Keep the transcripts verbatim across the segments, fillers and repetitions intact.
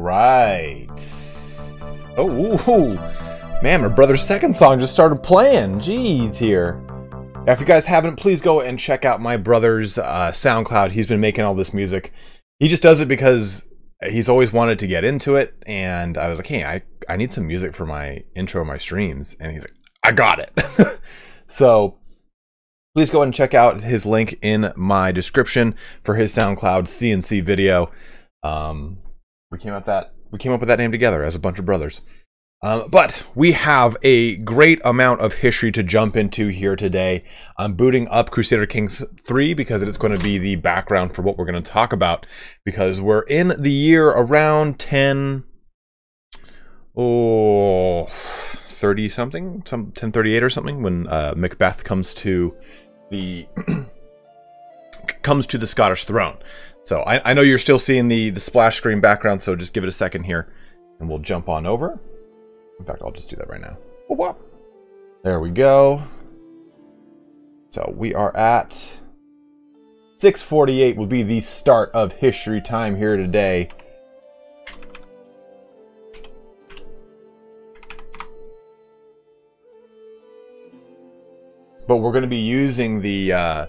right. Oh, ooh, man, my brother's second song just started playing. Jeez, here. Now, if you guys haven't, please go and check out my brother's uh, SoundCloud. He's been making all this music. He just does it because he's always wanted to get into it, and I was like, hey, I, I need some music for my intro, my streams, and he's like, I got it. So please go and check out his link in my description for his SoundCloud C N C video. Um, we came up that we came up with that name together as a bunch of brothers. Um, but we have a great amount of history to jump into here today. I'm booting up Crusader Kings three because it's going to be the background for what we're going to talk about, because we're in the year around ten, oh, thirty something, some ten thirty-eight or something, when uh, Macbeth comes to the comes to the Scottish throne. So I, I know you're still seeing the the splash screen background, so just give it a second here, and we'll jump on over. In fact, I'll just do that right now. Whoop, whoop. There we go. So we are at six forty-eight will be the start of history time here today. But we're going to be using the uh,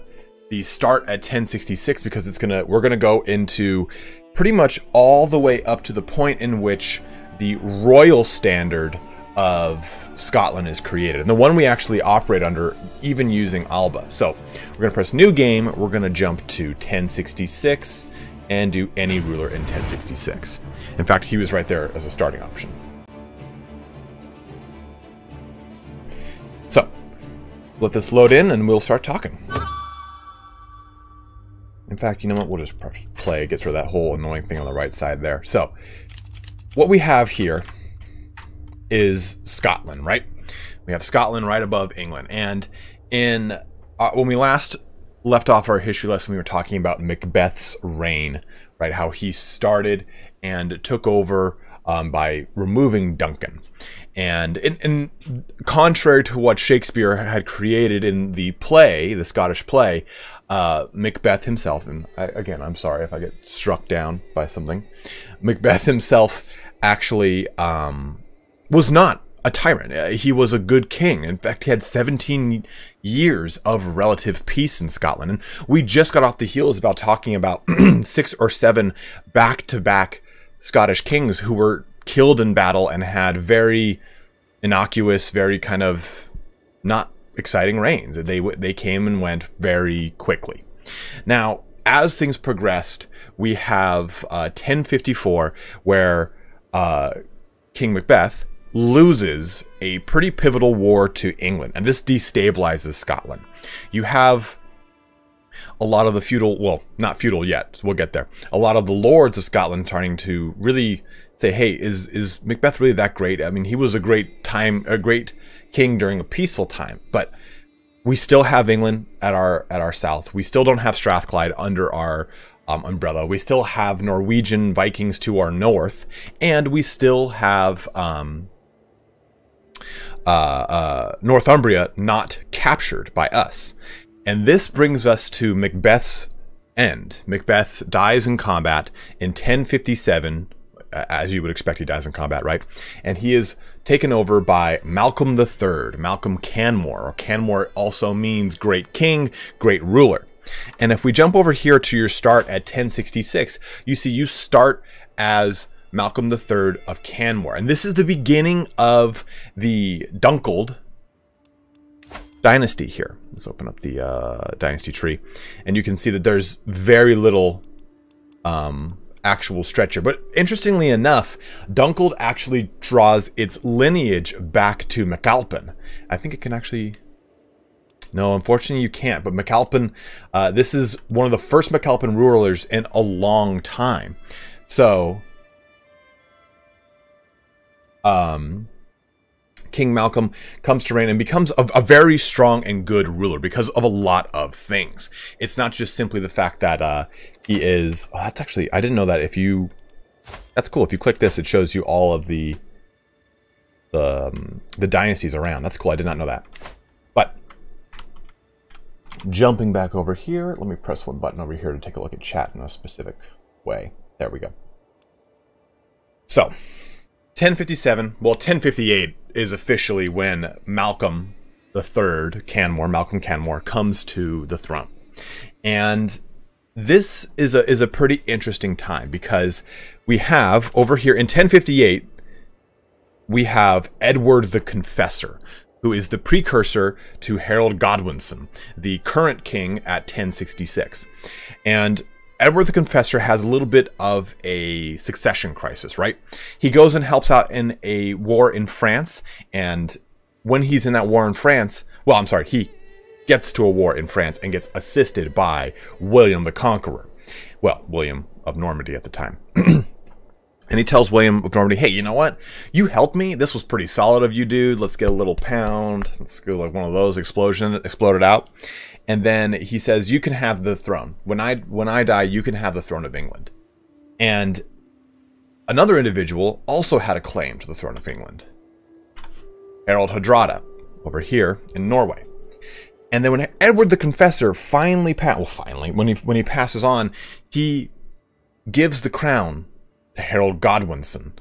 the start at ten sixty-six because it's gonna we're gonna go into pretty much all the way up to the point in which the royal standard of Scotland is created, and the one we actually operate under, even using Alba. So we're going to press new game. We're going to jump to ten sixty-six and do any ruler in ten sixty-six. In fact, he was right there as a starting option. So let this load in and we'll start talking. In fact, you know what? We'll just press play. It gets rid of that whole annoying thing on the right side there. So what we have here is Scotland, right? We have Scotland right above England. And in uh, when we last left off our history lesson, we were talking about Macbeth's reign, right? How he started and took over um, by removing Duncan. And in, in, contrary to what Shakespeare had created in the play, the Scottish play, uh, Macbeth himself, and I, again, I'm sorry if I get struck down by something, Macbeth himself actually um, was not a tyrant. He was a good king. In fact, he had seventeen years of relative peace in Scotland. And we just got off the heels about talking about six or seven back-to-back Scottish kings who were killed in battle and had very innocuous, very kind of not exciting reigns. They they came and went very quickly. Now, as things progressed, we have uh, ten fifty-four, where uh, King Macbeth loses a pretty pivotal war to England, and this destabilizes Scotland. You have a lot of the feudal, well, not feudal yet, so we'll get there. A lot of the lords of Scotland trying to really say, hey, is is Macbeth really that great? I mean, he was a great time, a great king during a peaceful time, but we still have England at our at our south. We still don't have Strathclyde under our um, umbrella. We still have Norwegian Vikings to our north, and we still have um, uh, uh, Northumbria not captured by us. And this brings us to Macbeth's end. Macbeth dies in combat in ten fifty-seven. As you would expect, he dies in combat, right? And he is taken over by Malcolm the third, Malcolm Canmore, or Canmore also means great king, great ruler. And if we jump over here to your start at ten sixty-six, you see you start as Malcolm the third of Canmore. And this is the beginning of the Dunkeld dynasty here. Let's open up the uh, dynasty tree. And you can see that there's very little Um, actual stretcher, but interestingly enough, Dunkeld actually draws its lineage back to MacAlpin. I think it can actually, no, unfortunately you can't, but MacAlpin, uh, this is one of the first MacAlpin rulers in a long time. So um, King Malcolm comes to reign and becomes a, a very strong and good ruler because of a lot of things. It's not just simply the fact that uh, he is, oh, that's actually, I didn't know that. If you, that's cool. If you click this, it shows you all of the, the, um, the dynasties around. That's cool. I did not know that. But jumping back over here, let me press one button over here to take a look at chat in a specific way. There we go. So, ten fifty-seven, well, ten fifty-eight is officially when Malcolm the third, Canmore, Malcolm Canmore, comes to the throne. And this is a, is a pretty interesting time because we have, over here in ten fifty-eight, we have Edward the Confessor, who is the precursor to Harold Godwinson, the current king at ten sixty-six. And Edward the Confessor has a little bit of a succession crisis, right? He goes and helps out in a war in France, and when he's in that war in France, well, I'm sorry, he gets to a war in France and gets assisted by William the Conqueror. Well, William of Normandy at the time. And he tells William of Normandy, hey, you know what? You helped me. This was pretty solid of you, dude. Let's get a little pound. Let's go like one of those explosion, exploded out. And then he says, you can have the throne. When I, when I die, you can have the throne of England. And another individual also had a claim to the throne of England. Harald Hardrada, over here in Norway. And then when Edward the Confessor finally, pa well, finally, when he, when he passes on, he gives the crown to Harold Godwinson.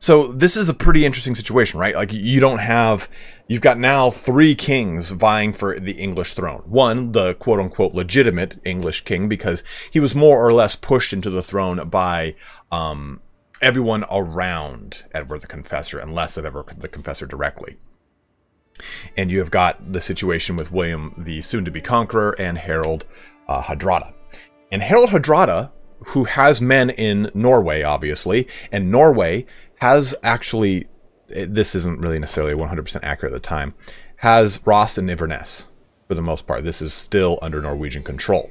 So this is a pretty interesting situation, right? Like, you don't have, you've got now three kings vying for the English throne. One, the quote-unquote legitimate English king, because he was more or less pushed into the throne by um, everyone around Edward the Confessor, and less of Edward the Confessor directly. And you have got the situation with William the soon-to-be Conqueror and Harold uh, Hardrada. And Harold Hardrada, who has men in Norway, obviously, and Norway has actually, this isn't really necessarily one hundred percent accurate at the time, has Ross and Inverness for the most part. This is still under Norwegian control.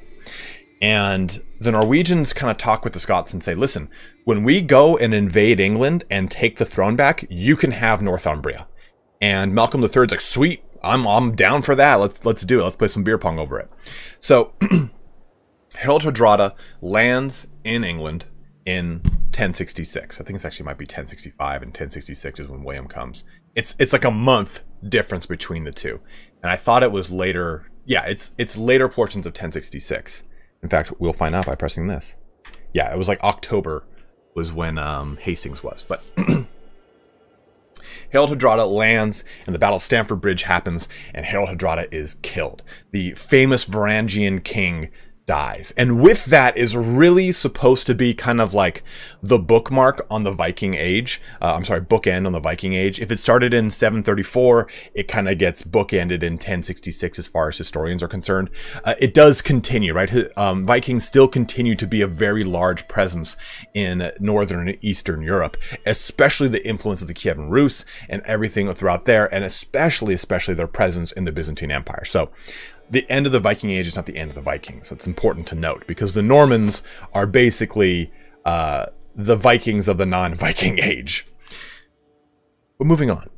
And the Norwegians kind of talk with the Scots and say, listen, when we go and invade England and take the throne back, you can have Northumbria. And Malcolm the third's like, sweet, I'm, I'm down for that. Let's, let's do it. Let's play some beer pong over it. So Harold Hardrada lands in England in ten sixty-six. I think it's actually might be ten sixty-five, and ten sixty-six is when William comes. It's it's like a month difference between the two, and I thought it was later. Yeah, it's it's later portions of ten sixty-six. In fact, we'll find out by pressing this. Yeah, it was like October was when um, Hastings was, but. Harold Hardrada lands, and the Battle of Stamford Bridge happens, and Harold Hardrada is killed. The famous Varangian king dies. And with that is really supposed to be kind of like the bookmark on the Viking Age. Uh, I'm sorry, bookend on the Viking Age. If it started in seven thirty-four, it kind of gets bookended in ten sixty-six as far as historians are concerned. Uh, it does continue, right? Um, Vikings still continue to be a very large presence in northern and eastern Europe, especially the influence of the Kievan Rus and everything throughout there, and especially, especially their presence in the Byzantine Empire. So, the end of the Viking Age is not the end of the Vikings. It's important to note because the Normans are basically uh, the Vikings of the non-Viking Age. But moving on.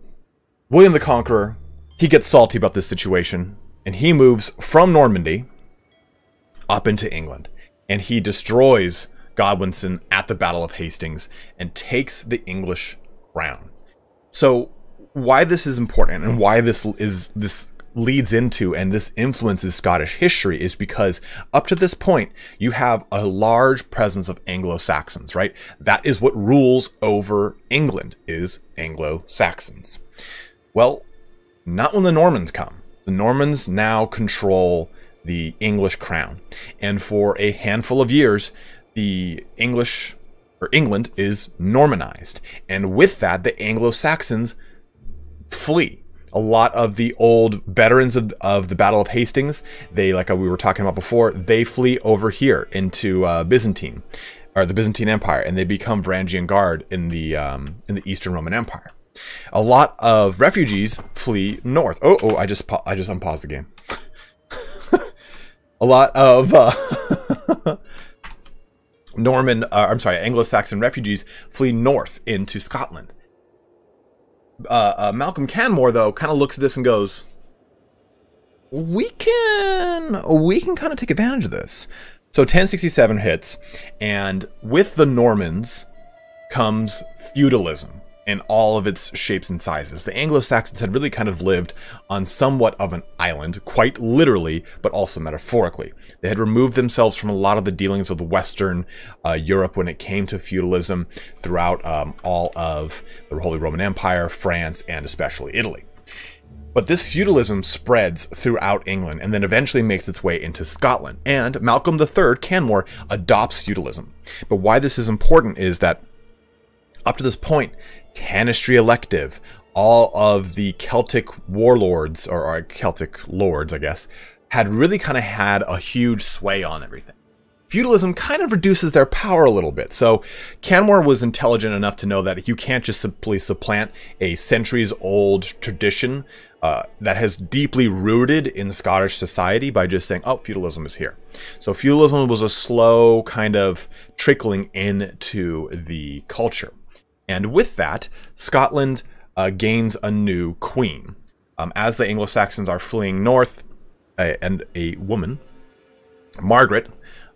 William the Conqueror, he gets salty about this situation, and he moves from Normandy up into England. And he destroys Godwinson at the Battle of Hastings and takes the English crown. So why this is important and why this is this... leads into, and this influences Scottish history, is because up to this point, you have a large presence of Anglo-Saxons, right? That is what rules over England, is Anglo-Saxons. Well, not when the Normans come. The Normans now control the English crown. And for a handful of years, the English, or England, is Normanized. And with that, the Anglo-Saxons flee. A lot of the old veterans of, of the Battle of Hastings, they, like we were talking about before, they flee over here into uh, Byzantine, or the Byzantine Empire, and they become Varangian Guard in the um, in the Eastern Roman Empire. A lot of refugees flee north. Oh, oh! I just I just unpaused the game. A lot of uh, Norman, uh, I'm sorry, Anglo-Saxon refugees flee north into Scotland. Uh, uh, Malcolm Canmore, though, kind of looks at this and goes, we can, we can kind of take advantage of this. So ten sixty-seven hits, and with the Normans comes feudalism. in all of its shapes and sizes. The Anglo-Saxons had really kind of lived on somewhat of an island, quite literally, but also metaphorically. They had removed themselves from a lot of the dealings of Western uh, Europe when it came to feudalism throughout um, all of the Holy Roman Empire, France, and especially Italy. But this feudalism spreads throughout England and then eventually makes its way into Scotland. And Malcolm the Third, Canmore, adopts feudalism. But why this is important is that up to this point, Tanistry elective, all of the Celtic warlords, or, or Celtic lords, I guess, had really kind of had a huge sway on everything. Feudalism kind of reduces their power a little bit. So Canmore was intelligent enough to know that you can't just simply supplant a centuries-old tradition uh, that has deeply rooted in Scottish society by just saying, oh, feudalism is here. So feudalism was a slow kind of trickling into the culture. And with that, Scotland uh, gains a new queen. Um, as the Anglo-Saxons are fleeing north, uh, and a woman, Margaret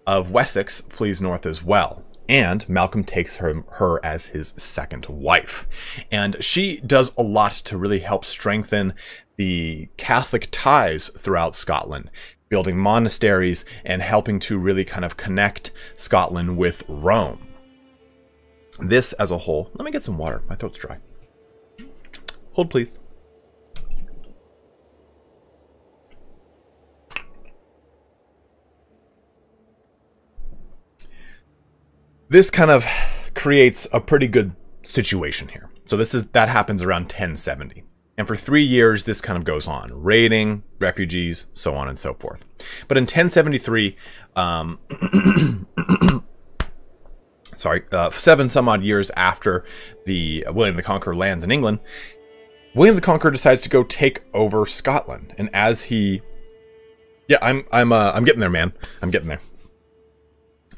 of Wessex, flees north as well. And Malcolm takes her, her as his second wife. And she does a lot to really help strengthen the Catholic ties throughout Scotland, building monasteries and helping to really kind of connect Scotland with Rome. This as a whole, let me get some water. My throat's dry. Hold, please. This kind of creates a pretty good situation here. So this is that happens around ten seventy. And for three years, this kind of goes on, raiding refugees, so on and so forth. But in ten seventy-three, um, sorry, uh, seven some odd years after the uh, William the Conqueror lands in England, William the Conqueror decides to go take over Scotland. And as he, yeah, I'm I'm uh, I'm getting there, man. I'm getting there.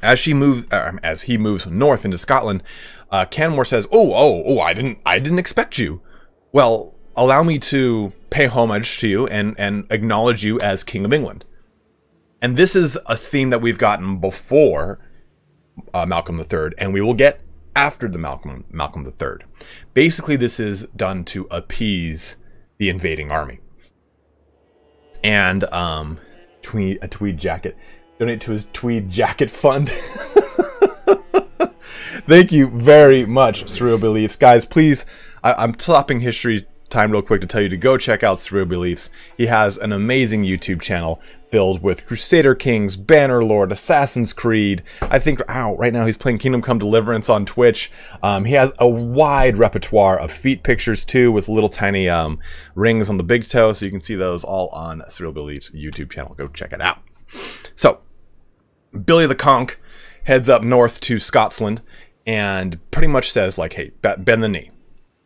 As she moves, uh, as he moves north into Scotland, uh, Canmore says, "Oh, oh, oh! I didn't, I didn't expect you. Well, allow me to pay homage to you and and acknowledge you as King of England." And this is a theme that we've gotten before. Uh, Malcolm the Third, and we will get after the Malcolm Malcolm the Third. Basically, this is done to appease the invading army. And um, tweed a tweed jacket. Donate to his tweed jacket fund. Thank you very much, Surreal Beliefs, guys. Please, I, I'm stopping history time real quick to tell you to go check out Surreal Beliefs. He has an amazing YouTube channel filled with Crusader Kings, Bannerlord, Assassin's Creed. I think ow, right now he's playing Kingdom Come Deliverance on Twitch. Um, he has a wide repertoire of feet pictures too, with little tiny um, rings on the big toe, so you can see those all on Surreal Beliefs YouTube channel. Go check it out. So Billy the Conk heads up north to Scotland and pretty much says like, hey, bend the knee.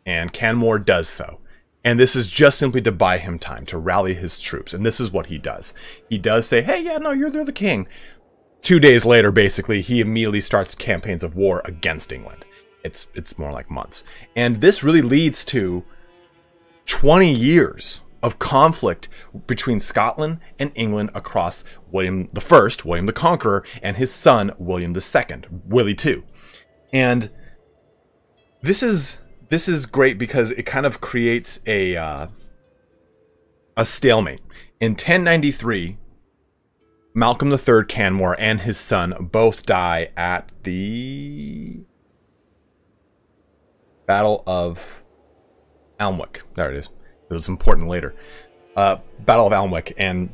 And Canmore does so. And this is just simply to buy him time, to rally his troops. And this is what he does. He does say, hey, yeah, no, you're, you're the king. Two days later, basically, he immediately starts campaigns of war against England. It's, it's more like months. And this really leads to twenty years of conflict between Scotland and England across William the First, William the Conqueror, and his son, William the Second, Willie the Second. And this is... This is great because it kind of creates a uh, a stalemate. In ten ninety-three, Malcolm the Third Canmore and his son both die at the Battle of Alnwick. There it is. It was important later. Uh, Battle of Alnwick. And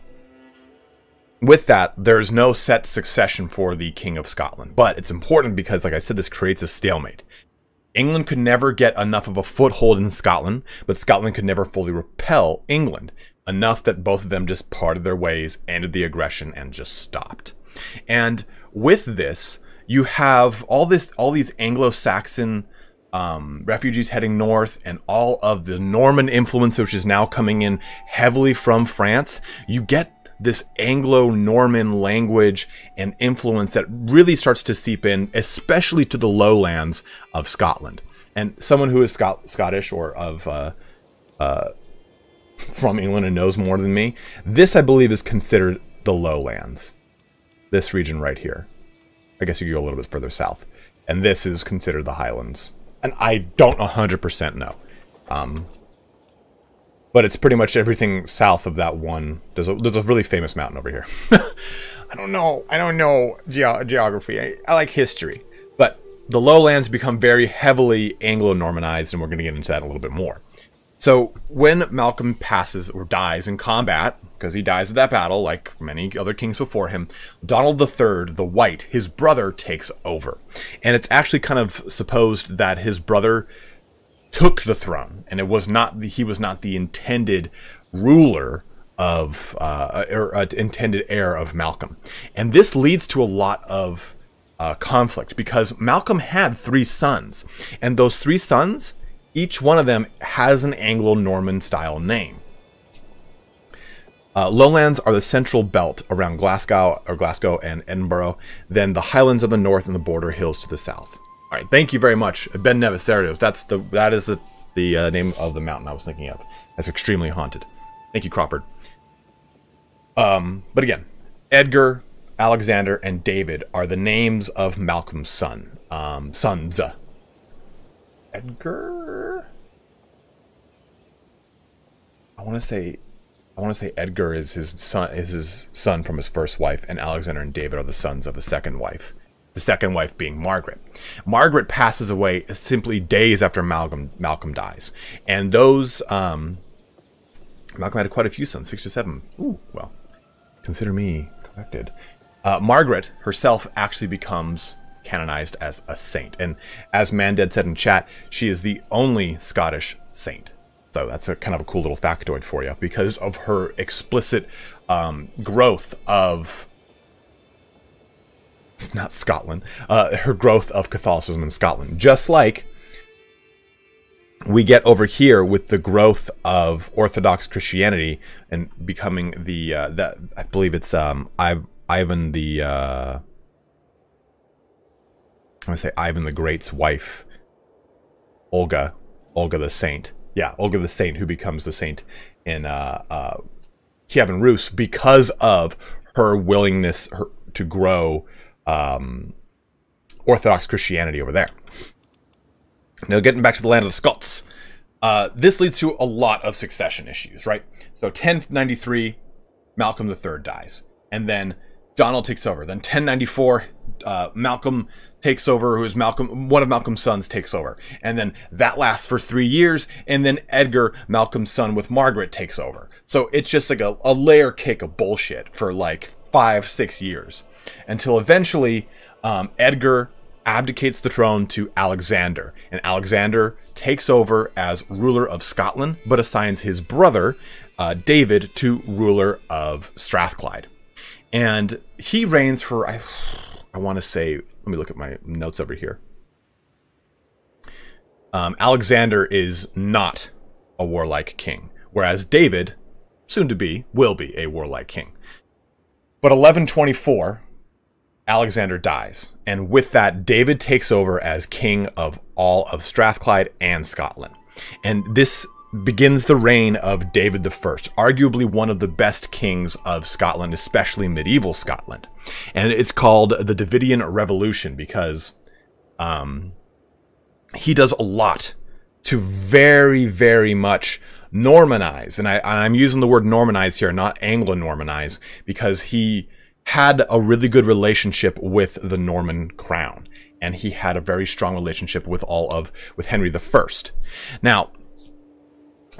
with that, there's no set succession for the King of Scotland. But it's important because, like I said, this creates a stalemate. England could never get enough of a foothold in Scotland, but Scotland could never fully repel England, enough that both of them just parted their ways, ended the aggression, and just stopped. And with this, you have all this, all these Anglo-Saxon um, refugees heading north, and all of the Norman influence, which is now coming in heavily from France. You get this Anglo-Norman language and influence that really starts to seep in, especially to the lowlands of Scotland. And someone who is Scot Scottish or of uh, uh, from England and knows more than me, this I believe is considered the lowlands. This region right here. I guess you could go a little bit further south. And this is considered the highlands and I don't one hundred percent know. Um, but it's pretty much everything south of that one. There's a, there's a really famous mountain over here. I don't know. I don't know ge geography. I, I like history. But the lowlands become very heavily Anglo-Normanized, and we're going to get into that a little bit more. So when Malcolm passes or dies in combat, because he dies at that battle, like many other kings before him, Donald the Third, the White, his brother, takes over. And it's actually kind of supposed that his brother took the throne, and it was not the, he was not the intended ruler of, uh, or uh, intended heir of Malcolm. And this leads to a lot of uh, conflict, because Malcolm had three sons, and those three sons, each one of them has an Anglo-Norman style name. Uh, lowlands are the central belt around Glasgow or Glasgow and Edinburgh, then the highlands of the north and the border hills to the south. All right, thank you very much, Ben Nevis. There it is. That's the that is the the uh, name of the mountain I was thinking of. That's extremely haunted. Thank you, Cropper. Um, but again, Edgar, Alexander, and David are the names of Malcolm's son um, sons. Edgar? I want to say, I want to say Edgar is his son, is his son from his first wife, and Alexander and David are the sons of his second wife. The second wife being Margaret. Margaret passes away simply days after Malcolm Malcolm dies, and those um, Malcolm had quite a few sons, six to seven. Ooh, well, consider me corrected. Uh, Margaret herself actually becomes canonized as a saint, and as Manded said in chat, she is the only Scottish saint. So that's a kind of a cool little factoid for you, because of her explicit um, growth of it's not Scotland, uh, her growth of Catholicism in Scotland, just like we get over here with the growth of Orthodox Christianity and becoming the uh, that I believe it's um, Ivan the. Uh, I'm going to say Ivan the Great's wife, Olga, Olga the Saint. Yeah, Olga the Saint, who becomes the saint in uh, uh, Kievan Rus because of her willingness her, to grow um, Orthodox Christianity over there. Now, getting back to the land of the Scots, uh, this leads to a lot of succession issues, right? So ten ninety-three, Malcolm the Third dies, and then Donald takes over. Then ten ninety-four, uh, Malcolm takes over, who is Malcolm, one of Malcolm's sons takes over. And then that lasts for three years. And then Edgar, Malcolm's son with Margaret, takes over. So it's just like a, a layer cake of bullshit for like five, six years until eventually um, Edgar abdicates the throne to Alexander. And Alexander takes over as ruler of Scotland, but assigns his brother, uh, David, to ruler of Strathclyde. And he reigns for, I, I want to say, let me look at my notes over here. Um, Alexander is not a warlike king, whereas David, soon to be, will be a warlike king. But eleven twenty-four, Alexander dies. And with that, David takes over as king of all of Strathclyde and Scotland. And this begins the reign of David the First, arguably one of the best kings of Scotland, especially medieval Scotland. And it's called the Davidian Revolution because um, he does a lot to very, very much Normanize. And I, I'm using the word Normanize here, not Anglo-Normanize, because he had a really good relationship with the Norman crown. And he had a very strong relationship with all of, with Henry the First. Now,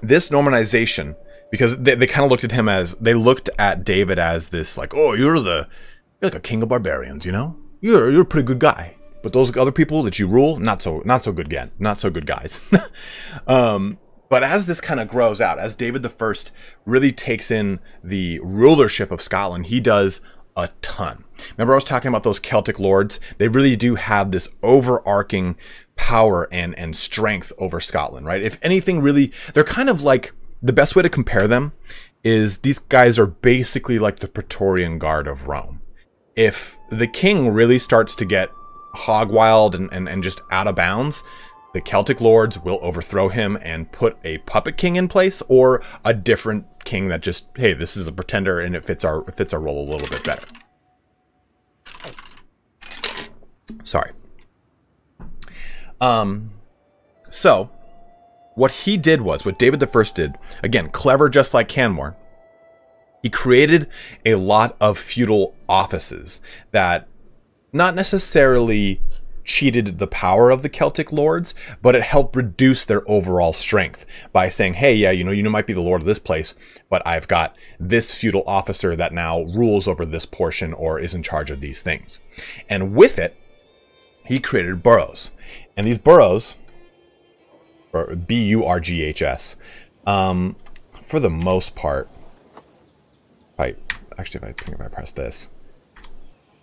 this Normanization, because they, they kind of looked at him as, they looked at David as this, like, oh, you're the, you're like a king of barbarians, you know? You're, you're a pretty good guy. But those other people that you rule, not so, not so good again. Not so good guys. um, but as this kind of grows out, as David the First really takes in the rulership of Scotland, he does a ton. Remember I was talking about those Celtic lords? They really do have this overarching power and, and strength over Scotland, right? If anything, really, they're kind of like, the best way to compare them is these guys are basically like the Praetorian Guard of Rome. If the king really starts to get hog wild and, and, and just out of bounds, the Celtic lords will overthrow him and put a puppet king in place, or a different king that just, hey, this is a pretender and it fits our, it fits our role a little bit better. Sorry. Um, So what he did was, what David the First did, again, clever just like Canmore, he created a lot of feudal offices that not necessarily cheated the power of the Celtic lords, but it helped reduce their overall strength by saying, hey, yeah, you know, you might be the lord of this place, but I've got this feudal officer that now rules over this portion or is in charge of these things. And with it, he created boroughs. And these boroughs, or B U R G H S, um, for the most part, if I, actually, if I think if I press this,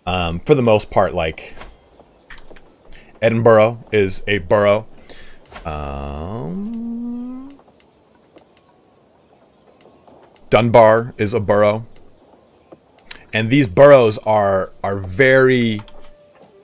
um, for the most part, like, Edinburgh is a borough. Um, Dunbar is a borough. And these boroughs are are very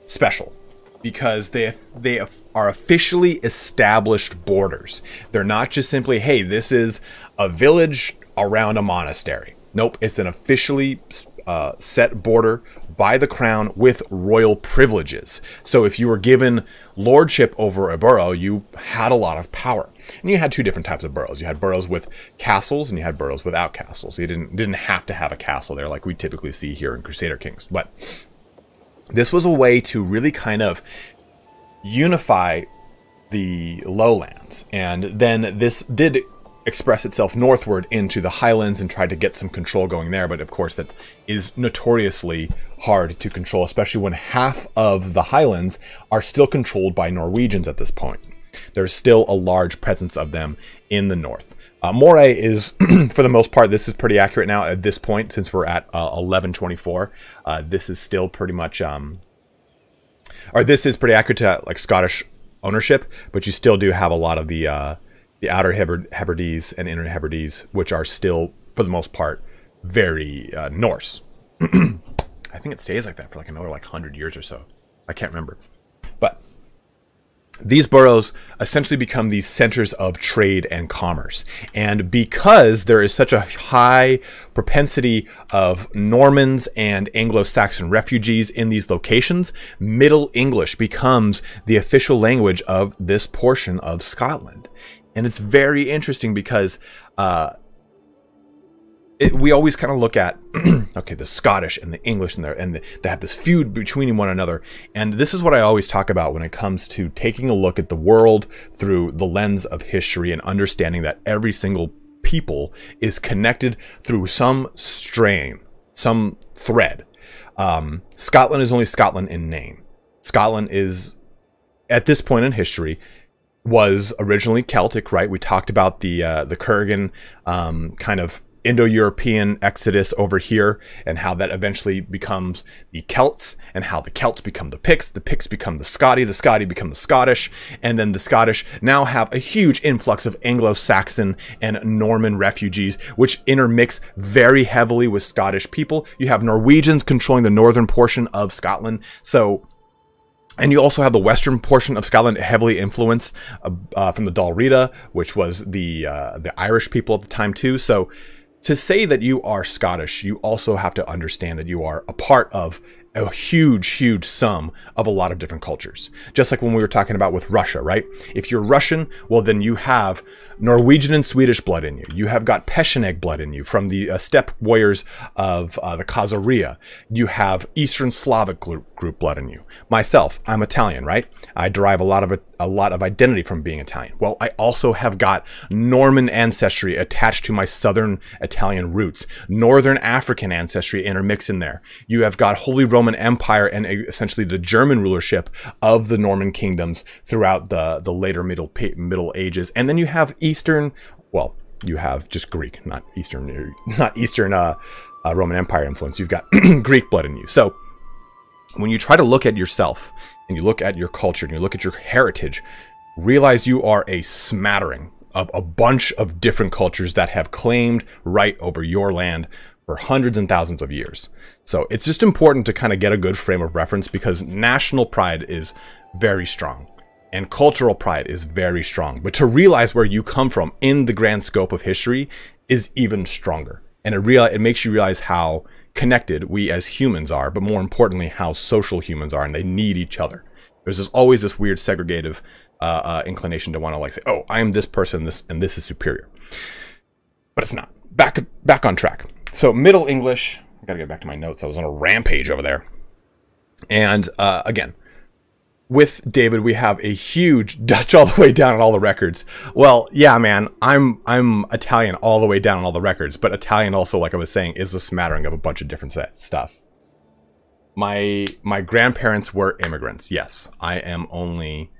special because they they are officially established borders. They're not just simply, hey, this is a village around a monastery. Nope, it's an officially Uh, set border by the crown with royal privileges. So if you were given lordship over a borough, you had a lot of power. And you had two different types of boroughs. You had boroughs with castles and you had boroughs without castles. You didn't didn't have to have a castle there like we typically see here in Crusader Kings. But this was a way to really kind of unify the lowlands. And then this did express itself northward into the highlands and tried to get some control going there, but of course that is notoriously hard to control, especially when half of the highlands are still controlled by Norwegians at this point. There's still a large presence of them in the north. Uh, Moray is, for the most part, this is pretty accurate now at this point, since we're at uh, eleven twenty-four. Uh, this is still pretty much, um, or this is pretty accurate to like Scottish ownership, but you still do have a lot of the uh, the Outer Hebrides and Inner Hebrides, which are still, for the most part, very uh, Norse. I think it stays like that for like another like hundred years or so. I can't remember. But these boroughs essentially become these centers of trade and commerce. And because there is such a high propensity of Normans and Anglo-Saxon refugees in these locations, Middle English becomes the official language of this portion of Scotland. And it's very interesting because uh, it, we always kind of look at, okay, the Scottish and the English, and, and the, they have this feud between one another. And this is what I always talk about when it comes to taking a look at the world through the lens of history and understanding that every single people is connected through some strain, some thread. Um, Scotland is only Scotland in name. Scotland is, at this point in history, was originally Celtic, right? We talked about the uh, the Kurgan um, kind of Indo-European exodus over here and how that eventually becomes the Celts and how the Celts become the Picts, the Picts become the Scotti, the Scotti become the Scottish, and then the Scottish now have a huge influx of Anglo-Saxon and Norman refugees, which intermix very heavily with Scottish people. You have Norwegians controlling the northern portion of Scotland. So And you also have the western portion of Scotland heavily influenced uh, uh, from the Dalrida, which was the uh, the Irish people at the time too. So to say that you are Scottish, you also have to understand that you are a part of a huge, huge sum of a lot of different cultures. Just like when we were talking about with Russia, right? If you're Russian, well, then you have Norwegian and Swedish blood in you. You have got Pechenek blood in you from the uh, steppe warriors of uh, the Khazaria. You have Eastern Slavic group, group blood in you. Myself, I'm Italian, right? I derive a lot of it. A lot of identity from being Italian. Well, I also have got Norman ancestry attached to my southern Italian roots, northern African ancestry intermixed in there. You have got Holy Roman Empire and essentially the German rulership of the Norman kingdoms throughout the, the later Middle, Middle Ages. And then you have Eastern, well, you have just Greek, not Eastern, not Eastern uh, uh, Roman Empire influence. You've got Greek blood in you. So when you try to look at yourself, and you look at your culture and you look at your heritage, realize you are a smattering of a bunch of different cultures that have claimed right over your land for hundreds and thousands of years. So it's just important to kind of get a good frame of reference because national pride is very strong and cultural pride is very strong. But to realize where you come from in the grand scope of history is even stronger. And it, real, it makes you realize how connected we as humans are, but more importantly, how social humans are, and they need each other. There's this, always this weird segregative uh, uh, inclination to want to like say, oh, I am this person, this and this is superior. But it's not. Back back on track. So Middle English. I got to get back to my notes. I was on a rampage over there. And uh, again, with David, we have a huge Dutch all the way down on all the records. Well, yeah, man, I'm I'm Italian all the way down on all the records, but Italian also, like I was saying, is a smattering of a bunch of different stuff. My my grandparents were immigrants. Yes, I am only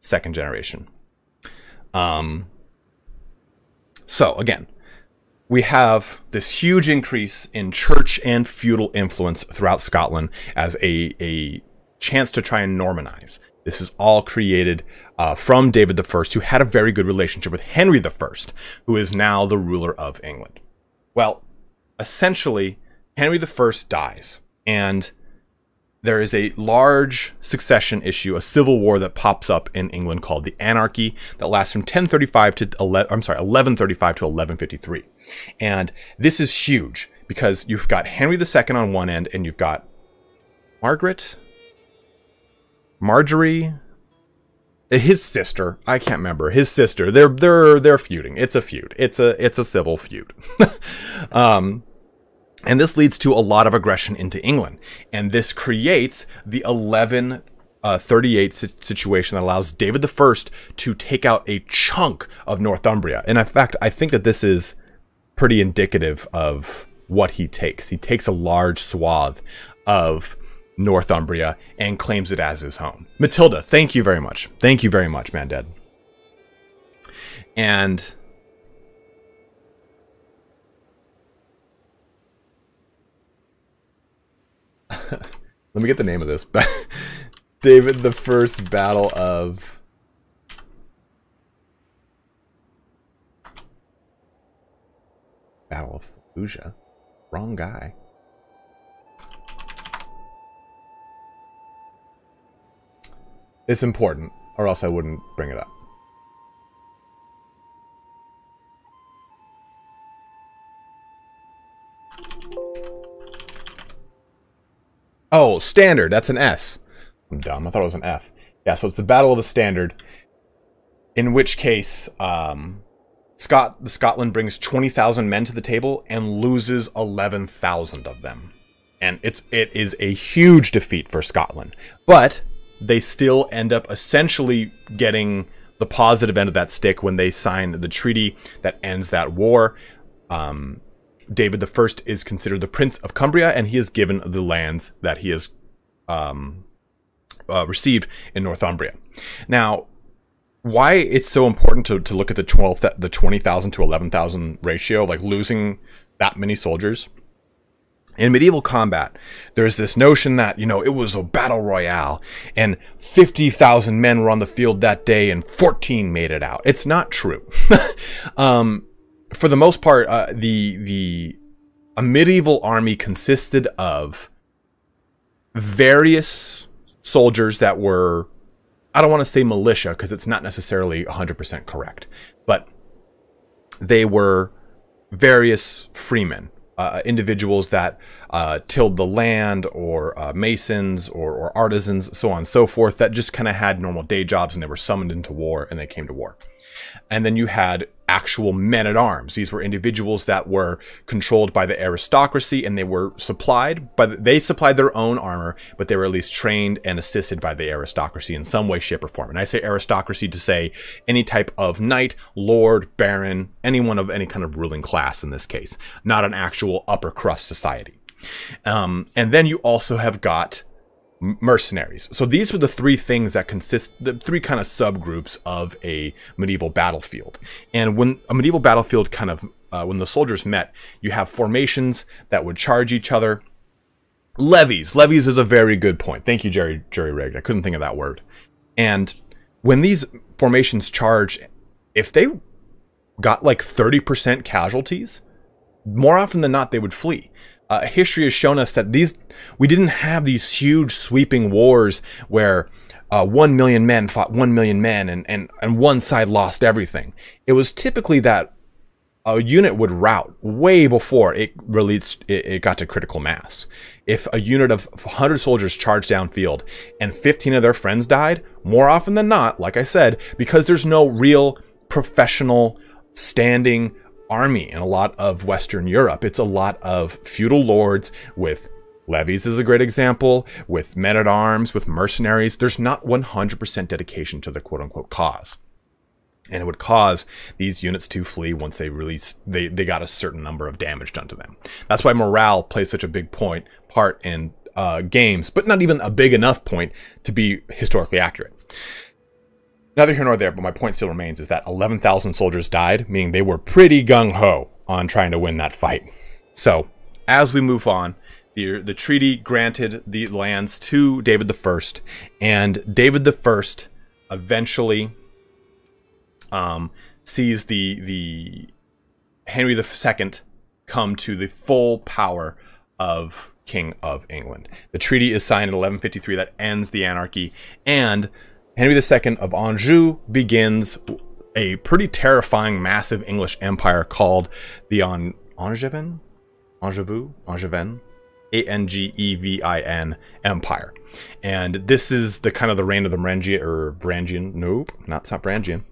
second generation. Um. So again, we have this huge increase in church and feudal influence throughout Scotland as a, a chance to try and normanize. This is all created uh, from David the First, who had a very good relationship with Henry the First, who is now the ruler of England. Well, essentially, Henry the First dies, and there is a large succession issue, a civil war that pops up in England called the Anarchy that lasts from ten thirty-five to eleven, I'm sorry, eleven thirty-five to eleven fifty-three. And this is huge because you've got Henry the Second on one end and you've got Margaret, Marjorie, his sister. I can't remember his sister. They're, they're, they're feuding. It's a feud. It's a, it's a civil feud. um, And this leads to a lot of aggression into England. And this creates the eleven thirty-eight situation that allows David the First to take out a chunk of Northumbria. And in fact, I think that this is pretty indicative of what he takes. He takes a large swath of Northumbria and claims it as his home. Matilda, thank you very much. Thank you very much, man, Dad. And let me get the name of this. David the First Battle of Battle of Fallujah. Wrong guy. It's important, or else I wouldn't bring it up. Oh, Standard. That's an S. I'm dumb. I thought it was an F. Yeah, so it's the Battle of the Standard, in which case um, Scott, Scotland brings twenty thousand men to the table and loses eleven thousand of them. And it's, it is a huge defeat for Scotland. But they still end up essentially getting the positive end of that stick when they sign the treaty that ends that war. Um... David the First is considered the Prince of Cumbria, and he is given the lands that he has um, uh, received in Northumbria. Now, why it's so important to, to look at the twelve, the twenty thousand to eleven thousand ratio, like losing that many soldiers. In medieval combat, there's this notion that, you know, it was a battle royale, and fifty thousand men were on the field that day, and fourteen made it out. It's not true. um... For the most part, uh, the the a medieval army consisted of various soldiers that were, I don't want to say militia because it's not necessarily one hundred percent correct, but they were various freemen, uh, individuals that uh, tilled the land or uh, masons or, or artisans, so on and so forth, that just kind of had normal day jobs and they were summoned into war and they came to war. And then you had actual men-at-arms. These were individuals that were controlled by the aristocracy, and they were supplied by the, they supplied their own armor, but they were at least trained and assisted by the aristocracy in some way, shape, or form. And I say aristocracy to say any type of knight, lord, baron, anyone of any kind of ruling class in this case, not an actual upper crust society. Um, and then you also have got mercenaries. So these were the three things that consist, the three kind of subgroups of a medieval battlefield. And when a medieval battlefield kind of, uh, when the soldiers met, you have formations that would charge each other. Levies. Levies is a very good point. Thank you, Jerry, Jerry Rigged. I couldn't think of that word. And when these formations charge, if they got like thirty percent casualties, more often than not, they would flee. Uh, history has shown us that these, we didn't have these huge sweeping wars where uh, one million men fought one million men and, and, and one side lost everything. It was typically that a unit would rout way before it released, it, it got to critical mass. If a unit of one hundred soldiers charged downfield and fifteen of their friends died, more often than not, like I said, because there's no real professional standing army in a lot of Western Europe. It's a lot of feudal lords with levies is a great example, with men-at-arms, with mercenaries. There's not one hundred percent dedication to the quote-unquote cause. And it would cause these units to flee once they really they, they got a certain number of damage done to them. That's why morale plays such a big point part in uh, games, but not even a big enough point to be historically accurate. Neither here nor there, but my point still remains is that eleven thousand soldiers died, meaning they were pretty gung-ho on trying to win that fight. So, as we move on, the, the treaty granted the lands to David the First, and David the First eventually um, sees the, the Henry the Second come to the full power of King of England. The treaty is signed in eleven fifty-three that ends the anarchy, and Henry the Second of Anjou begins a pretty terrifying, massive English empire called the An Angevin, Angevin, Angevin, A N G E V I N Empire. And this is the kind of the reign of the Varangian, or Varangian, nope, not, it's not Varangian.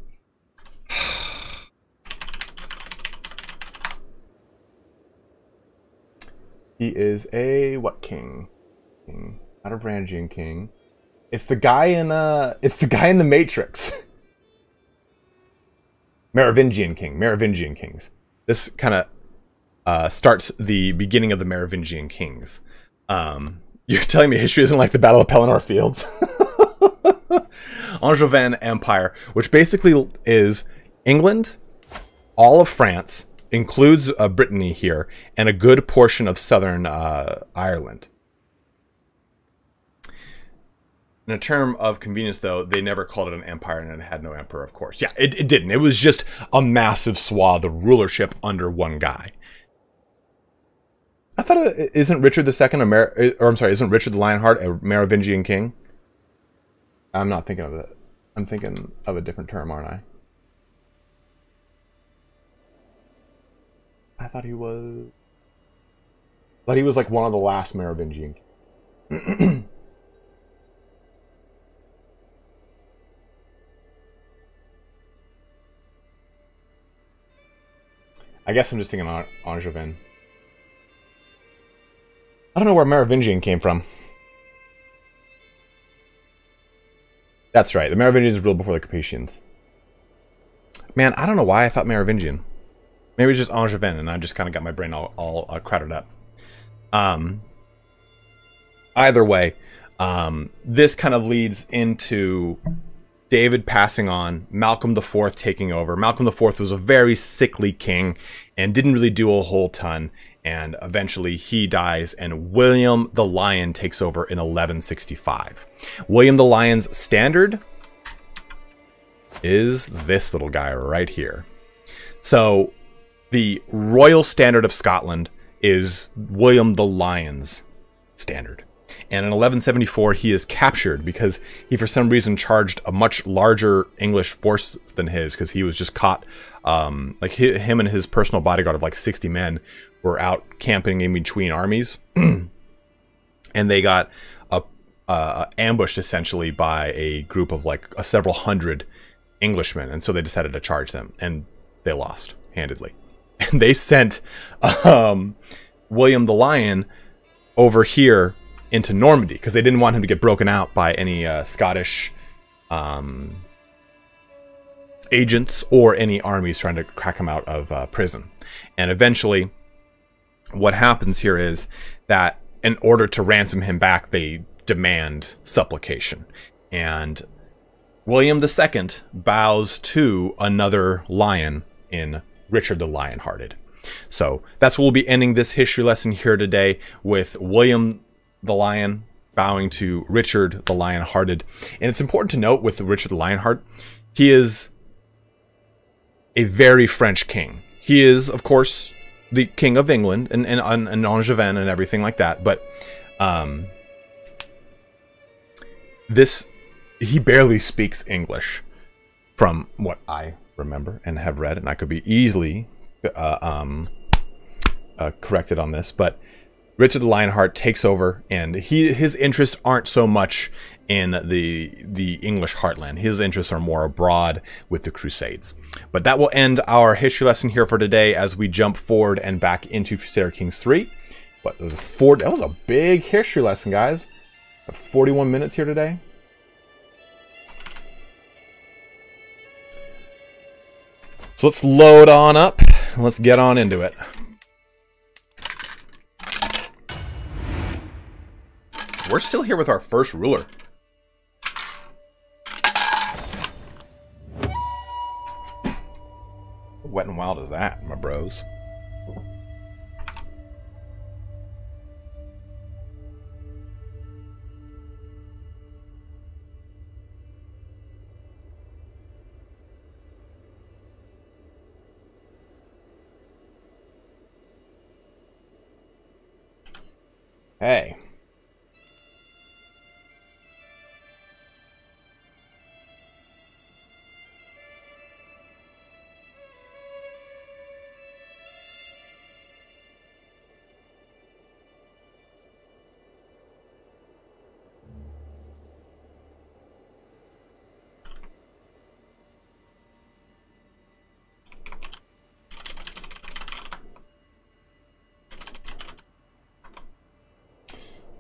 He is a, what king? king? Not a Varangian king. It's the guy in uh it's the guy in the Matrix. Merovingian king, Merovingian kings. This kind of uh starts the beginning of the Merovingian kings. Um you're telling me history isn't like the Battle of Pelennor Fields. Angevin Empire, which basically is England, all of France, includes uh, Brittany here, and a good portion of southern uh Ireland. In a term of convenience, though, they never called it an empire, and it had no emperor, of course. Yeah, it, it didn't. It was just a massive swath of rulership under one guy. I thought, it, isn't Richard the Second, a Mer or I'm sorry, isn't Richard the Lionheart a Merovingian king? I'm not thinking of it. I'm thinking of a different term, aren't I? I thought he was... But he was like one of the last Merovingian kings. I guess I'm just thinking Angevin. I don't know where Merovingian came from. That's right. The Merovingians ruled before the Capetians. Man, I don't know why I thought Merovingian. Maybe it's just Angevin, and I just kind of got my brain all, all, all crowded up. Um, either way, um, this kind of leads into David passing on, Malcolm the Fourth taking over. Malcolm the Fourth was a very sickly king and didn't really do a whole ton. And eventually he dies, and William the Lion takes over in eleven sixty-five. William the Lion's standard is this little guy right here. So the royal standard of Scotland is William the Lion's standard. And in eleven seventy-four, he is captured because he, for some reason, charged a much larger English force than his, because he was just caught. Um, like he, him and his personal bodyguard of like sixty men were out camping in between armies. And they got uh, uh, ambushed, essentially, by a group of like uh, several hundred Englishmen. And so they decided to charge them, and they lost handedly. And they sent um, William the Lion over here into Normandy, because they didn't want him to get broken out by any uh, Scottish um, agents or any armies trying to crack him out of uh, prison. And eventually, what happens here is that in order to ransom him back, they demand supplication. And William the Second bows to another lion in Richard the Lionhearted. So that's what we'll be ending this history lesson here today, with William the Lion bowing to Richard the Lionhearted. And it's important to note with Richard the Lionheart, he is a very French king. He is, of course, the King of England and, and, and Angevin and everything like that. But um, this, he barely speaks English from what I remember and have read. And I could be easily uh, um, uh, corrected on this, but Richard the Lionheart takes over, and he his interests aren't so much in the the English heartland. His interests are more abroad with the Crusades. But that will end our history lesson here for today as we jump forward and back into Crusader Kings three. But it was a four, that was a big history lesson, guys. forty-one minutes here today. So let's load on up and let's get on into it. We're still here with our first ruler. Wet and wild is that, my bros? Hey.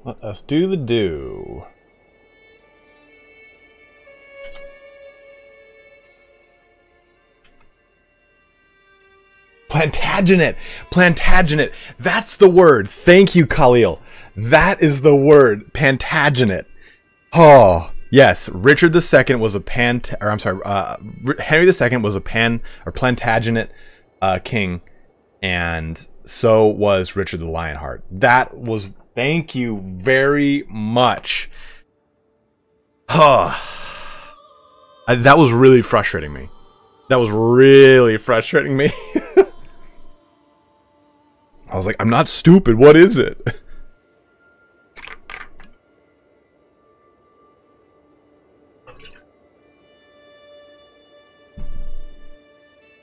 Let us do the do. Plantagenet! Plantagenet! That's the word! Thank you, Khalil! That is the word! Plantagenet! Oh, yes. Richard the Second was a pan... Or, I'm sorry. Uh, Henry the Second was a pan... Or Plantagenet uh, king. And so was Richard the Lionheart. That was... Thank you very much. Oh, I, that was really frustrating me. That was really frustrating me. I was like, I'm not stupid. What is it?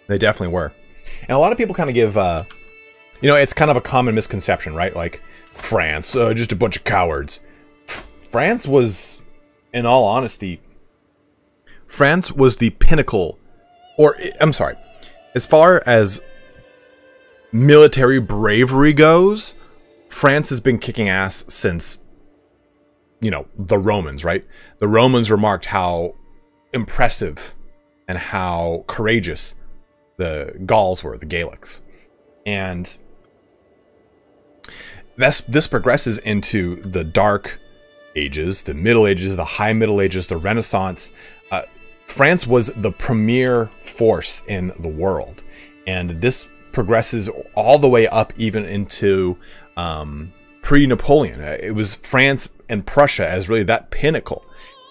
They definitely were. And a lot of people kind of give, uh, you know, it's kind of a common misconception, right? Like, France, uh, just a bunch of cowards. F France was, in all honesty, France was the pinnacle, or, I'm sorry, as far as military bravery goes, France has been kicking ass since, you know, the Romans, right? The Romans remarked how impressive and how courageous the Gauls were, the Gaelics. And... This, this progresses into the Dark Ages, the Middle Ages, the High Middle Ages, the Renaissance. Uh, France was the premier force in the world. And this progresses all the way up even into um, pre-Napoleon. It was France and Prussia as really that pinnacle.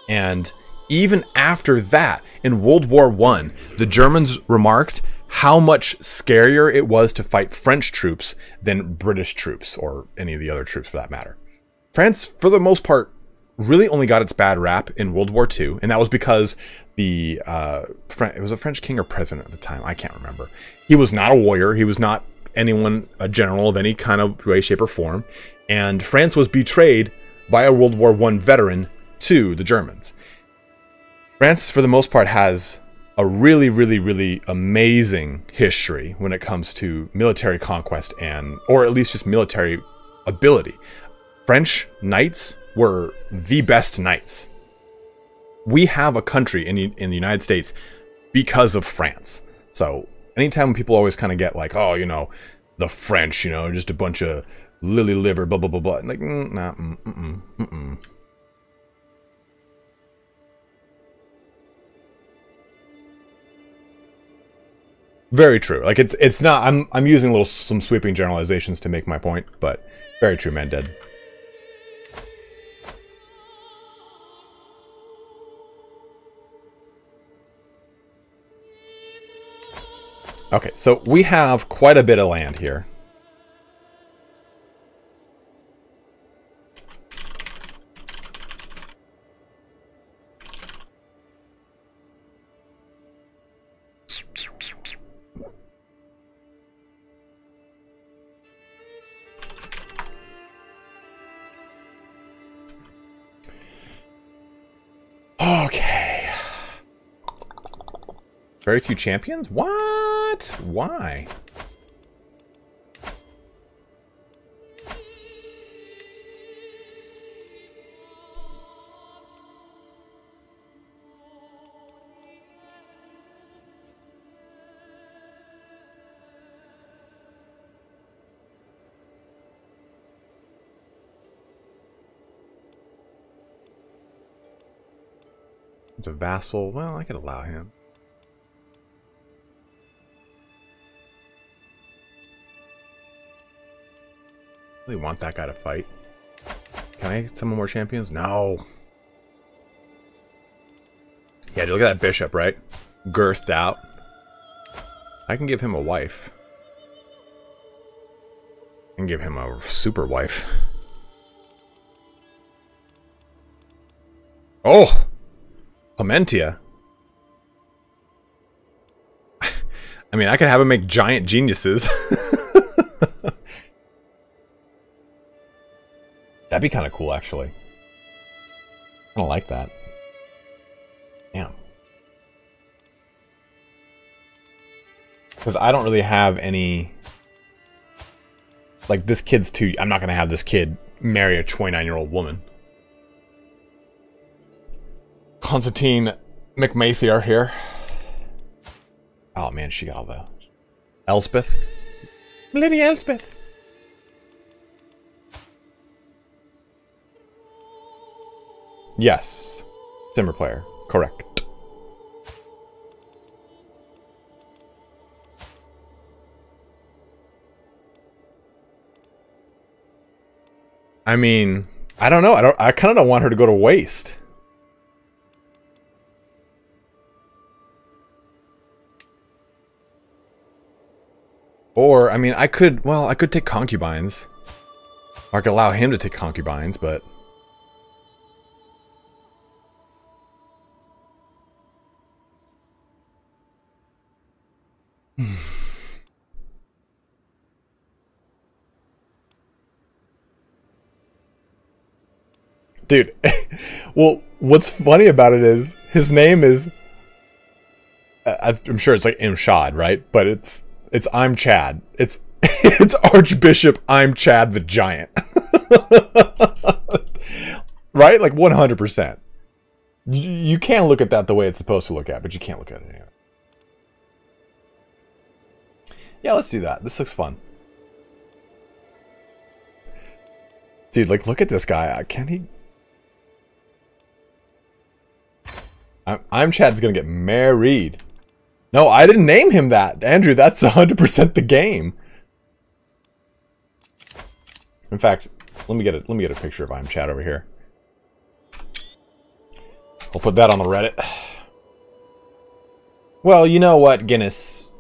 And even after that, in World War One, the Germans remarked how much scarier it was to fight French troops than British troops, or any of the other troops for that matter. France, for the most part, really only got its bad rap in World War Two, and that was because the uh, Fran- it was a French king or president at the time, I can't remember. He was not a warrior, he was not anyone, a general of any kind of way, shape, or form, and France was betrayed by a World War One veteran to the Germans. France, for the most part, has... a really, really, really amazing history when it comes to military conquest and, or at least just military ability. French knights were the best knights. We have a country in, in the United States because of France. So anytime people always kind of get like, oh, you know, the French, you know, just a bunch of lily liver, blah, blah, blah, blah. Like, mm, nah, mm, mm, mm, mm. Very true. Like it's it's not. I'm I'm using little some sweeping generalizations to make my point, but very true, man. Dead. Okay, so we have quite a bit of land here. Very few champions? What? Why? The vassal, well, I could allow him. Really want that guy to fight. Can I get some more champions? No. Yeah, look at that bishop, right? Girthed out. I can give him a wife. I can give him a super wife. Oh! Clementia. I mean, I could have him make giant geniuses. That'd be kind of cool, actually. I don't like that. Damn. Because I don't really have any... Like, this kid's too... I'm not going to have this kid marry a twenty-nine-year-old woman. Constantine McMathier here. Oh, man, she got all the... Elspeth. Lady Elspeth. Yes. Simmer player. Correct. I mean, I don't know. I don't I kind of don't want her to go to waste. Or, I mean, I could, well, I could take concubines. Or I could allow him to take concubines, but dude, well, what's funny about it is his name is, uh, I'm sure it's like Imshad, right? But it's, it's I'm Chad. It's, it's Archbishop I'm Chad the Giant. Right? Like one hundred percent. You, you can't look at that the way it's supposed to look at, but you can't look at it anyway. Yeah, let's do that. This looks fun. Dude, like, look at this guy. Can he... I'm, I'm Chad's gonna get married. No, I didn't name him that. Andrew, that's one hundred percent the game. In fact, let me get a, let me get a picture of I'm Chad over here. I'll put that on the Reddit. Well, you know what, Guinness...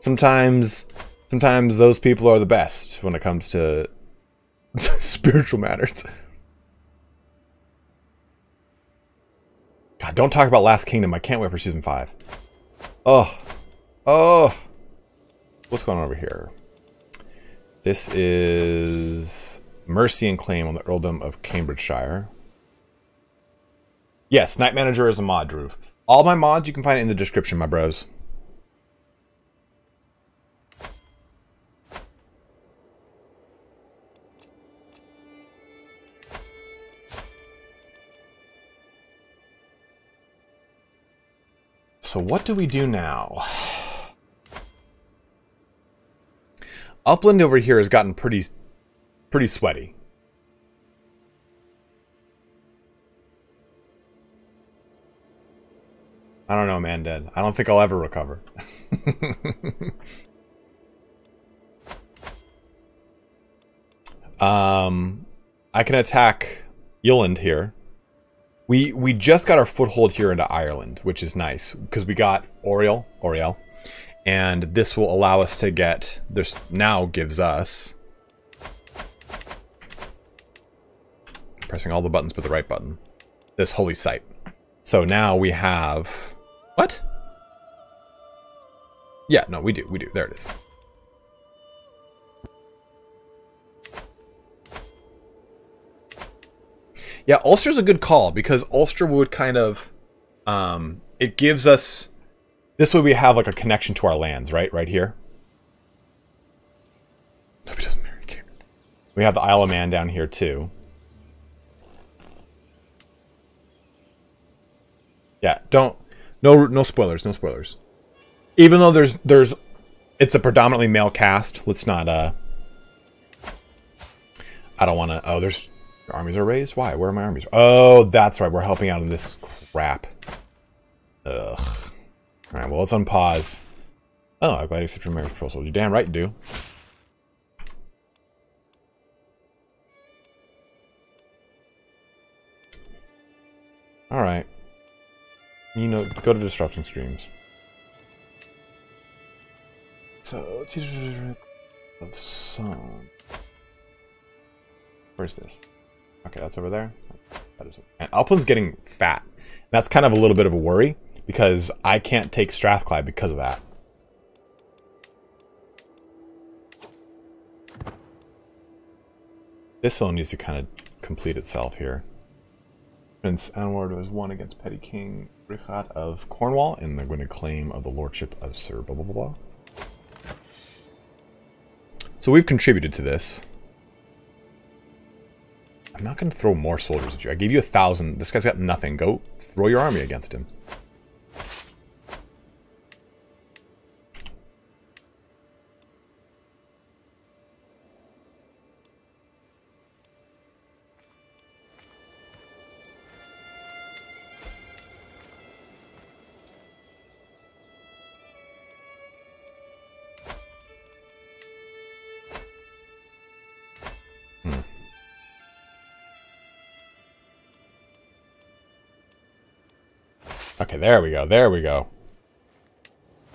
Sometimes, sometimes those people are the best when it comes to spiritual matters. God, don't talk about Last Kingdom. I can't wait for season five. Oh, oh, what's going on over here? This is Mercian claim on the Earldom of Cambridgeshire. Yes, Night Manager is a mod, Drew. All my mods you can find it in the description, my bros. So what do we do now? Upland over here has gotten pretty, pretty sweaty. I don't know, man, dead. I don't think I'll ever recover. um, I can attack Yulland here. We we just got our foothold here into Ireland, which is nice because we got Oriel, Oriel, and this will allow us to get this. Now gives us pressing all the buttons but the right button. This holy site. So now we have what? Yeah, no, we do, we do. There it is. Yeah, Ulster's a good call because Ulster would kind of, um, it gives us This way we have like a connection to our lands, right? Right here. Nobody doesn't marry Cameron. We have the Isle of Man down here too. Yeah, don't no no spoilers, no spoilers. Even though there's there's it's a predominantly male cast, let's not uh I don't wanna oh there's armies are raised? Why? Where are my armies? Oh, that's right, we're helping out in this crap. Ugh. Alright, well let's unpause. Oh, I'm glad you accepted your marriage proposal. You're damn right you do. Alright. You know, go to disrupting streams. So, of song. Where's this? Okay, that's over there. That is. And Alpin's getting fat. That's kind of a little bit of a worry because I can't take Strathclyde because of that. This one needs to kind of complete itself here. Prince Anward was one against Petty King Richard of Cornwall, and they're going to claim of the lordship of Sir blah blah blah. So we've contributed to this. I'm not going to throw more soldiers at you. I gave you a thousand. This guy's got nothing. Go throw your army against him. Okay, there we go, there we go.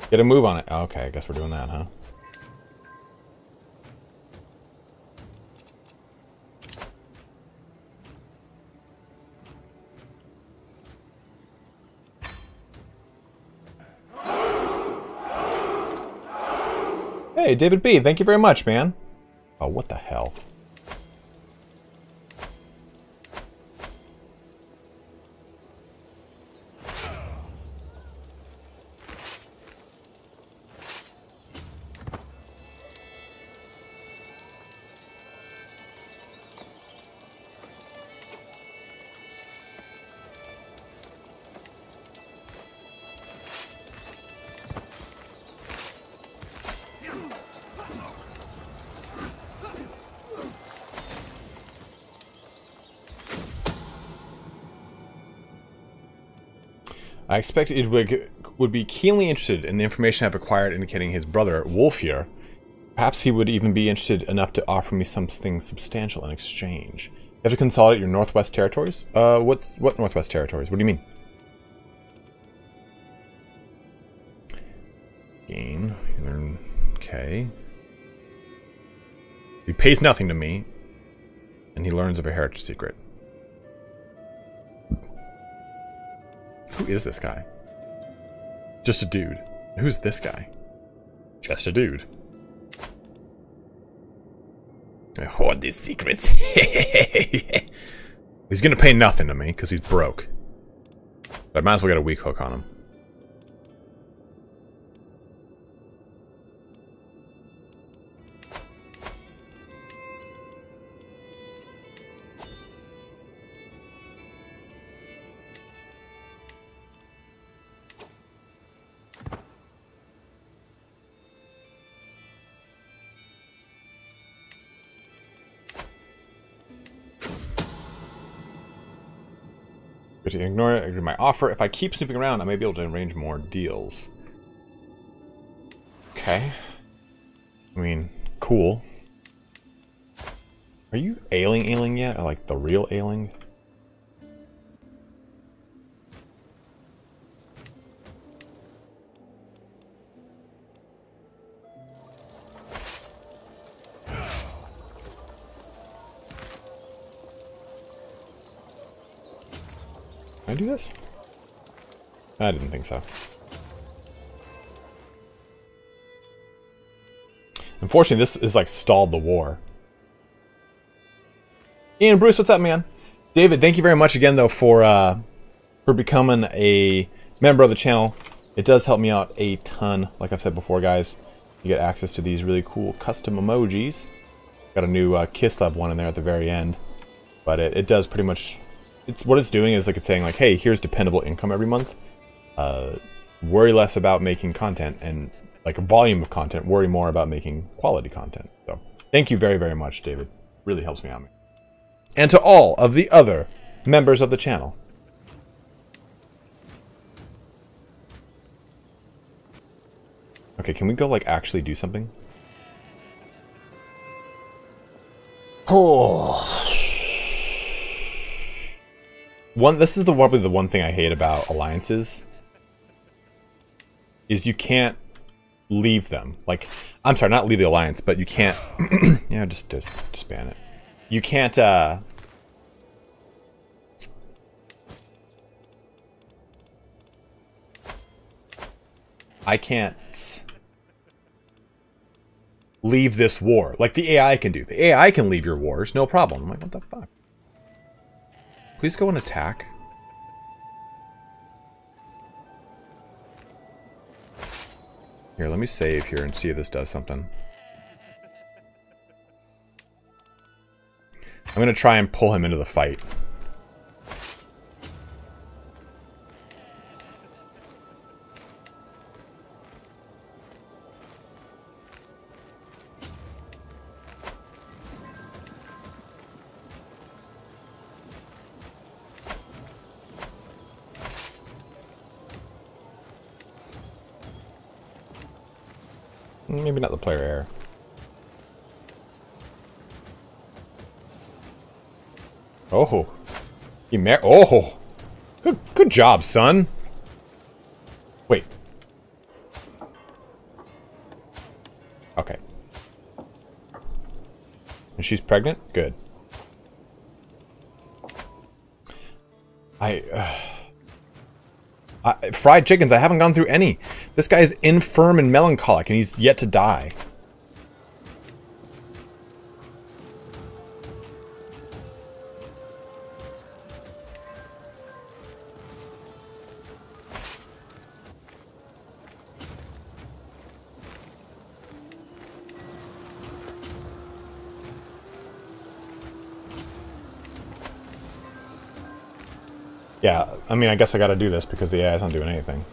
Get a move on it. Okay, I guess we're doing that, huh? Hey, David B, thank you very much, man. Oh, what the hell? I expect Edwig would be keenly interested in the information I've acquired indicating his brother, Wulfhere. Perhaps he would even be interested enough to offer me something substantial in exchange. You have to consolidate your Northwest Territories? Uh, what's, what Northwest Territories? What do you mean? Gain. You learn. Okay. He pays nothing to me, and he learns of a heritage secret. Who is this guy? Just a dude. Who's this guy? Just a dude. I hoard these secrets. He's gonna pay nothing to me because he's broke. But I might as well get a weak hook on him. Ignore it, ignore my offer. If I keep snooping around, I may be able to arrange more deals. Okay. I mean, cool. Are you ailing ailing yet? Or like the real ailing? Can I do this? I didn't think so. Unfortunately, this is like stalled the war. Ian Bruce, what's up, man? David, thank you very much again, though, for uh, for becoming a member of the channel. It does help me out a ton. Like I've said before, guys, you get access to these really cool custom emojis. Got a new uh, Kiss Love one in there at the very end. But it, it does pretty much... It's, what it's doing is like it's saying, like, hey, here's dependable income every month. Uh, worry less about making content and, like, a volume of content. Worry more about making quality content. So, thank you very, very much, David. Really helps me out. And to all of the other members of the channel. Okay, can we go, like, actually do something? Oh... One, this is the probably the one thing I hate about alliances is you can't leave them. Like, I'm sorry, not leave the alliance, but you can't. Yeah, just just disband it. You can't. Uh, I can't leave this war like the A I can do. The A I can leave your wars, no problem. I'm like, what the fuck? Please go and attack. Here, let me save here and see if this does something. I'm going to try and pull him into the fight. Maybe not the player error. Oh, he mar- oh, good, good job, son. Wait. Okay. And she's pregnant? Good. I. Uh... Uh, fried chickens, I haven't gone through any. This guy is infirm and melancholic, and he's yet to die. Yeah, I mean, I guess I gotta do this because the A I's not doing anything.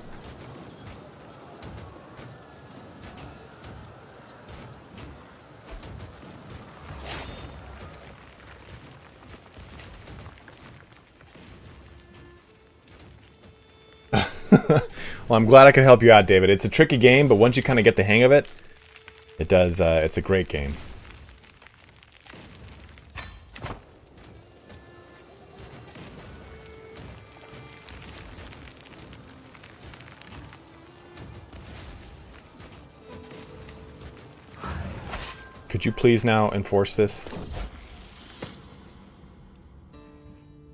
Well, I'm glad I could help you out, David. It's a tricky game, but once you kind of get the hang of it, it does, uh, it's a great game. Could you please now enforce this?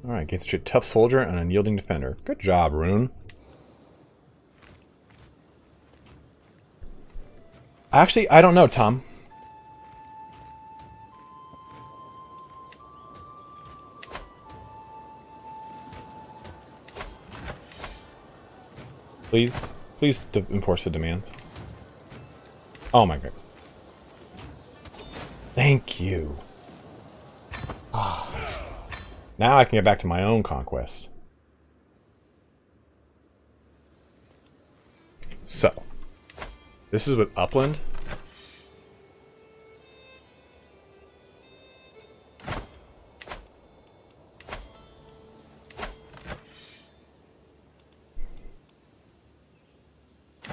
Alright, gains a tough soldier and an unyielding defender. Good job, Rune. Actually, I don't know, Tom. Please, please enforce the demands. Oh my god. Thank you. Oh. Now I can get back to my own conquest. So, this is with Upland.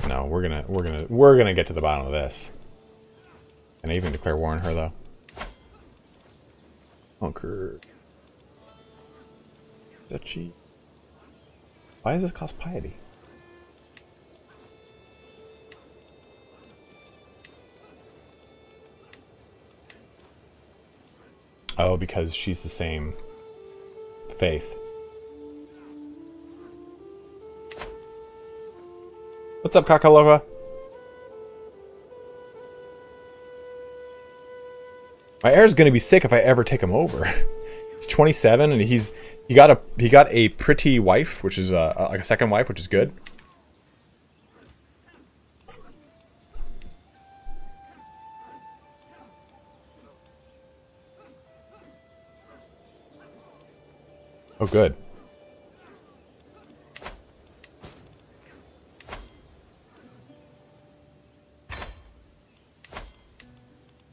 No, we're gonna, we're gonna, we're gonna get to the bottom of this. And I even declare war on her, though. Conquer. Duchy. Why does this cost piety? Oh, because she's the same faith. What's up, Kakalova? My heir's gonna be sick if I ever take him over. He's twenty-seven, and he's he got a he got a pretty wife, which is a, a, like a second wife, which is good. Oh, good.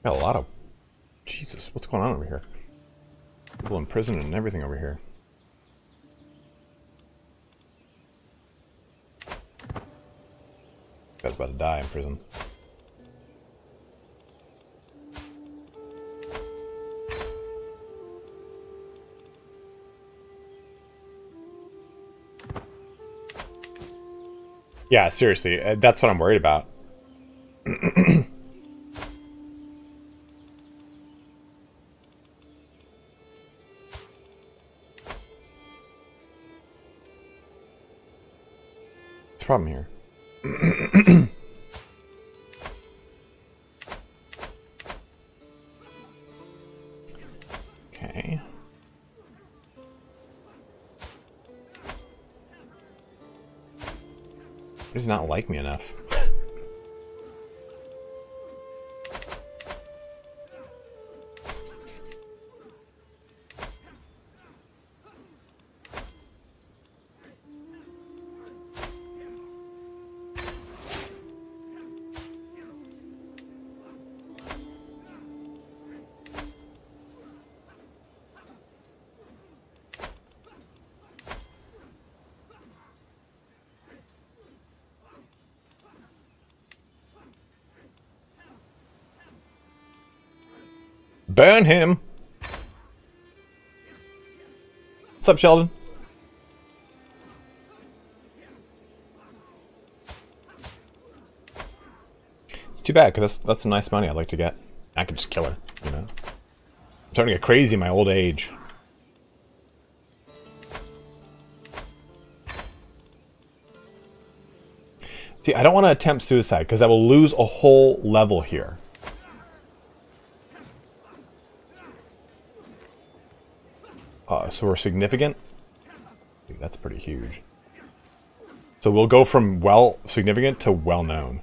Got a lot of... Jesus, what's going on over here? People in prison and everything over here. Guy's about to die in prison. Yeah, seriously, that's what I'm worried about. What's the problem here? Okay. He does not like me enough. Burn him! What's up, Sheldon? It's too bad, because that's, that's some nice money I'd like to get. I could just kill her, you know? I'm starting to get crazy in my old age. See, I don't want to attempt suicide, because I will lose a whole level here. Uh, so we're significant? Dude, that's pretty huge. So we'll go from well significant to well known.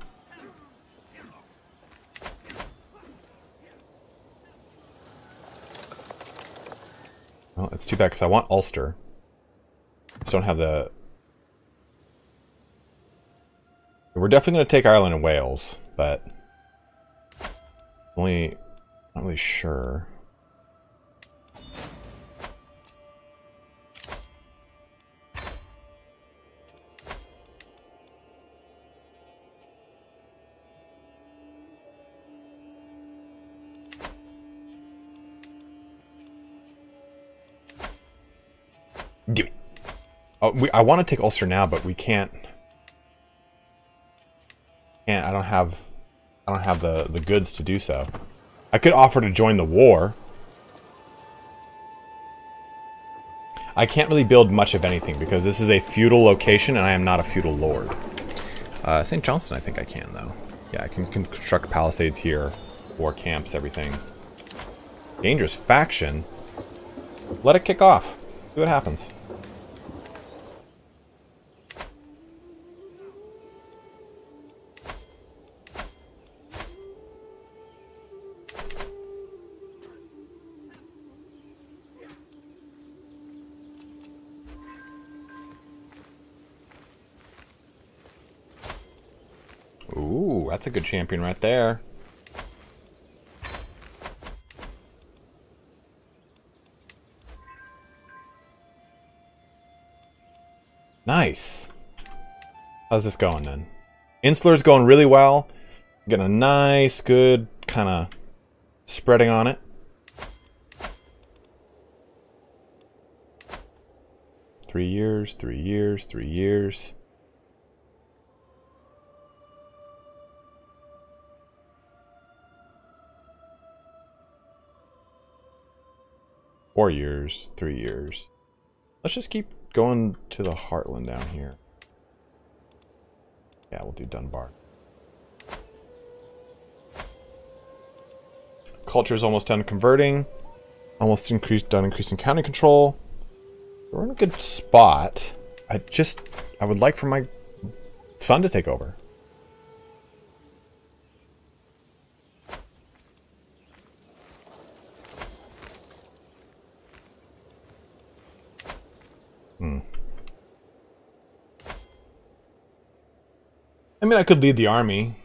Well, it's too bad because I want Ulster. Just don't have the... We're definitely going to take Ireland and Wales, but... Only... Not really sure... We, I want to take Ulster now, but we can't. Can't I don't have, I don't have the the goods to do so. I could offer to join the war. I can't really build much of anything because this is a feudal location, and I am not a feudal lord. Uh, Saint Johnston, I think I can though. Yeah, I can construct palisades here, war camps, everything. Dangerous faction. Let it kick off. See what happens. That's a good champion right there. Nice. How's this going then? Insular's going really well. Getting a nice, good kind of spreading on it. Three years, three years, three years. Four years, three years. Let's just keep going to the Heartland down here. Yeah, we'll do Dunbar. Culture's almost done converting. Almost increased, done increasing county control. We're in a good spot. I just, I would like for my son to take over. Hmm. I mean, I could lead the army.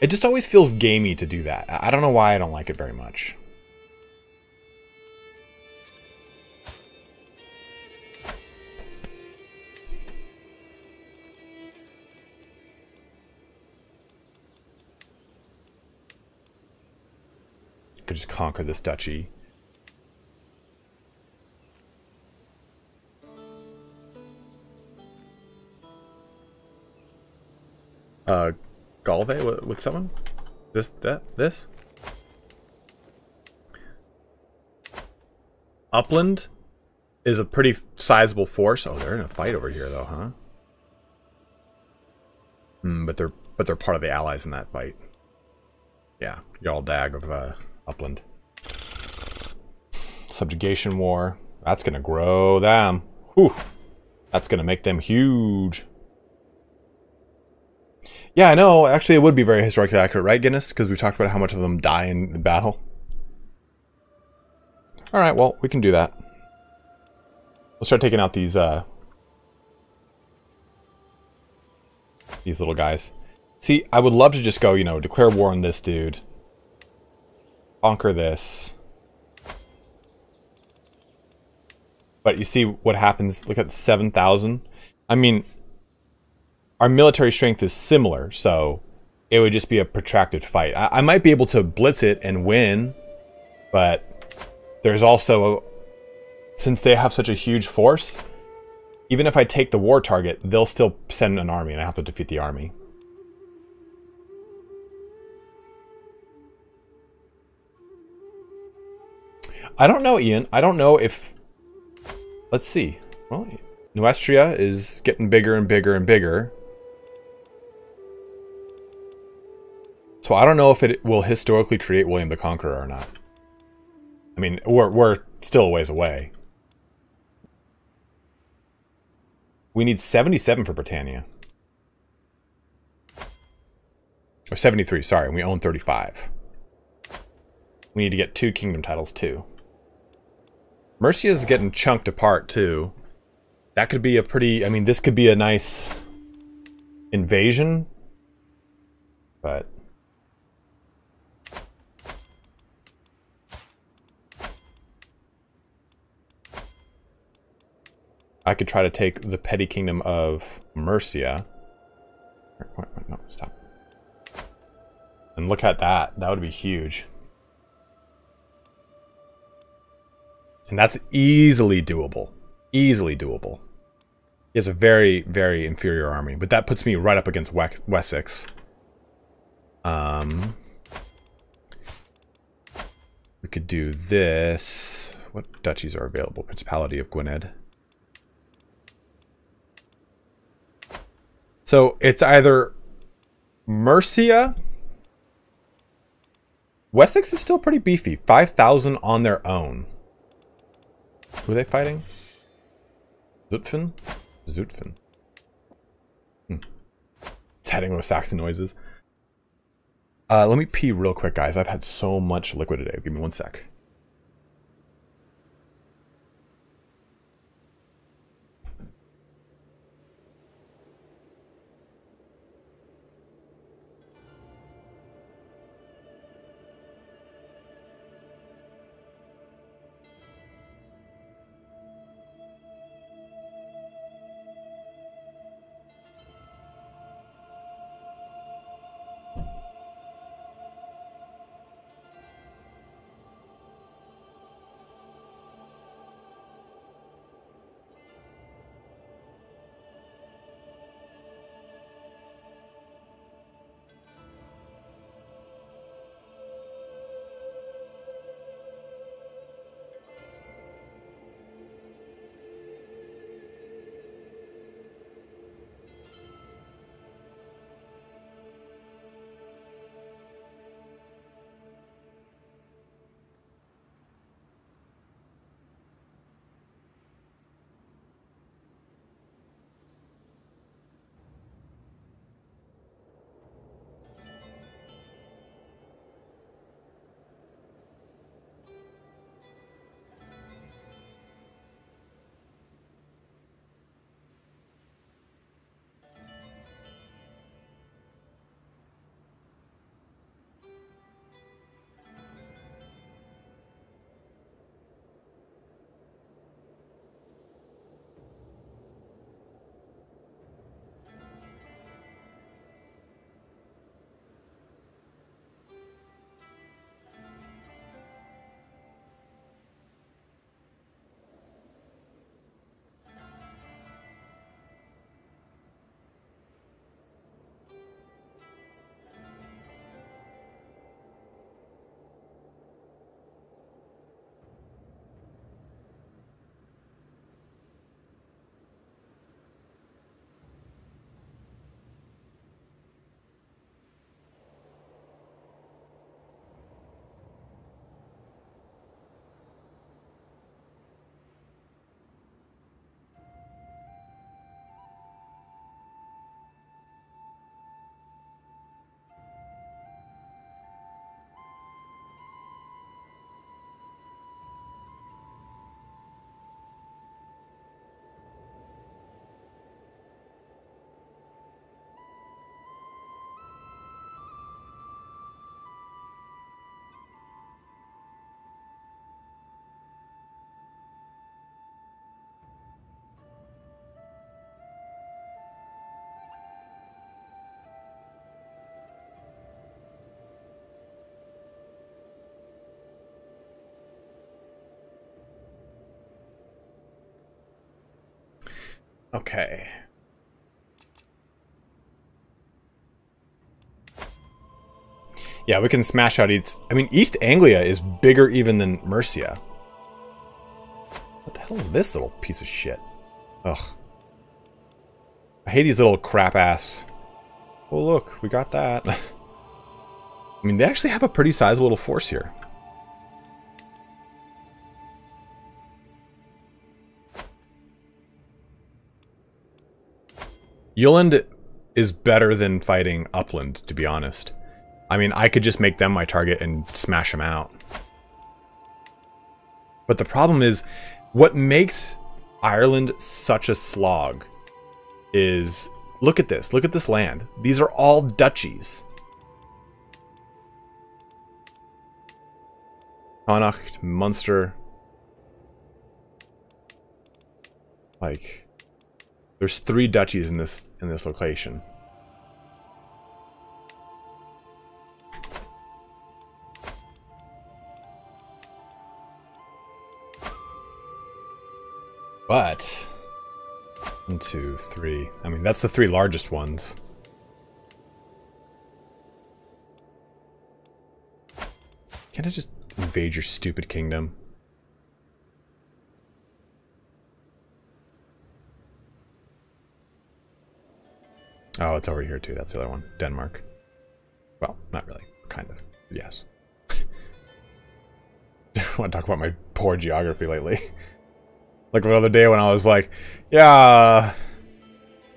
It just always feels gamey to do that. I don't know why I don't like it very much. Could just conquer this duchy. Uh, Galway with someone? This, that, this? Upland is a pretty sizable force. Oh, they're in a fight over here, though, huh? Mm, but they're but they're part of the allies in that fight. Yeah, y'all dag of uh, Upland. Subjugation war. That's gonna grow them. Whew. That's gonna make them huge. Yeah, I know. Actually, it would be very historically accurate, right, Guinness? Because we talked about how much of them die in the battle. Alright, well, we can do that. We'll start taking out these, uh... these little guys. See, I would love to just go, you know, declare war on this dude. Conquer this. But you see what happens. Look at seven thousand. I mean... our military strength is similar, so it would just be a protracted fight. I, I might be able to blitz it and win, but there's also, a, since they have such a huge force, even if I take the war target, they'll still send an army, and I have to defeat the army. I don't know, Ian. I don't know if... let's see. Well, Nuestria is getting bigger and bigger and bigger. So I don't know if it will historically create William the Conqueror or not. I mean, we're, we're still a ways away. We need seventy-seven for Britannia. Or seventy-three, sorry, and we own thirty-five. We need to get two kingdom titles, too. Mercia is getting chunked apart, too. That could be a pretty... I mean, this could be a nice invasion. But... I could try to take the petty kingdom of Mercia. No, stop. And look at that. That would be huge. And that's easily doable. Easily doable. He has a very, very inferior army. But that puts me right up against Wessex. Um, we could do this. What duchies are available? Principality of Gwynedd. So it's either Mercia. Wessex is still pretty beefy. five thousand on their own. Who are they fighting? Zutphen? Zutphen. Hmm. It's had Anglo-Saxon noises. Uh, let me pee real quick, guys. I've had so much liquid today. Give me one sec. Okay. Yeah, we can smash out East... I mean, East Anglia is bigger even than Mercia. What the hell is this little piece of shit? Ugh. I hate these little crap ass. Oh, look, we got that. I mean, they actually have a pretty sizable little force here. Yulland is better than fighting Upland, to be honest. I mean, I could just make them my target and smash them out. But the problem is, what makes Ireland such a slog is... Look at this. Look at this land. These are all duchies. Connacht, Munster. Like, there's three duchies in this in this location. But one, two, three. I mean, that's the three largest ones. Can't I just invade your stupid kingdom? Oh, it's over here too. That's the other one. Denmark. Well, not really. Kind of. Yes. I want to talk about my poor geography lately. Like the other day when I was like, yeah,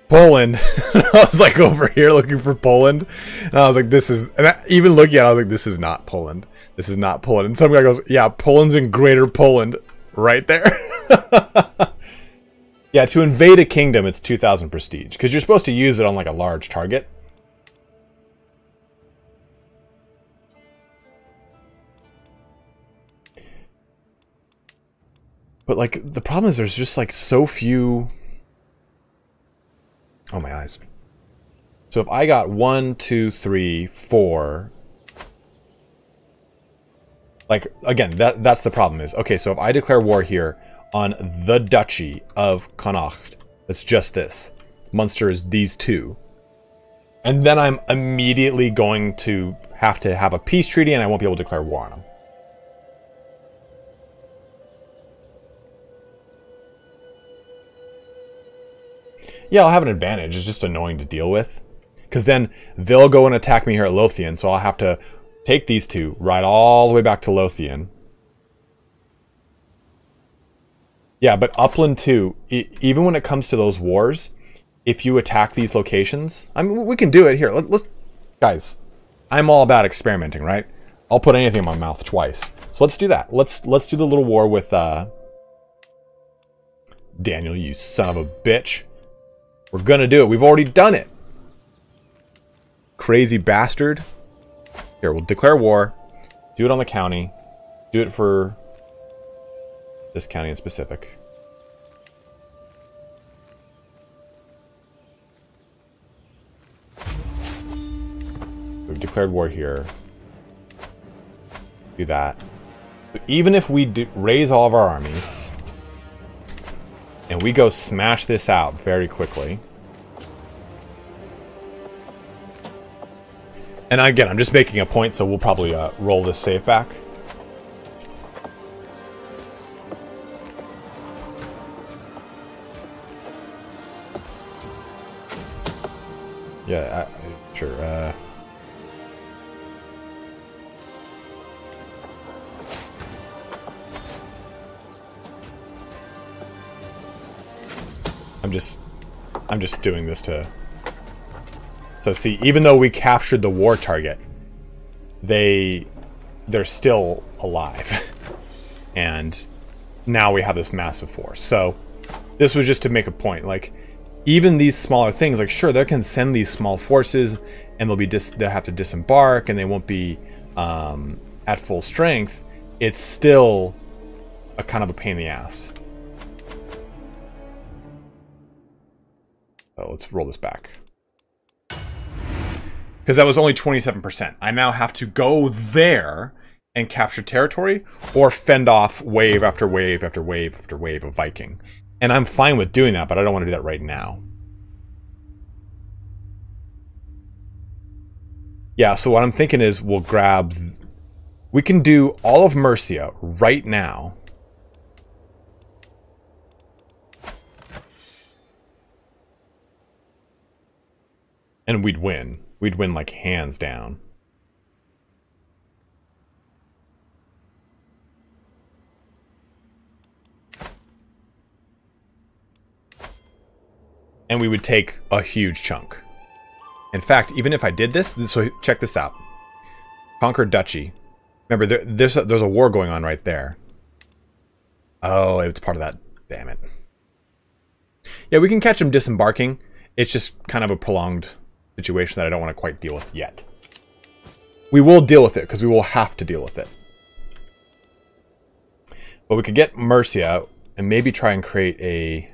Poland. I was like over here looking for Poland. And I was like, this is, and I, even looking at it, I was like, this is not Poland. This is not Poland. And some guy goes, yeah, Poland's in Greater Poland right there. Yeah, to invade a kingdom, it's two thousand prestige. Because you're supposed to use it on like a large target. But, like, the problem is there's just, like, so few... Oh, my eyes. So if I got one, two, three, four... Like, again, that that's the problem is... Okay, so if I declare war here on the Duchy of Connacht, that's just this. Munster is these two. And then I'm immediately going to have to have a peace treaty and I won't be able to declare war on them. Yeah, I'll have an advantage. It's just annoying to deal with. Because then they'll go and attack me here at Lothian. So I'll have to take these two, ride all the way back to Lothian. Yeah, but Upland too, e even when it comes to those wars, if you attack these locations... I mean, we can do it here. Let's, let's, guys, I'm all about experimenting, right? I'll put anything in my mouth twice. So let's do that. Let's, let's do the little war with... Uh, Daniel, you son of a bitch. We're gonna do it. We've already done it. Crazy bastard. Here, we'll declare war. Do it on the county. Do it for this county in specific. We've declared war here. Do that. But even if we do raise all of our armies... And we go smash this out very quickly. And again, I'm just making a point, so we'll probably uh, roll this save back. Yeah, I, sure. Uh... I'm just, I'm just doing this to, so see, even though we captured the war target, they, they're still alive. And now we have this massive force. So this was just to make a point, like, even these smaller things, like, sure, they can send these small forces and they'll be dis, they'll have to disembark and they won't be um, at full strength. It's still a kind of a pain in the ass. So let's roll this back. Because that was only twenty-seven percent. I now have to go there and capture territory or fend off wave after wave after wave after wave of Viking. And I'm fine with doing that, but I don't want to do that right now. Yeah, so what I'm thinking is we'll grab... We can do all of Mercia right now. And we'd win. We'd win, like, hands down. And we would take a huge chunk. In fact, even if I did this, so check this out. Conquer Duchy. Remember, there, there's, a, there's a war going on right there. Oh, it's part of that. Damn it. Yeah, we can catch them disembarking. It's just kind of a prolonged... situation that I don't want to quite deal with yet. We will deal with it because we will have to deal with it. But we could get Mercia and maybe try and create a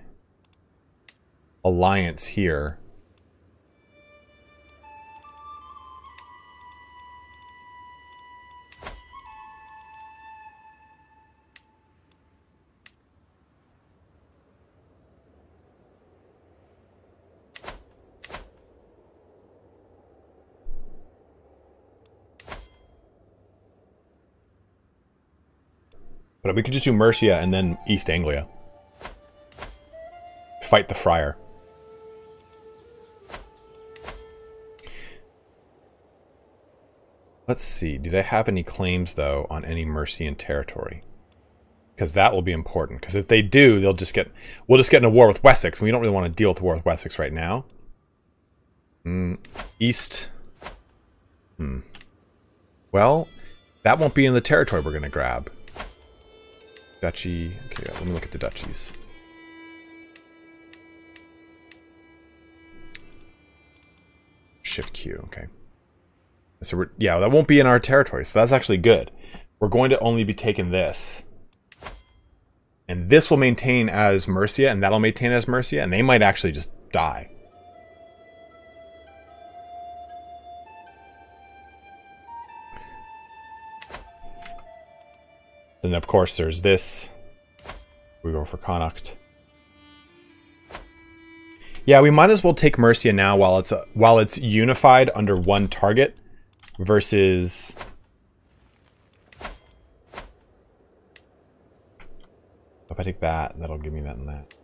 alliance here. But we could just do Mercia and then East Anglia. Fight the friar. Let's see. Do they have any claims, though, on any Mercian territory? Because that will be important. Because if they do, they'll just get... We'll just get in a war with Wessex. We don't really want to deal with a war with Wessex right now. Mm, East. Hmm. Well, that won't be in the territory we're going to grab. Duchy. Okay, let me look at the duchies. Shift Q. Okay. So we're, yeah, that won't be in our territory, so that's actually good. We're going to only be taking this. And this will maintain as Mercia, and that'll maintain as Mercia, and they might actually just die. And of course there's this. We go for Connacht. Yeah, we might as well take Mercia now while it's uh, while it's unified under one target versus if I take that, that'll give me that and that.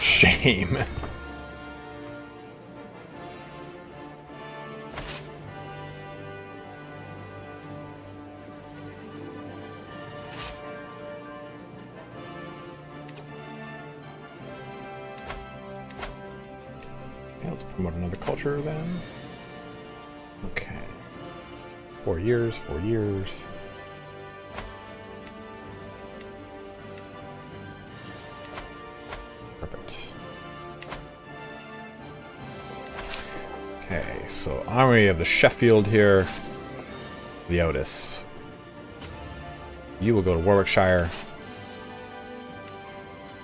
Shame. Okay, let's promote another culture then. Okay. Four years, four years. So, Army of the Sheffield here. The Otis. You will go to Warwickshire.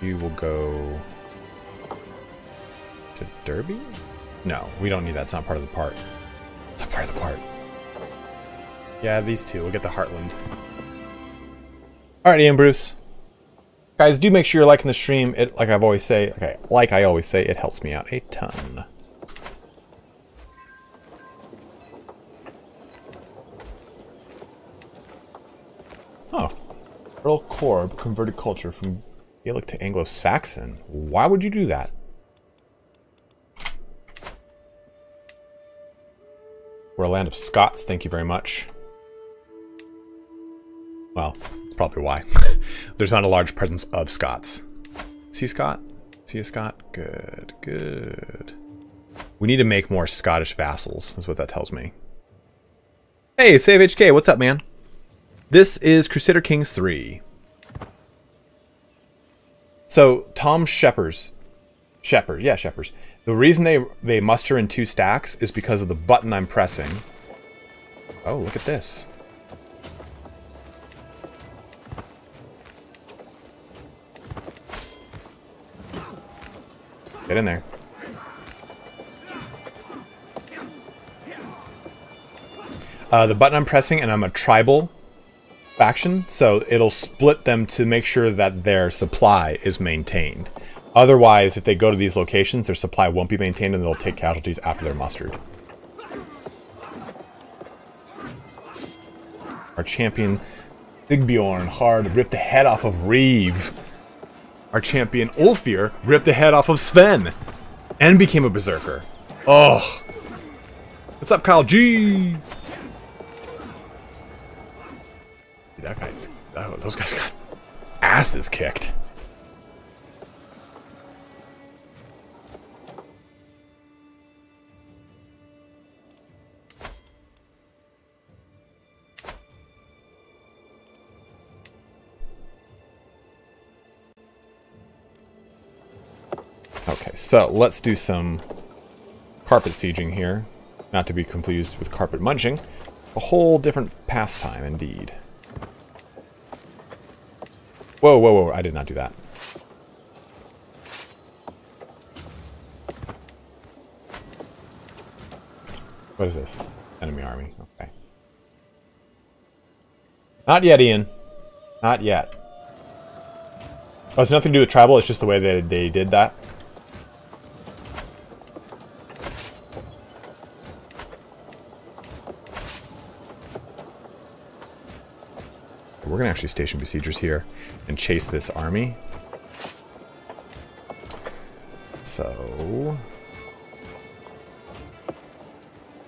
You will go to Derby? No, we don't need that. It's not part of the part. It's not part of the part. Yeah, these two. We'll get the Heartland. Alright, Ian Bruce. Guys, do make sure you're liking the stream. It, like I've always say, okay, like I always say, it helps me out a ton. Earl Corb converted culture from Gaelic to Anglo-Saxon. Why would you do that? We're a land of Scots, thank you very much. Well, that's probably why. There's not a large presence of Scots. See Scot? See a Scot? Good, good. We need to make more Scottish vassals, is what that tells me. Hey, Save H K, what's up, man? This is Crusader Kings three. So Tom Shepherd's, Shepherd, yeah, Shepherd's. The reason they they muster in two stacks is because of the button I'm pressing. Oh, look at this. Get in there. Uh, the button I'm pressing, and I'm a tribal faction, so it'll split them to make sure that their supply is maintained. Otherwise, if they go to these locations, their supply won't be maintained, and they'll take casualties after they're mustered. Our champion, Sigbjorn, Hard, ripped the head off of Reeve. Our champion, Ulfir, ripped the head off of Sven and became a berserker. Oh. What's up, Kyle G? Dude, that guy, that, those guys got asses kicked. Okay, so let's do some carpet sieging here. Not to be confused with carpet munching. A whole different pastime, indeed. Whoa, whoa, whoa, I did not do that. What is this? Enemy army, okay. Not yet, Ian. Not yet. Oh, it's nothing to do with tribal, it's just the way that they did that. We're going to actually station besiegers here and chase this army. So...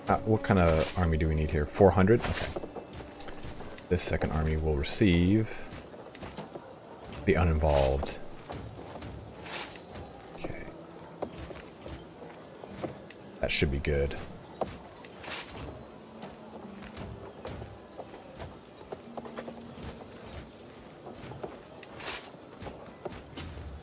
Uh, what kind of army do we need here? four hundred? Okay. This second army will receive the uninvolved. Okay. That should be good.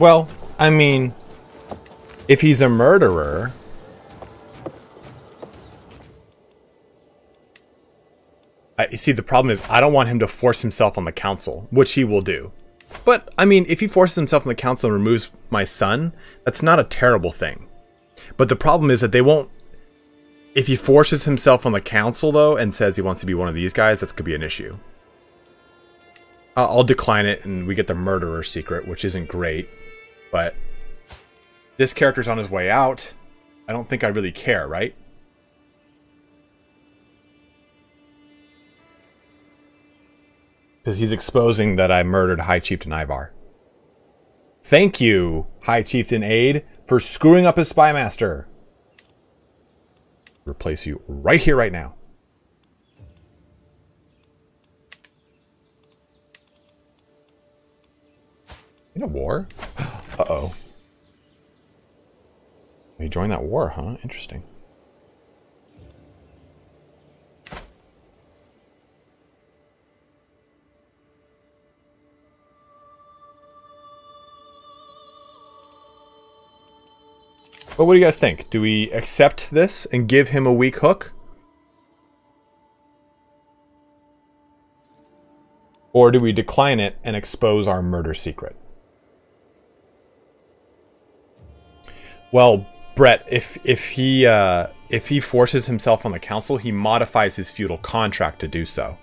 Well, I mean, if he's a murderer, I see. The problem is, I don't want him to force himself on the council, which he will do. But I mean, if he forces himself on the council and removes my son, that's not a terrible thing. But the problem is that they won't. If he forces himself on the council though, and says he wants to be one of these guys, that could be an issue. I'll decline it, and we get the murderer secret, which isn't great. But this character's on his way out. I don't think I really care, right? Because he's exposing that I murdered High Chieftain Ivar. Thank you, High Chieftain Aid, for screwing up his spy master. Replace you right here, right now. In a war? Uh-oh. We joined that war, huh? Interesting. But what do you guys think? Do we accept this and give him a weak hook? Or do we decline it and expose our murder secret? Well, Brett, if if he uh, if he forces himself on the council, he modifies his feudal contract to do so.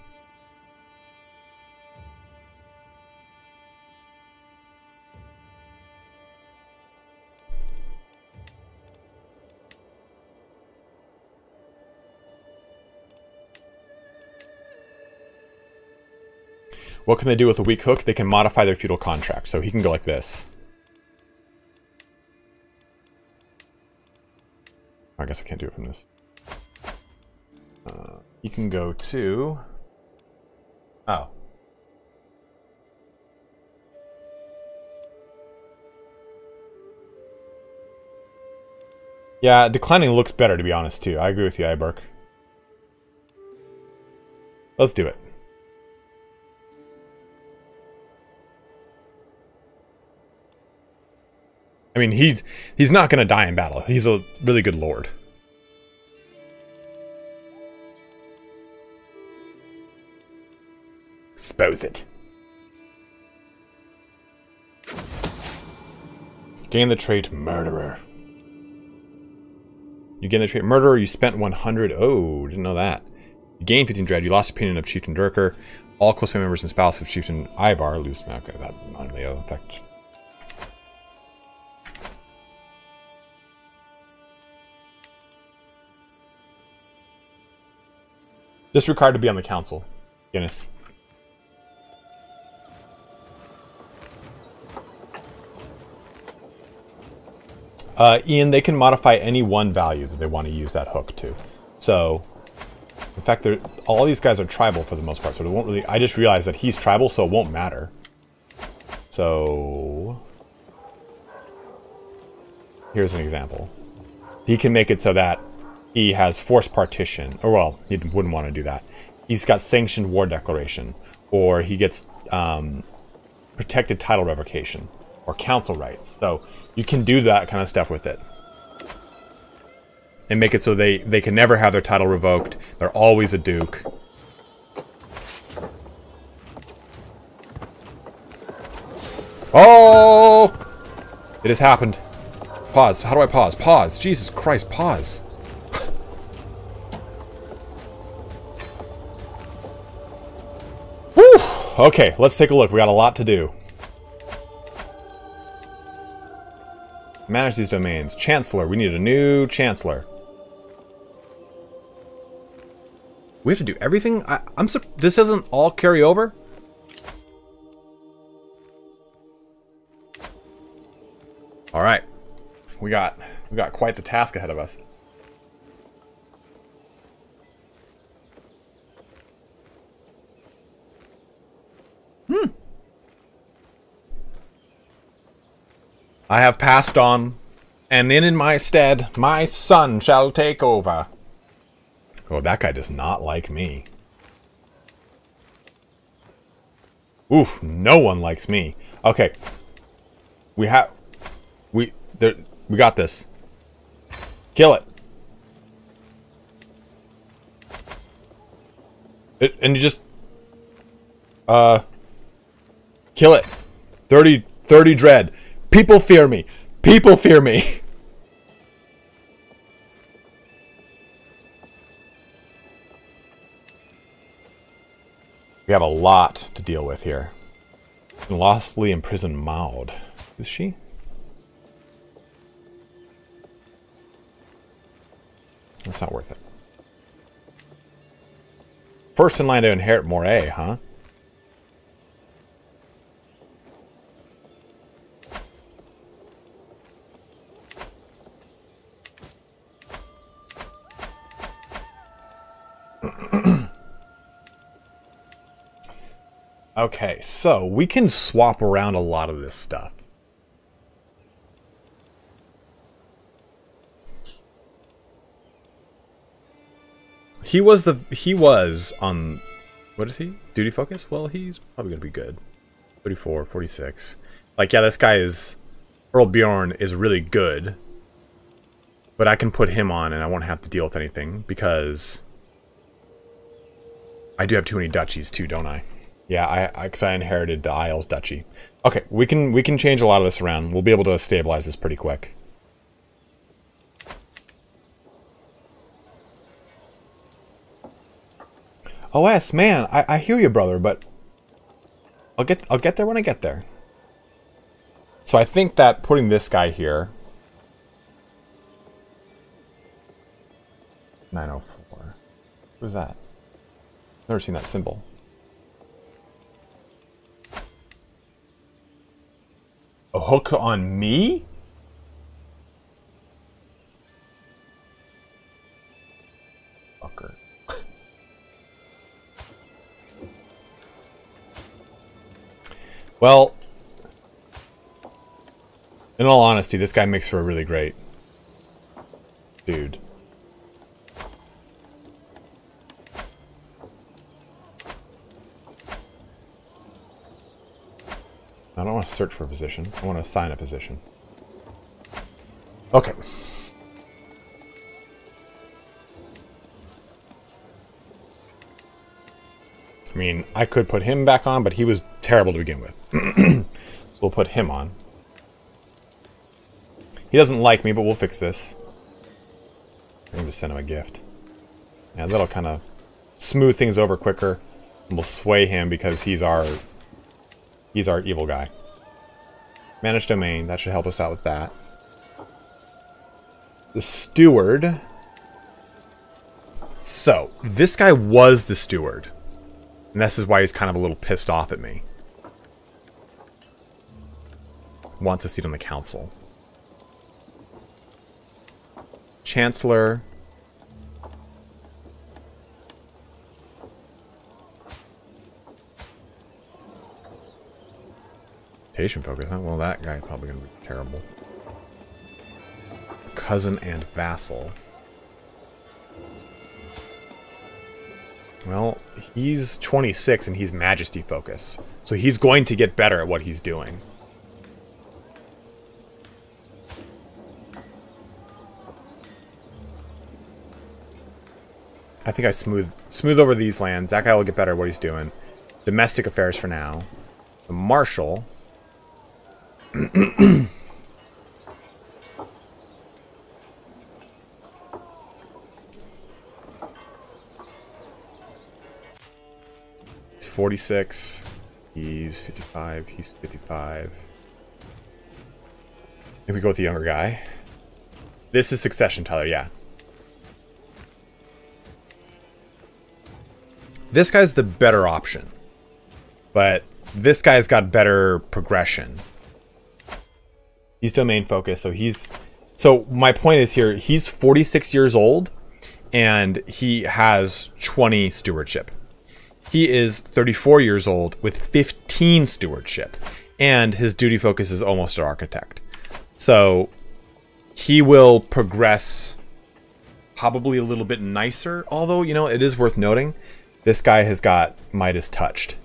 What can they do with a weak hook? They can modify their feudal contract. So he can go like this. I guess I can't do it from this. Uh, you can go to... Oh. Yeah, declining looks better, to be honest, too. I agree with you, Iberk. Let's do it. I mean, he's he's not going to die in battle. He's a really good lord. Expose it. Gain the trait murderer. You gain the trait murderer. You spent one hundred. Oh, didn't know that. You gain fifteen dread. You lost opinion of Chieftain Durker. All close family members and spouse of Chieftain Ivar lose. Okay, that not really an effect. Just required to be on the council. Guinness. Uh, Ian, they can modify any one value that they want to use that hook to. So, in fact, all these guys are tribal for the most part, so it won't really... I just realized that he's tribal, so it won't matter. So... Here's an example. He can make it so that he has forced partition. Or, well, he wouldn't want to do that. He's got sanctioned war declaration. Or he gets um, protected title revocation. Or council rights. So you can do that kind of stuff with it. And make it so they, they can never have their title revoked. They're always a duke. Oh! It has happened. Pause. How do I pause? Pause. Jesus Christ, pause. Okay, let's take a look. We got a lot to do. Manage these domains. Chancellor. We need a new chancellor. We have to do everything? I, I'm su- This doesn't all carry over? Alright. We got, we got quite the task ahead of us. Hmm. I have passed on, and in in my stead, my son shall take over. Oh, that guy does not like me. Oof, no one likes me. Okay. We have... We... There, we got this. Kill it. it and you just... Uh... Kill it. thirty, thirty dread. People fear me. People fear me. We have a lot to deal with here. Lostly imprisoned Maud. Is she? That's not worth it. First in line to inherit Moray, huh? Okay, so we can swap around a lot of this stuff. He was the he was on what is he? Duty focus? Well, he's probably going to be good. thirty-four, forty-six. Like yeah, this guy is Earl Bjorn is really good. But I can put him on and I won't have to deal with anything because I do have too many duchies too, don't I? Yeah, I, I, 'cause I inherited the Isles duchy. Okay, we can we can change a lot of this around. We'll be able to stabilize this pretty quick. O S, man, I, I hear you, brother, but I'll get I'll get there when I get there. So I think that putting this guy here, nine oh four. Who's that? Never seen that symbol. hook on me? Fucker. Well, in all honesty, this guy makes for a really great dude. I don't want to search for a position. I want to assign a position. Okay. I mean, I could put him back on, but he was terrible to begin with. So we'll put him on. He doesn't like me, but we'll fix this. I'm just send him a gift. Yeah, that'll kind of smooth things over quicker. And we'll sway him because he's our... He's our evil guy. Manage domain. That should help us out with that. The steward. So, this guy was the steward. And this is why he's kind of a little pissed off at me. Wants a seat on the council. Chancellor. Focus, huh? Well, that guy probably gonna be terrible. Cousin and vassal. Well, he's twenty-six and he's majesty focus, so he's going to get better at what he's doing. I think I smooth smooth over these lands. That guy will get better at what he's doing. Domestic affairs for now. The marshal. It's forty-six. He's fifty-five. He's fifty-five. Maybe we go with the younger guy. This is succession, Tyler. Yeah. This guy's the better option, but this guy's got better progression. He's domain focused, so he's... So my point is here, he's forty-six years old, and he has twenty stewardship. He is thirty-four years old with fifteen stewardship, and his duty focus is almost an architect. So he will progress probably a little bit nicer, although, you know, it is worth noting, this guy has got Midas touched.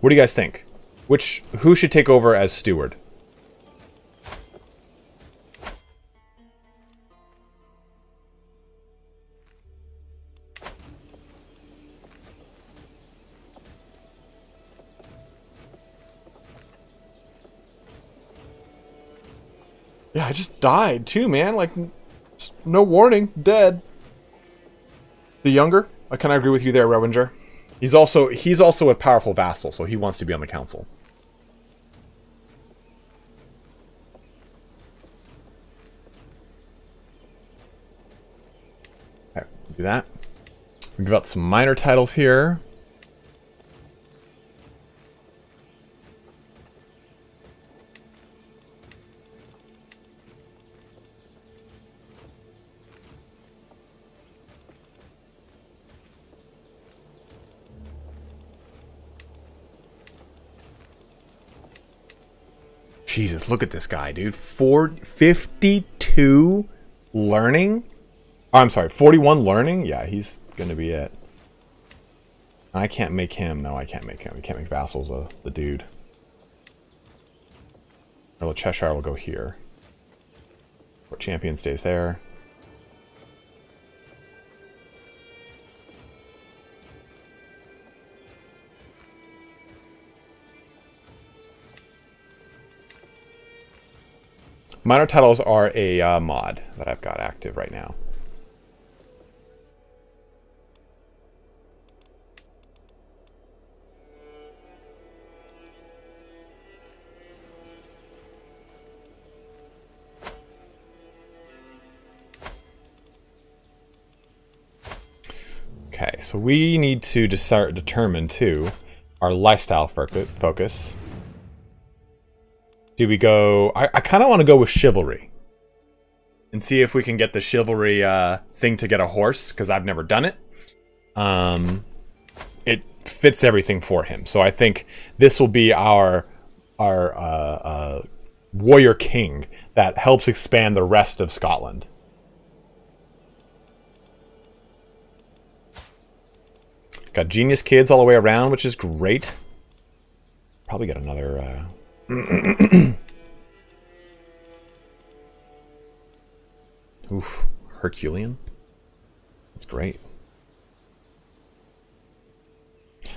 What do you guys think? Which, who should take over as steward? Yeah, I just died too, man. Like, no warning, dead. The younger? I kind of agree with you there, Rewinger. He's also he's also a powerful vassal, so he wants to be on the council. Okay, we'll do that. We'll give out some minor titles here. Jesus, look at this guy, dude. four fifty-two learning? Oh, I'm sorry, forty-one learning? Yeah, he's going to be it. I can't make him. No, I can't make him. We can't make vassals the, the dude. Earl of Cheshire will go here. Court champion stays there. Minor titles are a uh, mod that I've got active right now. Okay, so we need to determine, too, our lifestyle focus. Do we go... I, I kind of want to go with chivalry. And see if we can get the chivalry uh, thing to get a horse, because I've never done it. Um, it fits everything for him. So I think this will be our, our uh, uh, warrior king that helps expand the rest of Scotland. Got genius kids all the way around, which is great. Probably get another... Uh... Oof. Herculean. That's great.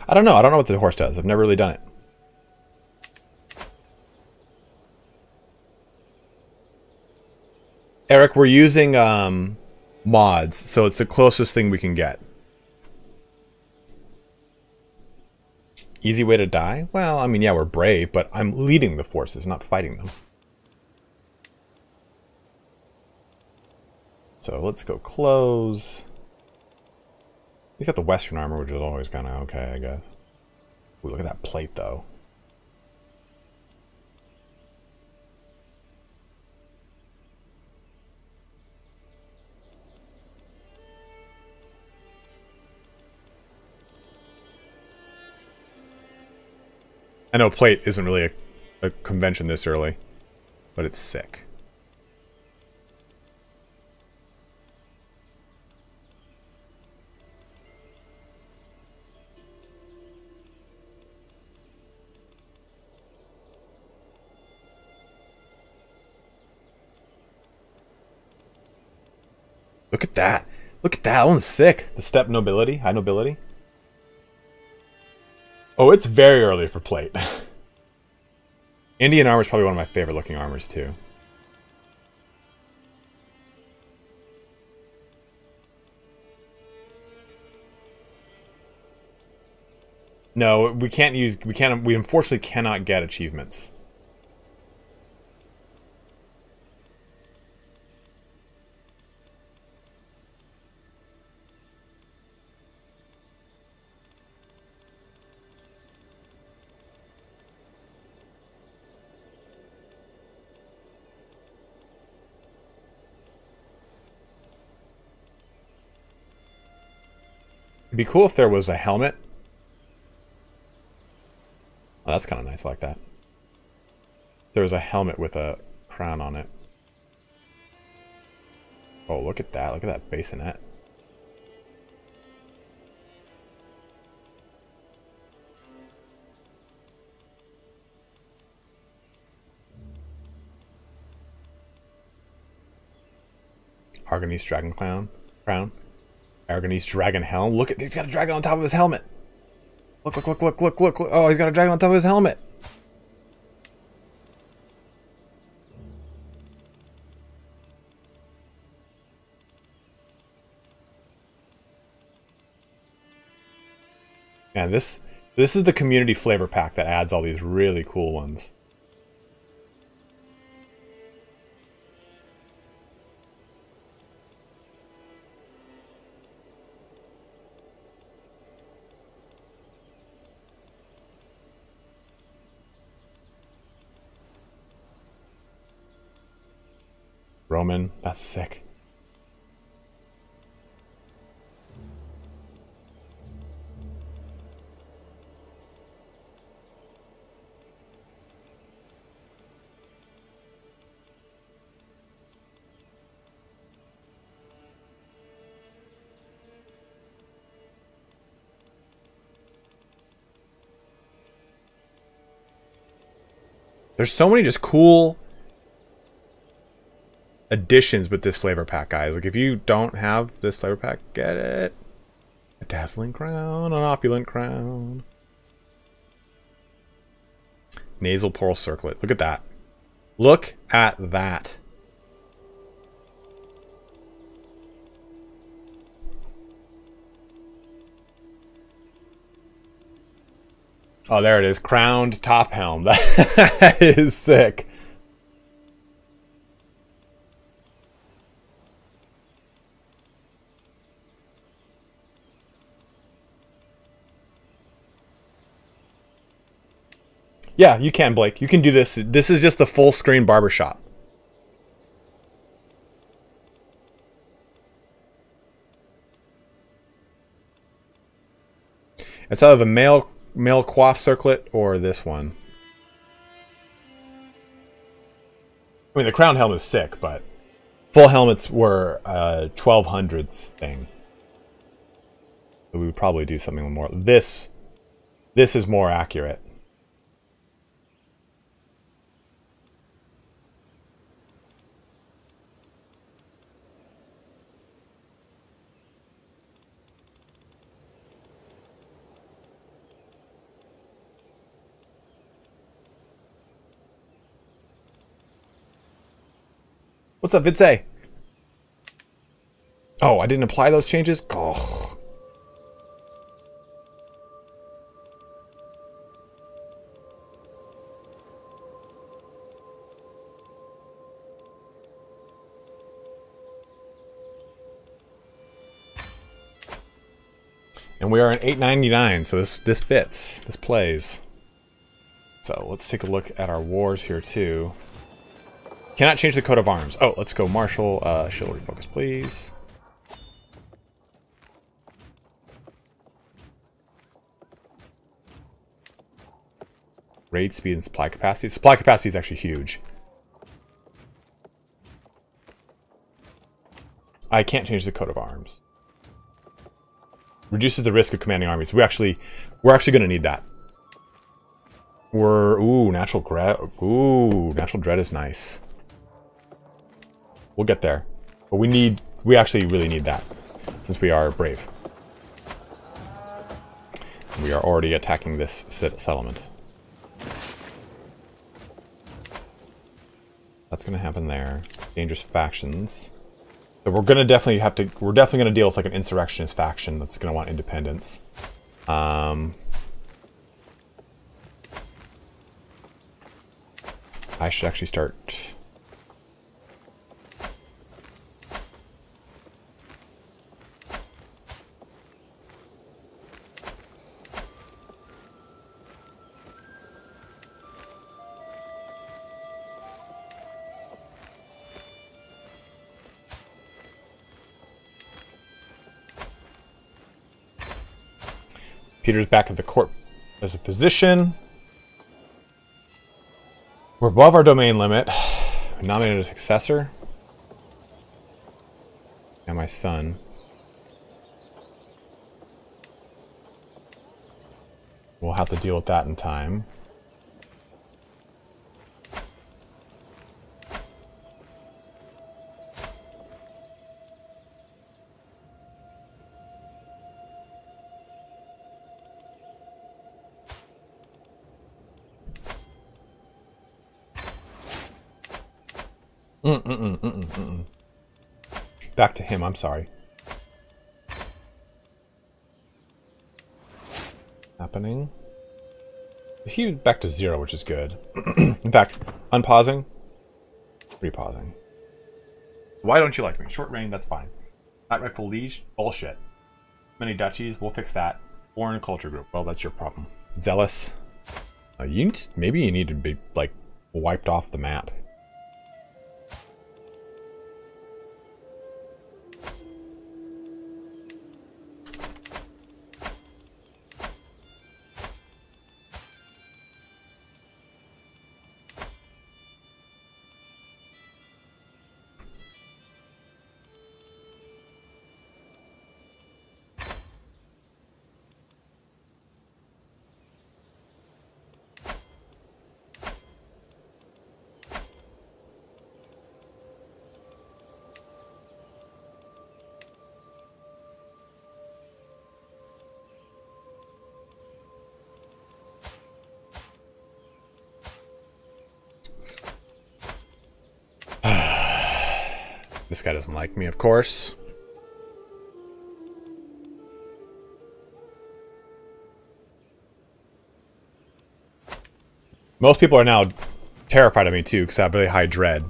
I don't know. I don't know what the horse does. I've never really done it. Eric, we're using um, mods, so it's the closest thing we can get. Easy way to die? Well, I mean, yeah, we're brave, but I'm leading the forces, not fighting them. So let's go close. He's got the Western armor, which is always kind of okay, I guess. Ooh, look at that plate, though. I know plate isn't really a, a convention this early, but it's sick. Look at that. Look at that. That one's sick. The step nobility, high nobility. Oh, it's very early for plate. Indian armor is probably one of my favorite looking armors, too. No, we can't use, we can't, we unfortunately cannot get achievements. It'd be cool if there was a helmet. Oh, that's kind of nice, I like that. There was a helmet with a crown on it. Oh, look at that. Look at that bassinet. Argonese Dragon Crown. Crown. Aragonese dragon helm. Look at, he's got a dragon on top of his helmet. Look, look, look, look, look, look, look. Oh, he's got a dragon on top of his helmet. Man, this this is the community flavor pack that adds all these really cool ones. Roman, that's sick. There's so many just cool additions with this flavor pack, guys. Like, if you don't have this flavor pack, get it. A dazzling crown, an opulent crown. Nasal pearl circlet. Look at that. Look at that. Oh, there it is. Crowned top helm. That is sick. Yeah, you can, Blake. You can do this. This is just the full screen barbershop. It's either the male male coif circlet or this one. I mean, the crown helmet is sick, but full helmets were a twelve hundreds thing. So we would probably do something more. This, this is more accurate. What's up, Vince? Oh, I didn't apply those changes? Ugh. And we are at eight ninety-nine, so this, this fits. This plays. So let's take a look at our wars here, too. Cannot change the coat of arms. Oh, let's go martial. Uh, chivalry focus, please. Raid speed and supply capacity. Supply capacity is actually huge. I can't change the coat of arms. Reduces the risk of commanding armies. We actually, we're actually going to need that. We're ooh, natural dread. Ooh, natural dread is nice. We'll get there. But we need, we actually really need that. Since we are brave. And we are already attacking this settlement. That's going to happen there. Dangerous factions. So we're going to definitely have to, we're definitely going to deal with like an insurrectionist faction that's going to want independence. Um, I should actually start... Peter's back at the court as a physician. We're above our domain limit. We nominated a successor. And my son. We'll have to deal with that in time. Mm-mm, mm-mm, mm-mm. Back to him, I'm sorry. Happening. He was back to zero, which is good. In fact, unpausing. Repausing. Why don't you like me? Short reign, that's fine. Not rightful liege, bullshit. Many duchies, we'll fix that. Foreign culture group, well, that's your problem. Zealous. Uh, you need, maybe you need to be, like, wiped off the map. This guy doesn't like me, of course. Most people are now terrified of me too, because I have really high dread.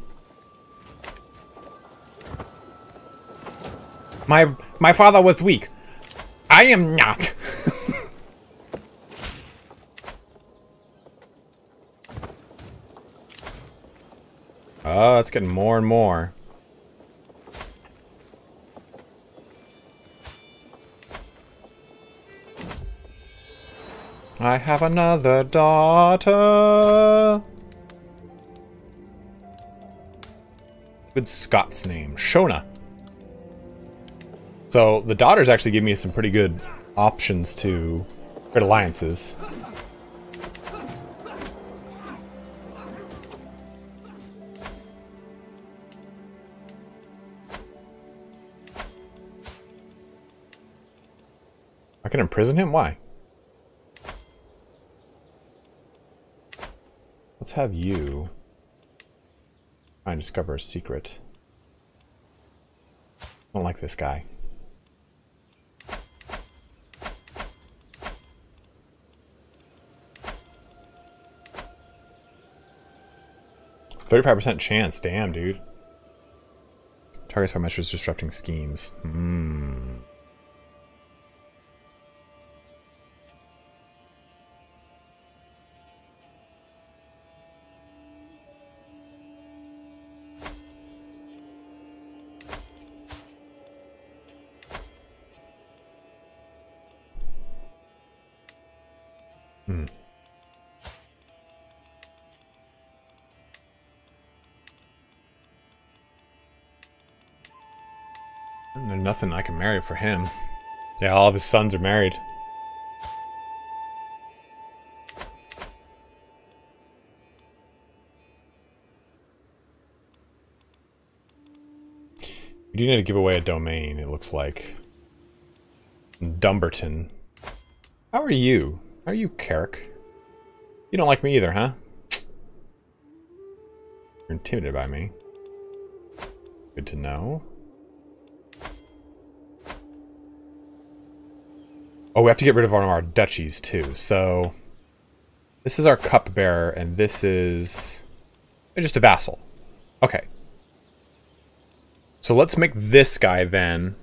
My my father was weak. I am not. Oh, it's getting more and more. I have another daughter. Good Scots name, Shona. So the daughters actually give me some pretty good options to create alliances. I can imprison him? Why? Let's have you try and discover a secret. I don't like this guy. thirty-five percent chance, damn, dude. Targets by measures disrupting schemes. Hmm. Hmm. There's nothing I can marry for him. Yeah, all of his sons are married. We do need to give away a domain, it looks like. Dumbarton. How are you? How are you, Carrick? You don't like me either, huh? You're intimidated by me. Good to know. Oh, we have to get rid of one of our duchies, too. So, this is our cupbearer, and this is just a vassal. Okay. So, let's make this guy, then.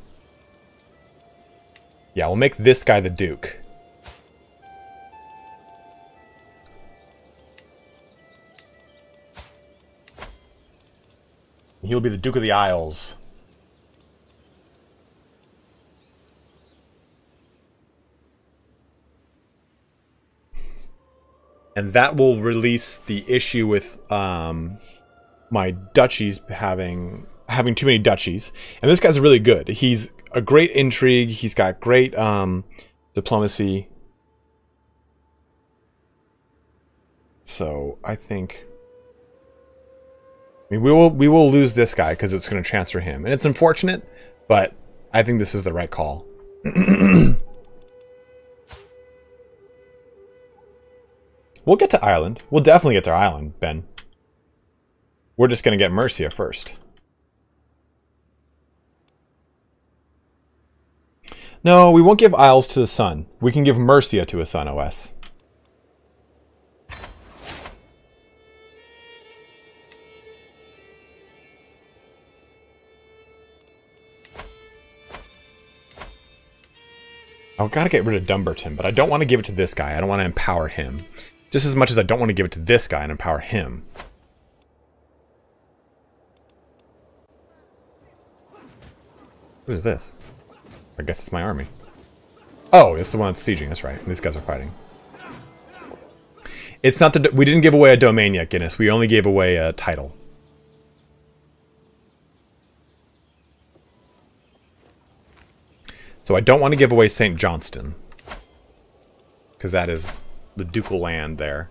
Yeah, we'll make this guy the duke. He'll be the Duke of the Isles. And that will release the issue with um, my duchies having having too many duchies. And this guy's really good. He's a great intrigue. He's got great um, diplomacy. So I think... I mean, we will we will lose this guy because it's going to transfer him, and it's unfortunate, but I think this is the right call. We'll get to Ireland. We'll definitely get to Ireland, Ben. We're just going to get Mercia first. No, we won't give Isles to the son. We can give Mercia to his son, O S. I've got to get rid of Dumbarton, but I don't want to give it to this guy. I don't want to empower him. Just as much as I don't want to give it to this guy and empower him. What is this? I guess it's my army. Oh, it's the one that's sieging. That's right. These guys are fighting. It's not the... We didn't give away a domain yet, Guinness. We only gave away a title. So I don't want to give away Saint Johnston, because that is the ducal land there.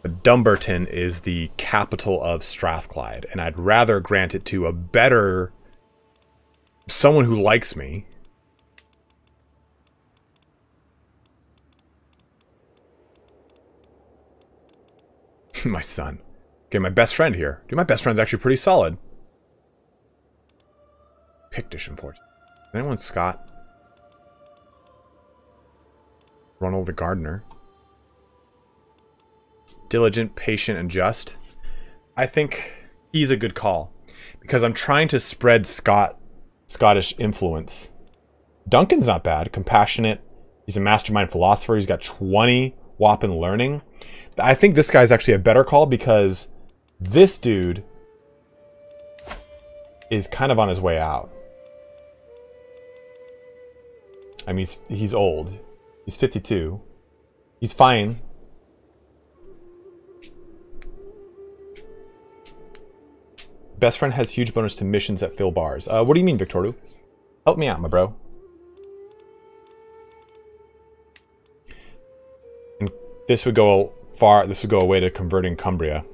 But Dumbarton is the capital of Strathclyde, and I'd rather grant it to a better... someone who likes me. My son. Okay, my best friend here. Dude, my best friend's actually pretty solid. Pictish, unfortunately. Anyone Scott? Ronald the Gardener. Diligent, patient, and just. I think he's a good call. Because I'm trying to spread Scott Scottish influence. Duncan's not bad. Compassionate. He's a mastermind philosopher. He's got twenty whopping learning. I think this guy's actually a better call because this dude is kind of on his way out. I mean, he's, he's old. He's fifty-two. He's fine. Best friend has huge bonus to missions that fill bars. Uh, what do you mean, Victoru? Help me out, my bro. And this would go far. This would go away to converting Cumbria.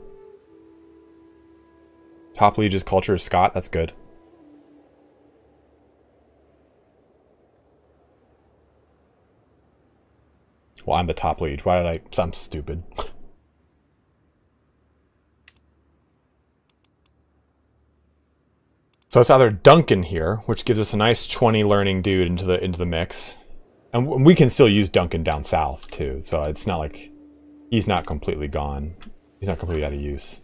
Top Liege's culture is Scott. That's good. Well, I'm the top liege. Why did I? I'm stupid. So it's either Duncan here, which gives us a nice twenty learning dude into the into the mix, and we can still use Duncan down south too. So it's not like he's not completely gone. He's not completely out of use.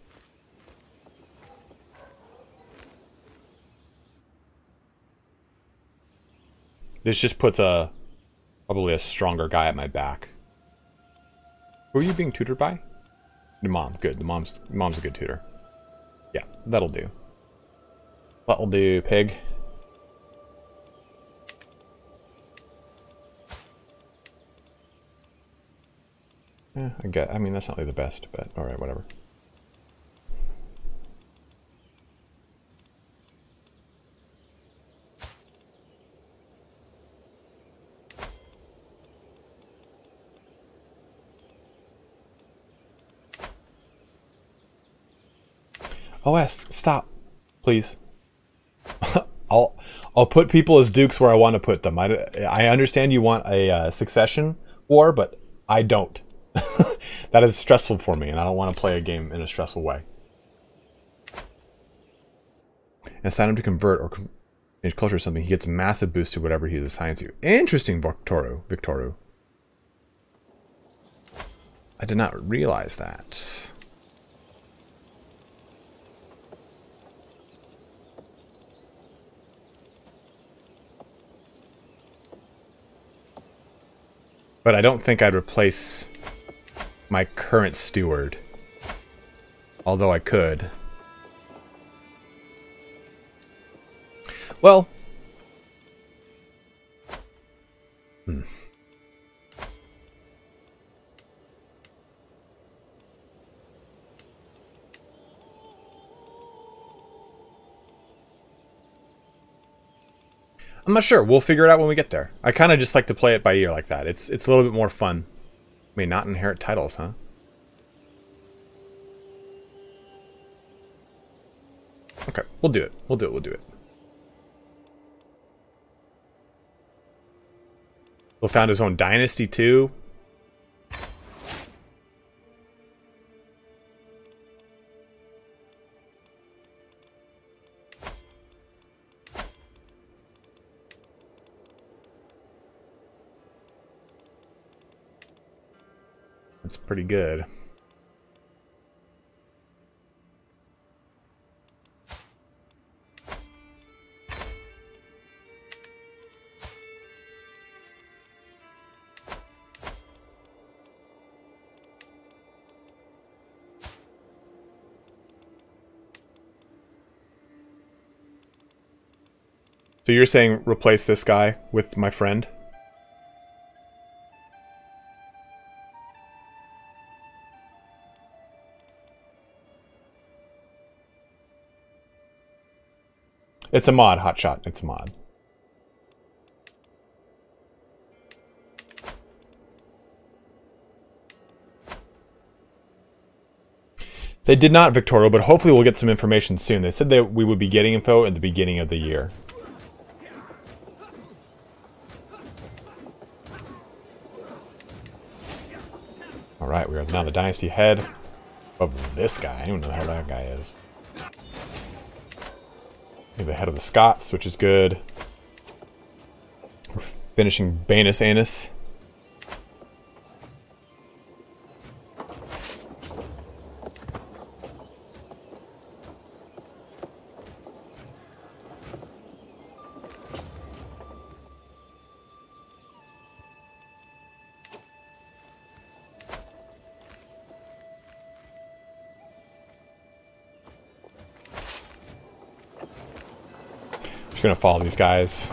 This just puts a probably a stronger guy at my back. Who are you being tutored by? Your mom. Good. The mom's the mom's a good tutor. Yeah, that'll do. That'll do, pig. Yeah, I get. I mean, that's not really the best, but all right, whatever. O S, stop, please. I'll I'll put people as dukes where I want to put them. I, I understand you want a uh, succession war, but I don't. That is stressful for me, and I don't want to play a game in a stressful way. And assign him to convert or change culture or something. He gets a massive boost to whatever he is assigned to. Interesting, Victoru. Victoru. I did not realize that. But I don't think I'd replace my current steward. Although I could. Well. Hmm. I'm not sure. We'll figure it out when we get there. I kind of just like to play it by ear like that. It's it's a little bit more fun. May not inherit titles, huh? Okay, we'll do it. We'll do it. We'll do it. He'll found his own dynasty too. That's pretty good. So you're saying replace this guy with my friend? It's a mod, hotshot. It's a mod. They did not, Victorio, but hopefully we'll get some information soon. They said that we would be getting info at the beginning of the year. Alright, we are now the dynasty head of this guy. I don't know who that guy is. The head of the Scots, which is good. We're finishing Banus Anus. gonna follow these guys.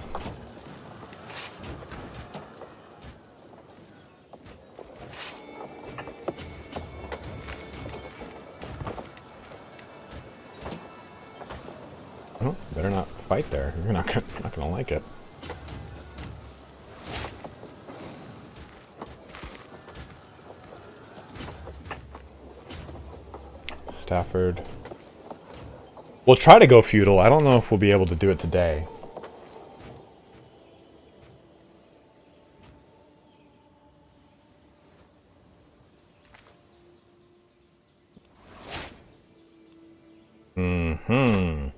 Oh, better not fight there. You're not gonna, not gonna like it. Stafford. We'll try to go feudal. I don't know if we'll be able to do it today. Mm-hmm.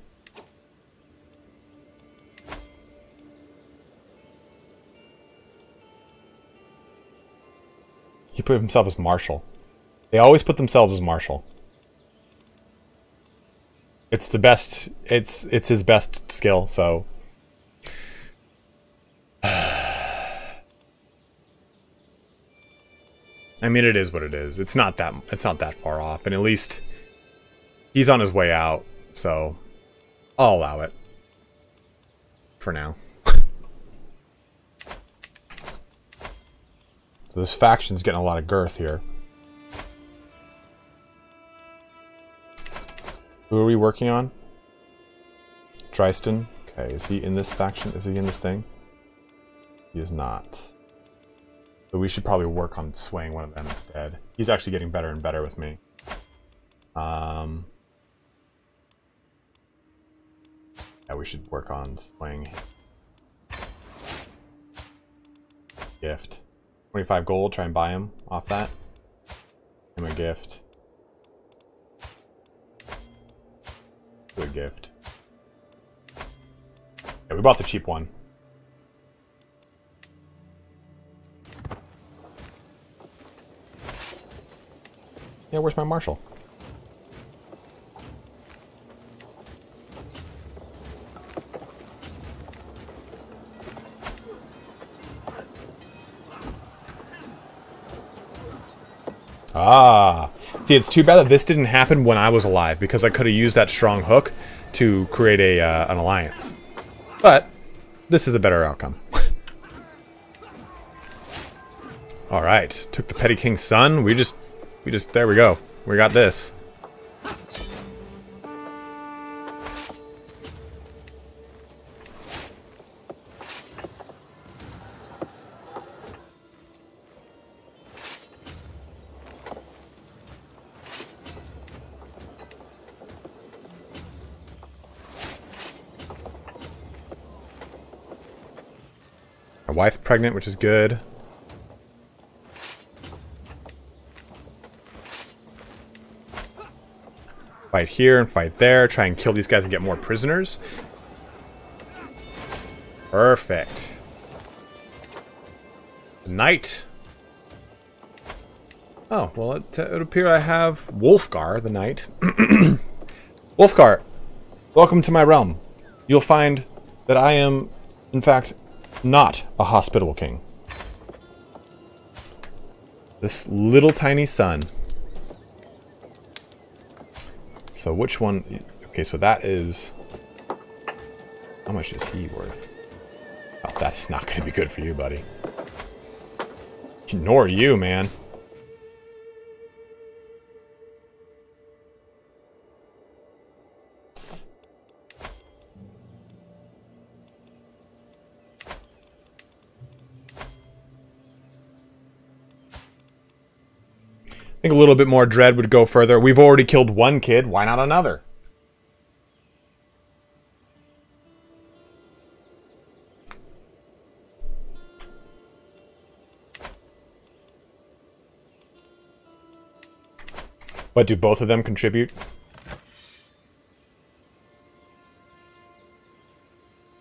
He put himself as marshal. They always put themselves as marshal. It's the best, it's, it's his best skill, so. I mean, it is what it is. It's not that, it's not that far off, and at least he's on his way out, so I'll allow it for now. So this faction's getting a lot of girth here. Who are we working on? Dryston. Okay, is he in this faction? Is he in this thing? He is not. So we should probably work on swaying one of them instead. He's actually getting better and better with me. Um, yeah, we should work on swaying him. Gift. twenty-five gold, try and buy him off that. Give him a gift. Good gift. Yeah, we bought the cheap one. Yeah, where's my marshal? Ah. See, it's too bad that this didn't happen when I was alive, because I could have used that strong hook to create a uh, an alliance. But this is a better outcome. All right, took the petty king's son. We just, we just, there we go. We got this. Wife's pregnant, which is good. Fight here and fight there. Try and kill these guys and get more prisoners. Perfect. Knight. Oh, well, it, it would appear I have Wolfgar, the knight. Wolfgar, welcome to my realm. You'll find that I am, in fact, not a hospitable king. This little tiny sun. So which one? Okay, so that is... How much is he worth? Oh, that's not going to be good for you, buddy. Nor you, man. I think a little bit more dread would go further. We've already killed one kid, why not another? What, do both of them contribute?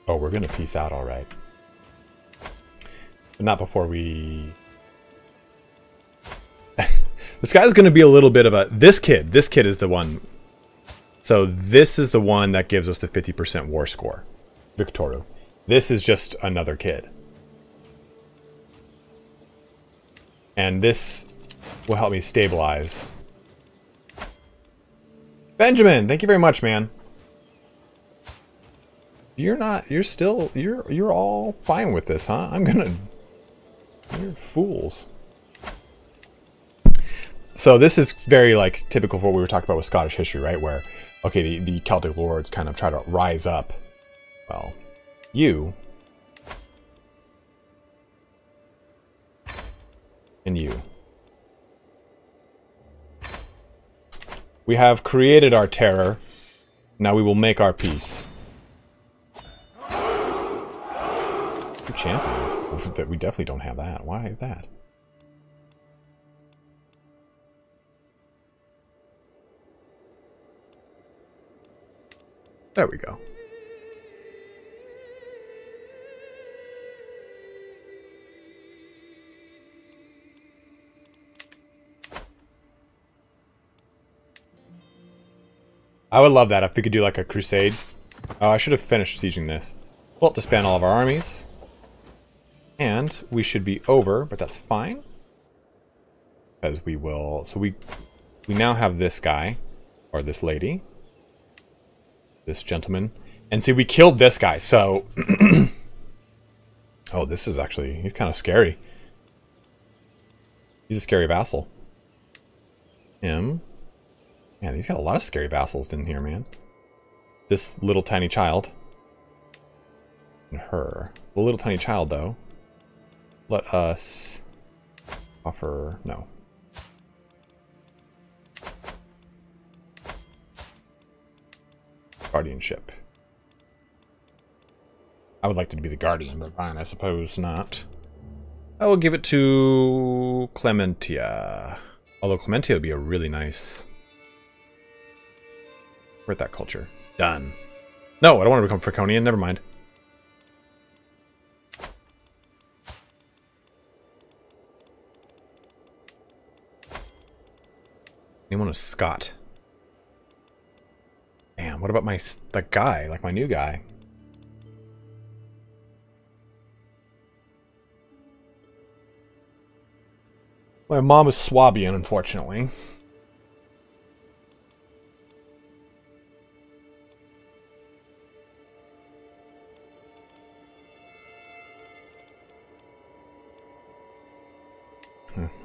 Oh, we're gonna peace out, all right. But not before we... This guy's going to be a little bit of a... This kid. This kid is the one. So this is the one that gives us the fifty percent war score. Victoru. This is just another kid. And this will help me stabilize. Benjamin, thank you very much, man. You're not, you're still, you're, you're all fine with this, huh? I'm gonna, you're fools. So this is very, like, typical of what we were talking about with Scottish history, right? Where, okay, the, the Celtic lords kind of try to rise up. Well, you. And you. We have created our terror. Now we will make our peace. We're champions. We definitely don't have that. Why is that? There we go. I would love that if we could do like a crusade. Oh, I should have finished sieging this. Well, disband all of our armies. And we should be over, but that's fine. Because we will... So we we now have this guy. Or this lady. This gentleman. And see, we killed this guy, so... Oh, this is actually... He's kind of scary. He's a scary vassal. Him... Yeah, he's got a lot of scary vassals in here, man. This little tiny child. And her. The little tiny child, though. Let us offer... No. Guardianship. I would like to be the guardian, but fine, I suppose not. I will give it to Clementia. Although Clementia would be a really nice... Where's that culture? Done. No, I don't want to become Fraconian. Never mind. Anyone is Scott. Damn, what about my the guy? Like my new guy? My mom is Swabian, unfortunately.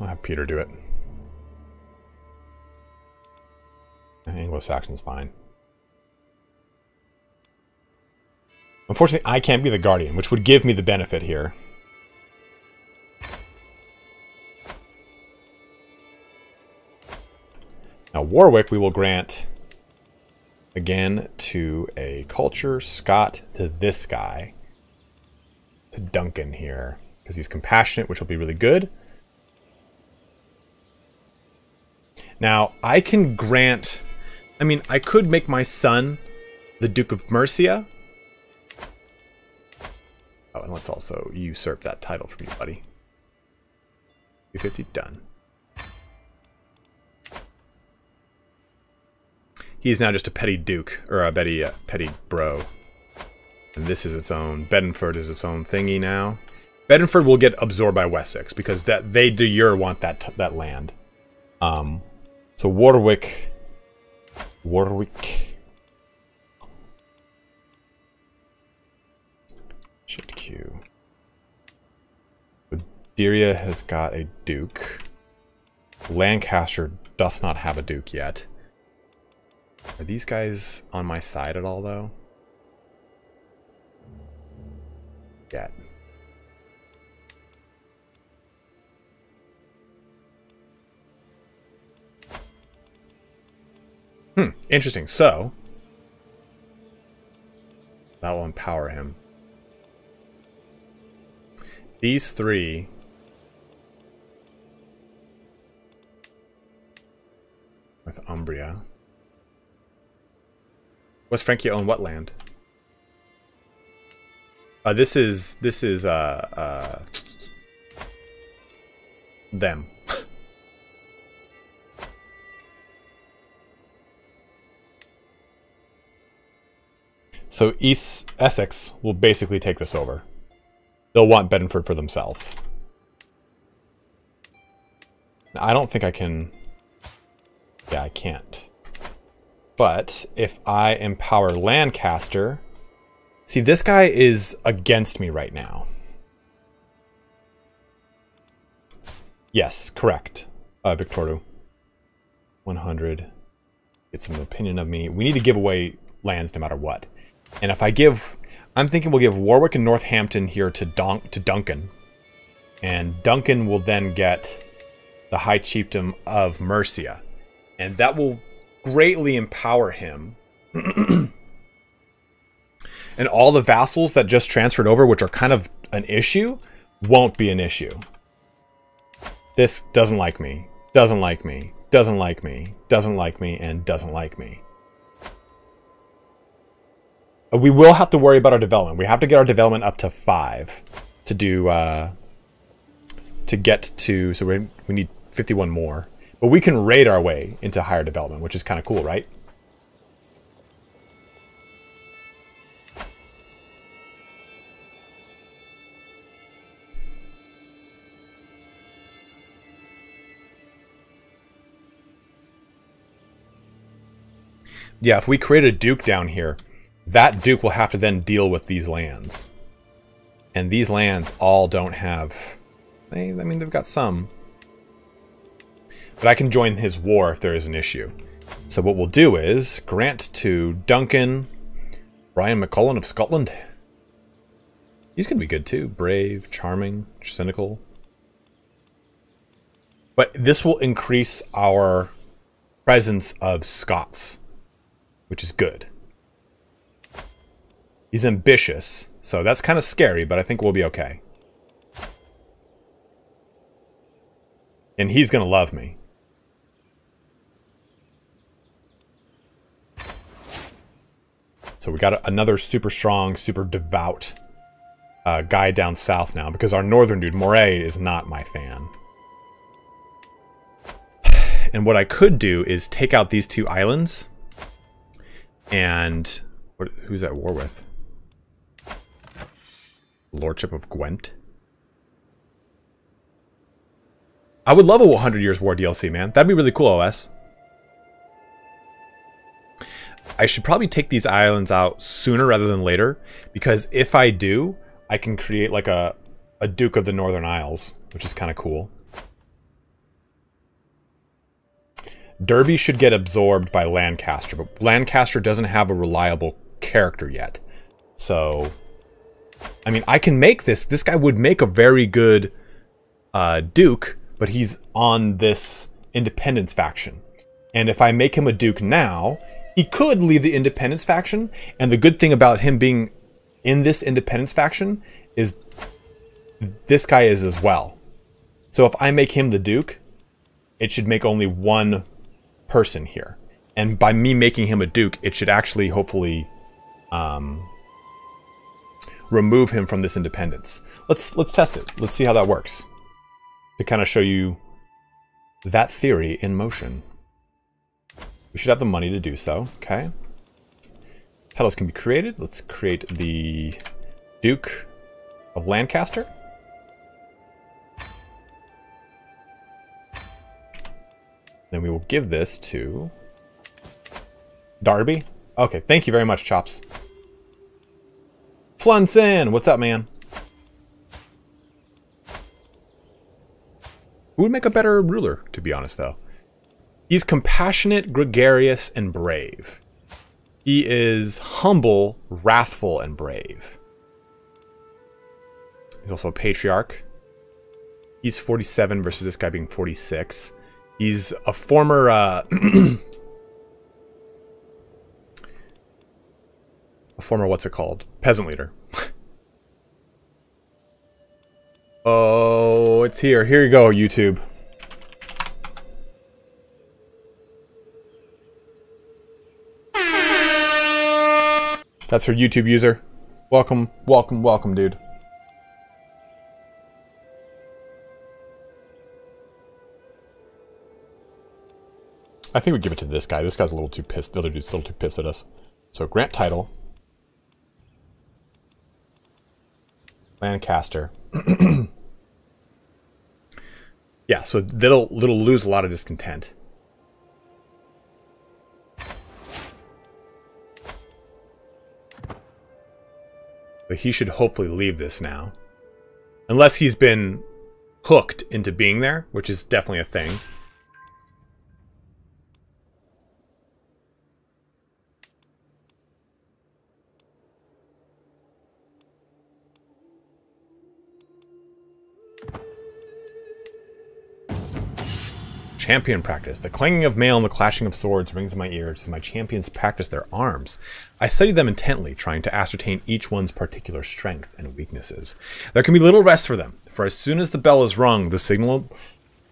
I'll have Peter do it. Anglo-Saxon's fine. Unfortunately, I can't be the guardian, which would give me the benefit here. Now, Warwick we will grant again to a culture, Scott to this guy, to Duncan here, because he's compassionate, which will be really good. Now, I can grant... I mean, I could make my son the Duke of Mercia. Oh, and let's also usurp that title from you, buddy. two fifty, done. He is now just a petty duke, or a petty, uh, petty bro. And this is its own... Bedford is its own thingy now. Bedford will get absorbed by Wessex, because that they de jure want that, t that land. Um... So Warwick, Warwick, shift Q. Deria has got a duke. Lancaster doth not have a duke yet. Are these guys on my side at all, though? Yet. Hmm, interesting. So, that will empower him. These three... With Umbria. West Francia own what land? Uh, this is... This is, uh... uh them. So East Essex will basically take this over. They'll want Bedford for themselves. I don't think I can... Yeah, I can't. But if I empower Lancaster, See, this guy is against me right now. Yes, correct. Uh, Victoru. one hundred. Get some opinion of me. We need to give away lands no matter what. And if I give... I'm thinking we'll give Warwick and Northampton here to, Don to Duncan. And Duncan will then get the High Chiefdom of Mercia. And that will greatly empower him. And all the vassals that just transferred over, which are kind of an issue, won't be an issue. This doesn't like me. Doesn't like me. Doesn't like me. Doesn't like me. And doesn't like me. We will have to worry about our development. We have to get our development up to five to do, uh, to get to, so we we need fifty-one more. But we can raid our way into higher development, which is kind of cool, right? Yeah, if we create a duke down here, that duke will have to then deal with these lands. And these lands all don't have... They, I mean, they've got some. But I can join his war if there is an issue. So what we'll do is grant to Duncan, Brian McCullen of Scotland. He's going to be good too. Brave, charming, cynical. But this will increase our presence of Scots, which is good. He's ambitious, so that's kind of scary, but I think we'll be okay. And he's going to love me. So we got another super strong, super devout uh, guy down south now, because our northern dude, Moray, is not my fan. And what I could do is take out these two islands. And what, who's at war with? Lordship of Gwent. I would love a one hundred years war D L C, man. That'd be really cool, O S. I should probably take these islands out sooner rather than later, because if I do, I can create like a, a Duke of the Northern Isles, which is kind of cool. Derby should get absorbed by Lancaster, but Lancaster doesn't have a reliable character yet. So, I mean, I can make this. This guy would make a very good uh, Duke, but he's on this independence faction. And if I make him a duke now, he could leave the independence faction. And the good thing about him being in this independence faction is this guy is as well. So if I make him the duke, it should make only one person here. And by me making him a duke, it should actually hopefully um, remove him from this independence. Let's, let's test it. Let's see how that works. To kind of show you that theory in motion. We should have the money to do so, okay. Titles can be created. Let's create the Duke of Lancaster. Then we will give this to Derby. Okay, thank you very much, Chops. Flunson, what's up, man? Who would make a better ruler, to be honest, though? He's compassionate, gregarious, and brave. He is humble, wrathful, and brave. He's also a patriarch. He's forty-seven versus this guy being forty-six. He's a former... Uh, a former, what's it called? Peasant leader. Oh, it's here. Here you go, YouTube. That's for YouTube user. Welcome, welcome, welcome, dude. I think we give it to this guy. This guy's a little too pissed. The other dude's a little too pissed at us. So grant title. Lancaster. Yeah, so that'll, that'll lose a lot of discontent. but he should hopefully leave this now. Unless he's been hooked into being there, which is definitely a thing. Champion practice. The clanging of mail and the clashing of swords rings in my ears as my champions practice their arms. I study them intently, trying to ascertain each one's particular strength and weaknesses. There can be little rest for them, for as soon as the bell is rung, the signal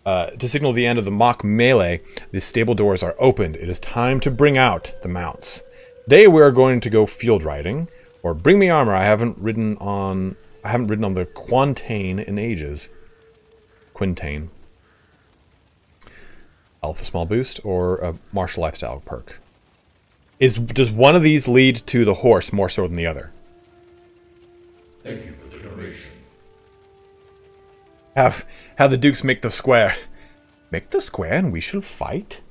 uh, to signal the end of the mock melee, the stable doors are opened. It is time to bring out the mounts. Today we are going to go field riding, or bring me armor. I haven't ridden on. I haven't ridden on the Quintain in ages. Quintain. Health, a small boost, or a martial lifestyle perk. Is does one of these lead to the horse more so than the other? Thank you for the donation. Have have the dukes make the square. Make the square and we shall fight.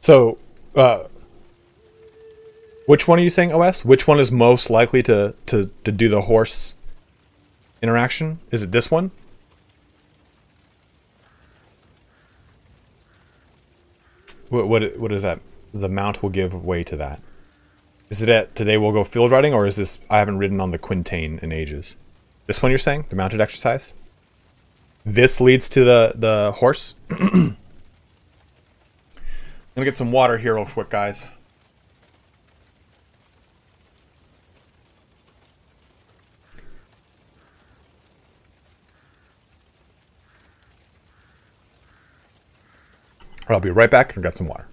So, uh, which one are you saying, O S? Which one is most likely to, to, to do the horse interaction? Is it this one? What, what, what is that? The mount will give way to that. Is it at today we'll go field riding, or is this I haven't ridden on the Quintain in ages? This one you're saying? The mounted exercise? This leads to the, the horse? I'm gonna get some water here real quick, guys. I'll be right back and grab some water.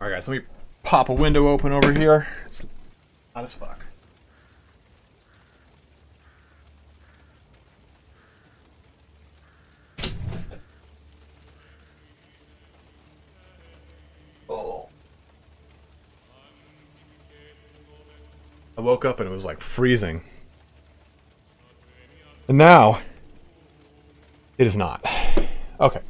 Alright guys, let me pop a window open over here. It's hot as fuck. Oh. I woke up and it was like freezing. And now, it is not. Okay.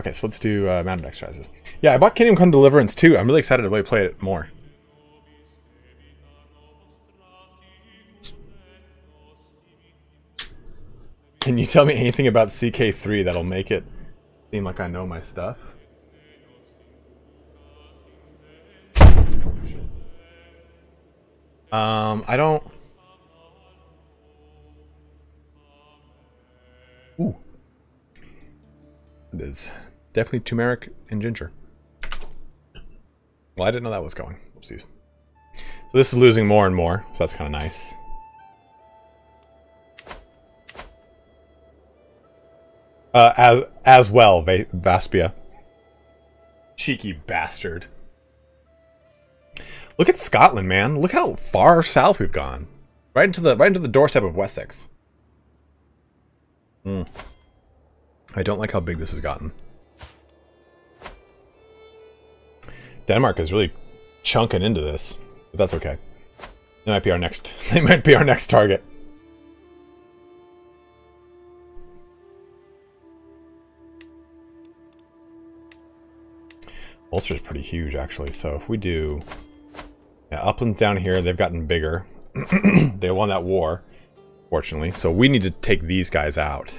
Okay, so let's do uh, mounted exercises. Yeah, I bought Kingdom Come Deliverance too. I'm really excited to really play it more. Can you tell me anything about C K three that'll make it seem like I know my stuff? Um, I don't... Ooh. It is definitely turmeric and ginger. Well, I didn't know that was going. Oopsies. So this is losing more and more, so that's kind of nice. Uh, as as well, Vaspia. Cheeky bastard. Look at Scotland, man. Look how far south we've gone. Right into the right into the doorstep of Wessex. Hmm. I don't like how big this has gotten. Denmark is really chunking into this, but that's okay. They might be our next. They might be our next target. Ulster's pretty huge, actually, so if we do... Yeah, Upland's down here, they've gotten bigger. They won that war, fortunately, so we need to take these guys out.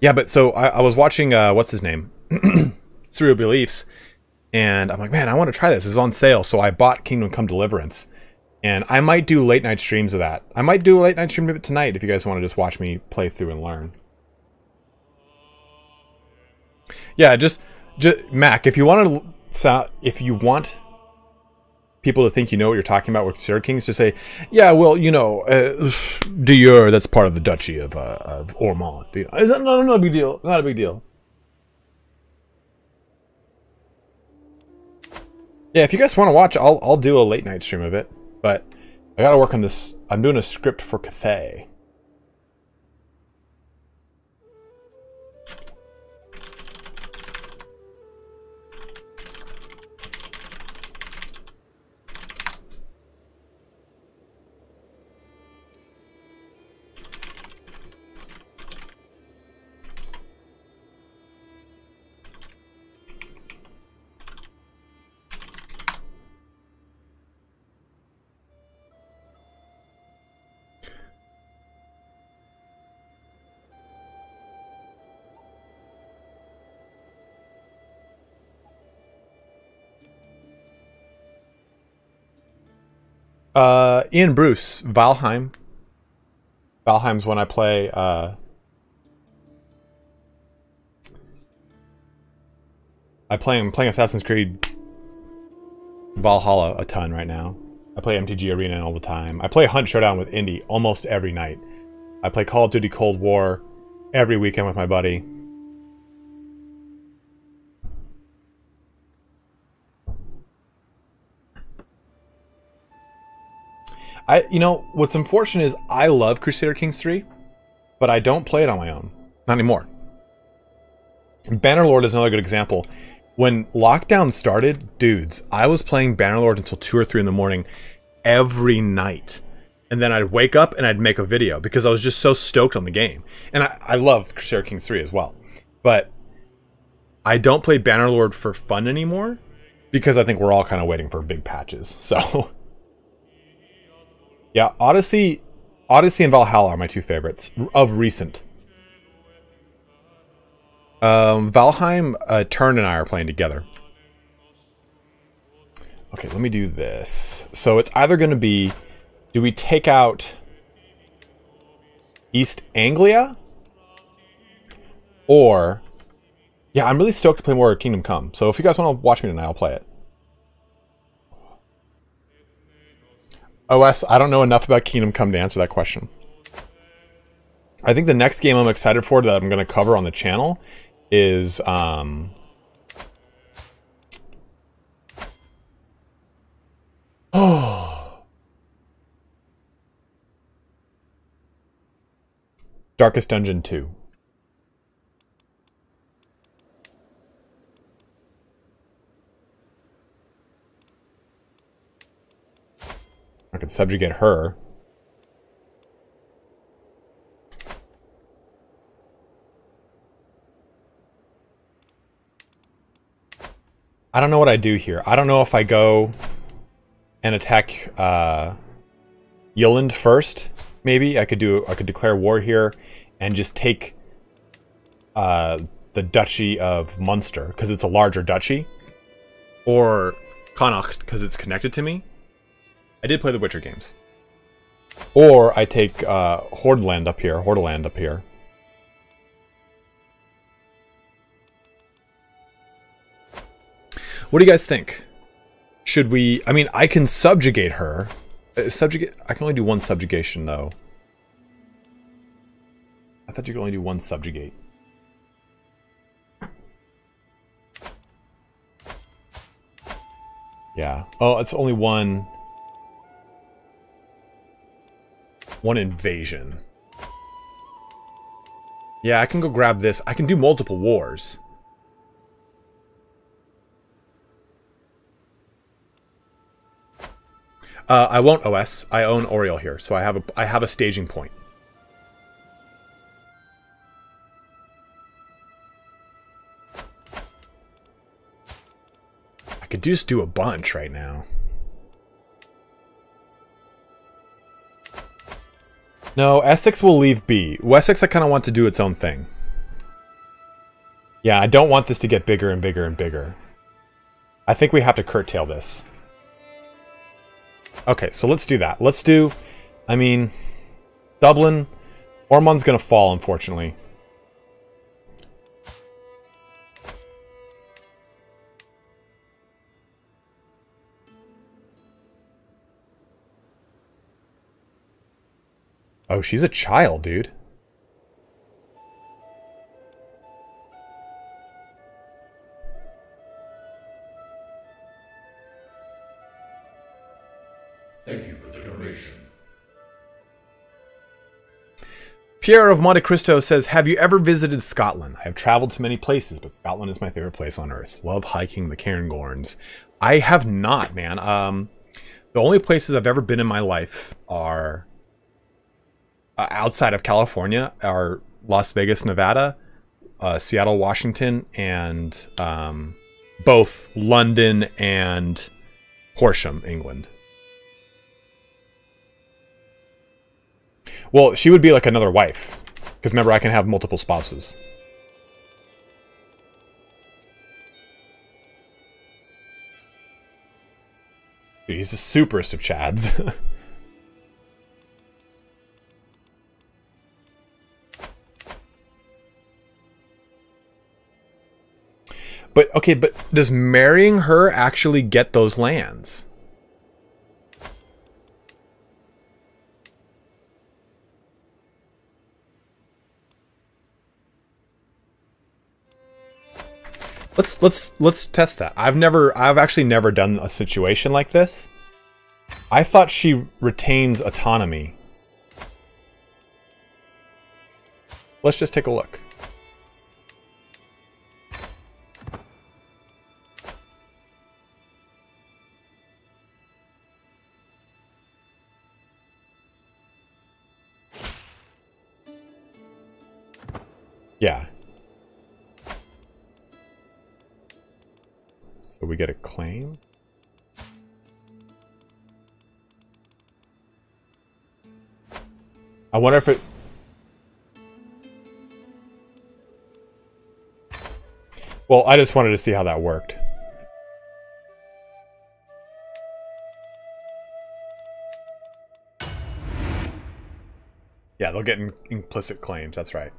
Yeah, but so I, I was watching, uh, what's his name? Surreal Beliefs, and I'm like, man, I want to try this. It's on sale, so I bought Kingdom Come Deliverance. And I might do late-night streams of that. I might do a late-night stream of it tonight if you guys want to just watch me play through and learn. Yeah, just, just Mac. If you want to, if you want people to think you know what you're talking about with Crusader Kings, just say, "Yeah, well, you know, uh, Dior, that's part of the Duchy of uh, of Ormond." You know, not, not, not a big deal. Not a big deal. Yeah, if you guys want to watch, I'll I'll do a late night stream of it. But I got to work on this. I'm doing a script for Cathay. Uh, Ian Bruce, Valheim. Valheim's when I play, uh... I play, I'm playing Assassin's Creed Valhalla a ton right now. I play M T G Arena all the time. I play Hunt Showdown with Indy almost every night. I play Call of Duty Cold War every weekend with my buddy. I, you know, what's unfortunate is I love Crusader Kings three, but I don't play it on my own. Not anymore. Bannerlord is another good example. When lockdown started, dudes, I was playing Bannerlord until two or three in the morning every night. And then I'd wake up and I'd make a video because I was just so stoked on the game. And I, I love Crusader Kings three as well. But I don't play Bannerlord for fun anymore because I think we're all kind of waiting for big patches. So... Yeah, Odyssey, Odyssey and Valhalla are my two favorites of recent. Um, Valheim, uh, Turn and I are playing together. Okay, let me do this. So it's either going to be, do we take out East Anglia? Or, yeah, I'm really stoked to play more Kingdom Come. So if you guys want to watch me tonight, I'll play it. O S, I don't know enough about Kingdom Come to answer that question. I think the next game I'm excited for that I'm going to cover on the channel is um, oh, Darkest Dungeon two. I could subjugate her. I don't know what I do here. I don't know if I go and attack uh, Yulland first. Maybe I could do. I could declare war here and just take uh, the Duchy of Munster because it's a larger duchy, or Connacht because it's connected to me. I did play the Witcher games. Or I take uh, Hordaland up here. Hordaland up here. What do you guys think? Should we... I mean, I can subjugate her. Uh, subjugate... I can only do one subjugation, though. I thought you could only do one subjugate. Yeah. Oh, it's only one... One invasion. Yeah, I can go grab this. I can do multiple wars. Uh, I won't O S. I own Oriel here, so I have a I have a staging point. I could just do a bunch right now. No, Essex will leave B. Wessex I kind of want to do its own thing. Yeah, I don't want this to get bigger and bigger and bigger. I think we have to curtail this. Okay, so let's do that. Let's do... I mean... Dublin. Ormond's gonna fall, unfortunately. Oh, she's a child, dude. Thank you for the donation. Pierre of Monte Cristo says, have you ever visited Scotland? I have traveled to many places, but Scotland is my favorite place on earth. Love hiking the Cairngorms. I have not, man. Um, the only places I've ever been in my life are... Uh, outside of California are Las Vegas, Nevada, uh, Seattle, Washington, and um, both London and Horsham, England. Well, she would be like another wife. Because remember, I can have multiple spouses. Dude, he's the superest of Chads. But, okay, but does marrying her actually get those lands? Let's, let's, let's test that. I've never, I've actually never done a situation like this. I thought she retains autonomy. Let's just take a look. Yeah. So we get a claim. I wonder if it... Well, I just wanted to see how that worked. Yeah, they'll get in- implicit claims, that's right.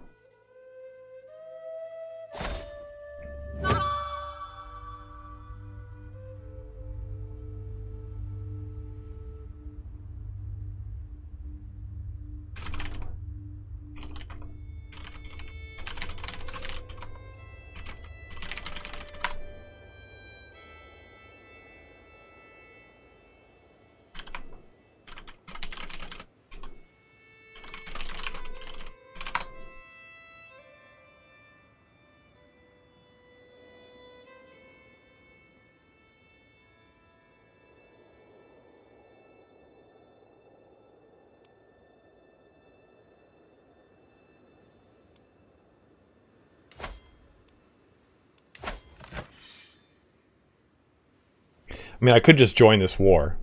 I mean, I could just join this war.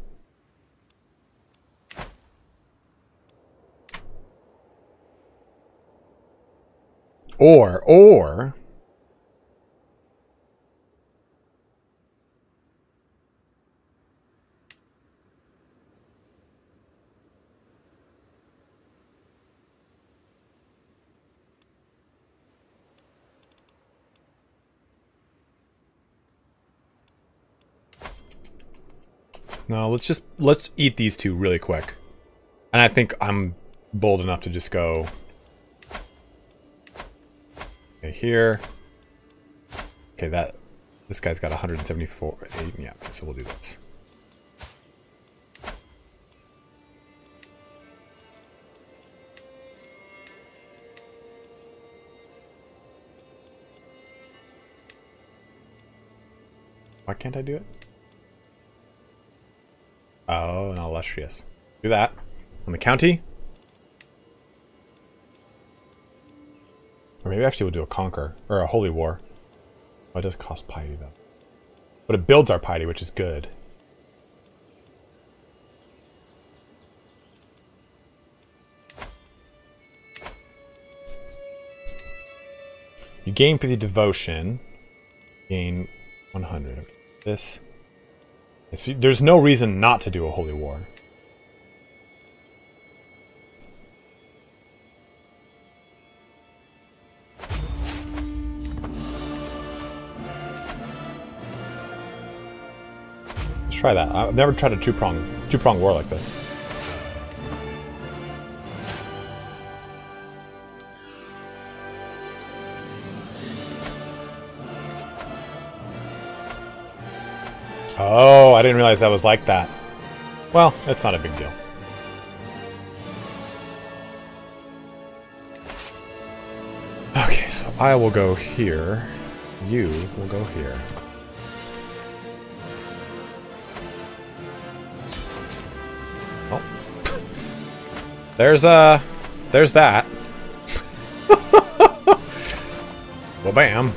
Or, or... No, let's just, let's eat these two really quick. And I think I'm bold enough to just go... Okay, here. Okay, that, this guy's got one hundred seventy-four, eight, yeah, so we'll do this. Why can't I do it? Oh, an illustrious. Do that. On the county. Or maybe actually we'll do a conquer. Or a holy war. Oh, it does cost piety, though. But it builds our piety, which is good. You gain fifty devotion. Gain one hundred. This... It's, there's no reason not to do a holy war. Let's try that. I've never tried a two-prong two-prong war like this. Oh, I didn't realize that was like that. Well, that's not a big deal. Okay, so I will go here. You will go here. Oh. There's, uh... There's that. Well, bam.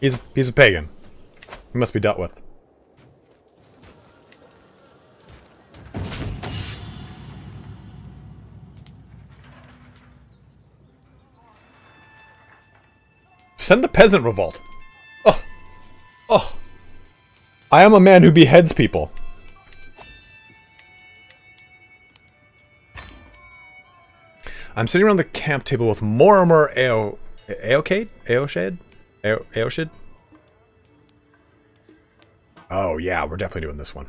He's, he's a pagan. He must be dealt with. Send the peasant revolt. Oh. Oh. I am a man who beheads people. I'm sitting around the camp table with Mortimer Ao... Aocade? Aoshade? Aoshid? Oh yeah, we're definitely doing this one.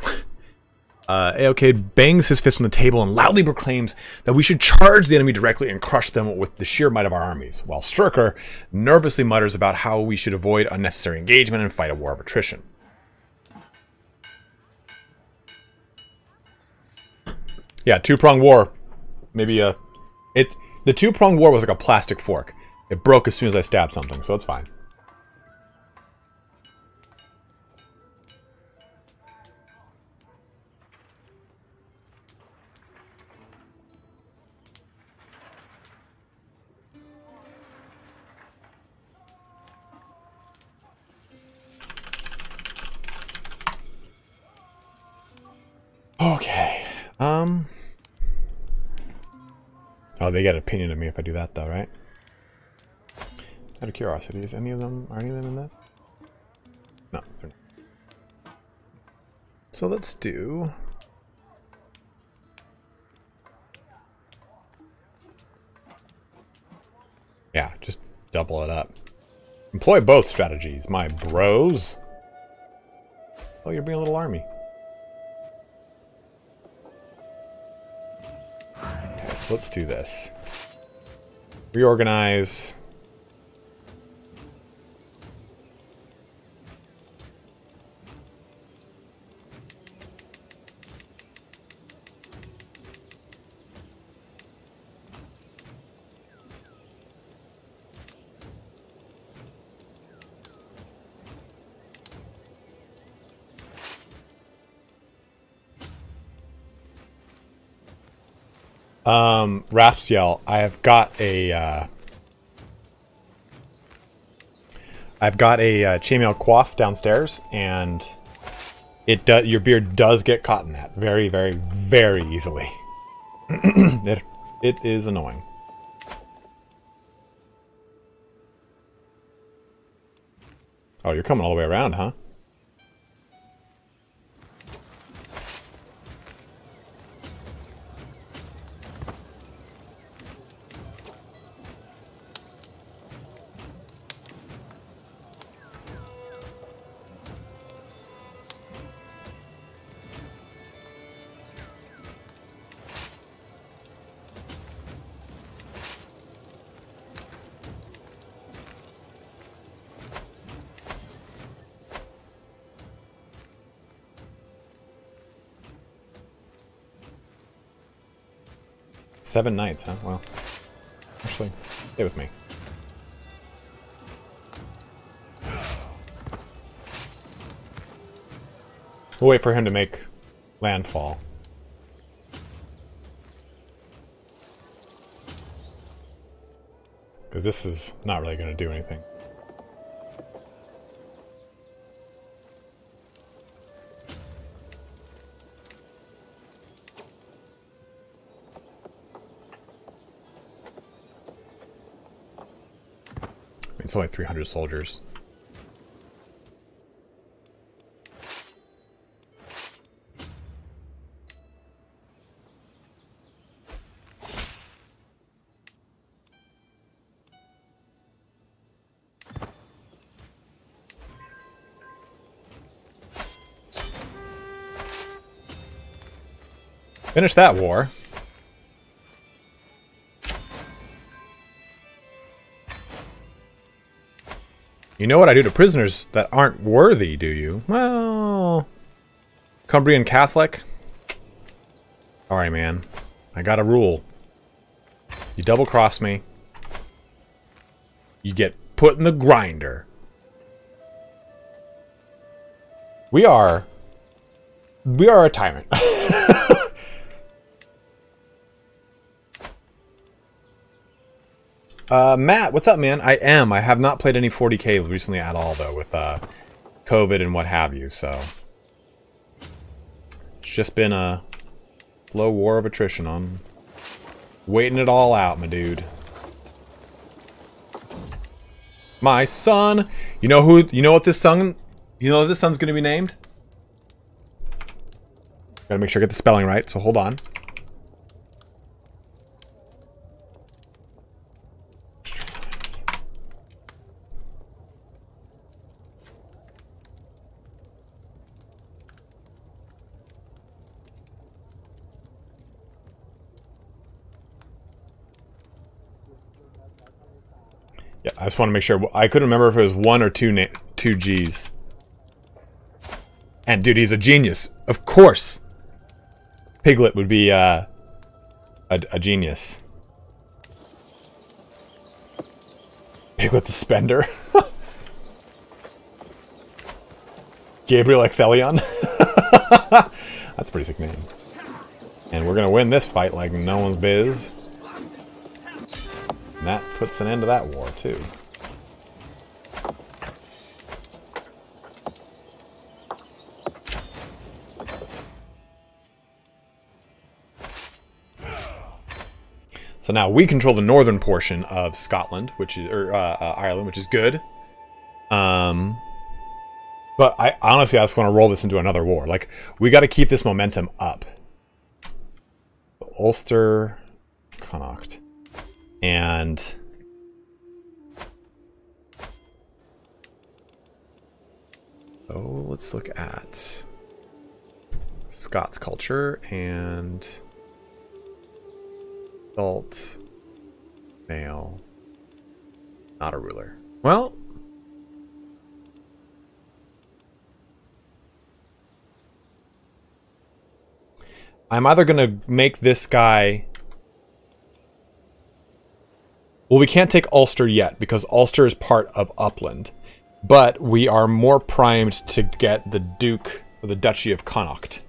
uh, Aocade bangs his fist on the table and loudly proclaims that we should charge the enemy directly and crush them with the sheer might of our armies, while Stryker nervously mutters about how we should avoid unnecessary engagement and fight a war of attrition. Yeah, two-pronged war. Maybe a... It, the two-pronged war was like a plastic fork. It broke as soon as I stabbed something, so it's fine. Okay, um... Oh, they got an opinion of me if I do that, though, right? Out of curiosity, is any of them, are any of them in this? No, they're not. So let's do... Yeah, just double it up. Employ both strategies, my bros. Oh, you're being a little army. So let's do this. Reorganize. Um, Rasp yell, I have got a, uh, I've got a uh, chainmail coif downstairs, and it does. Your beard does get caught in that very, very, very easily. it it is annoying. Oh, you're coming all the way around, huh? Seven knights, huh? Well, actually, stay with me. We'll wait for him to make landfall. Because this is not really going to do anything. It's only three hundred soldiers. Finish that war. You know what I do to prisoners that aren't worthy, do you? Well... Cumbrian Catholic? Alright, man. I got a rule. You double-cross me. You get put in the grinder. We are... We are a tyrant. Uh, Matt, what's up, man? I am. I have not played any forty K recently at all, though, with, uh, COVID and what have you, so. It's just been a slow war of attrition. I'm waiting it all out, my dude. My son! You know who, you know what this son, you know what this son's gonna be named? Gotta make sure I get the spelling right, so hold on. I just want to make sure. I couldn't remember if it was one or two na two G's. And dude, he's a genius. Of course. Piglet would be uh, a, a genius. Piglet the Spender. Gabriel Ecthelion. That's a pretty sick name. And we're going to win this fight like no one's biz. And that puts an end to that war, too. So now we control the northern portion of Scotland, which is, or uh, uh, Ireland, which is good. Um, but I honestly, I just want to roll this into another war. Like, we got to keep this momentum up. Ulster, Connacht. And oh, let's look at Scots culture and adult male, not a ruler. Well, I'm either going to make this guy. Well, we can't take Ulster yet, because Ulster is part of Upland. But we are more primed to get the Duke, or the Duchy of Connacht.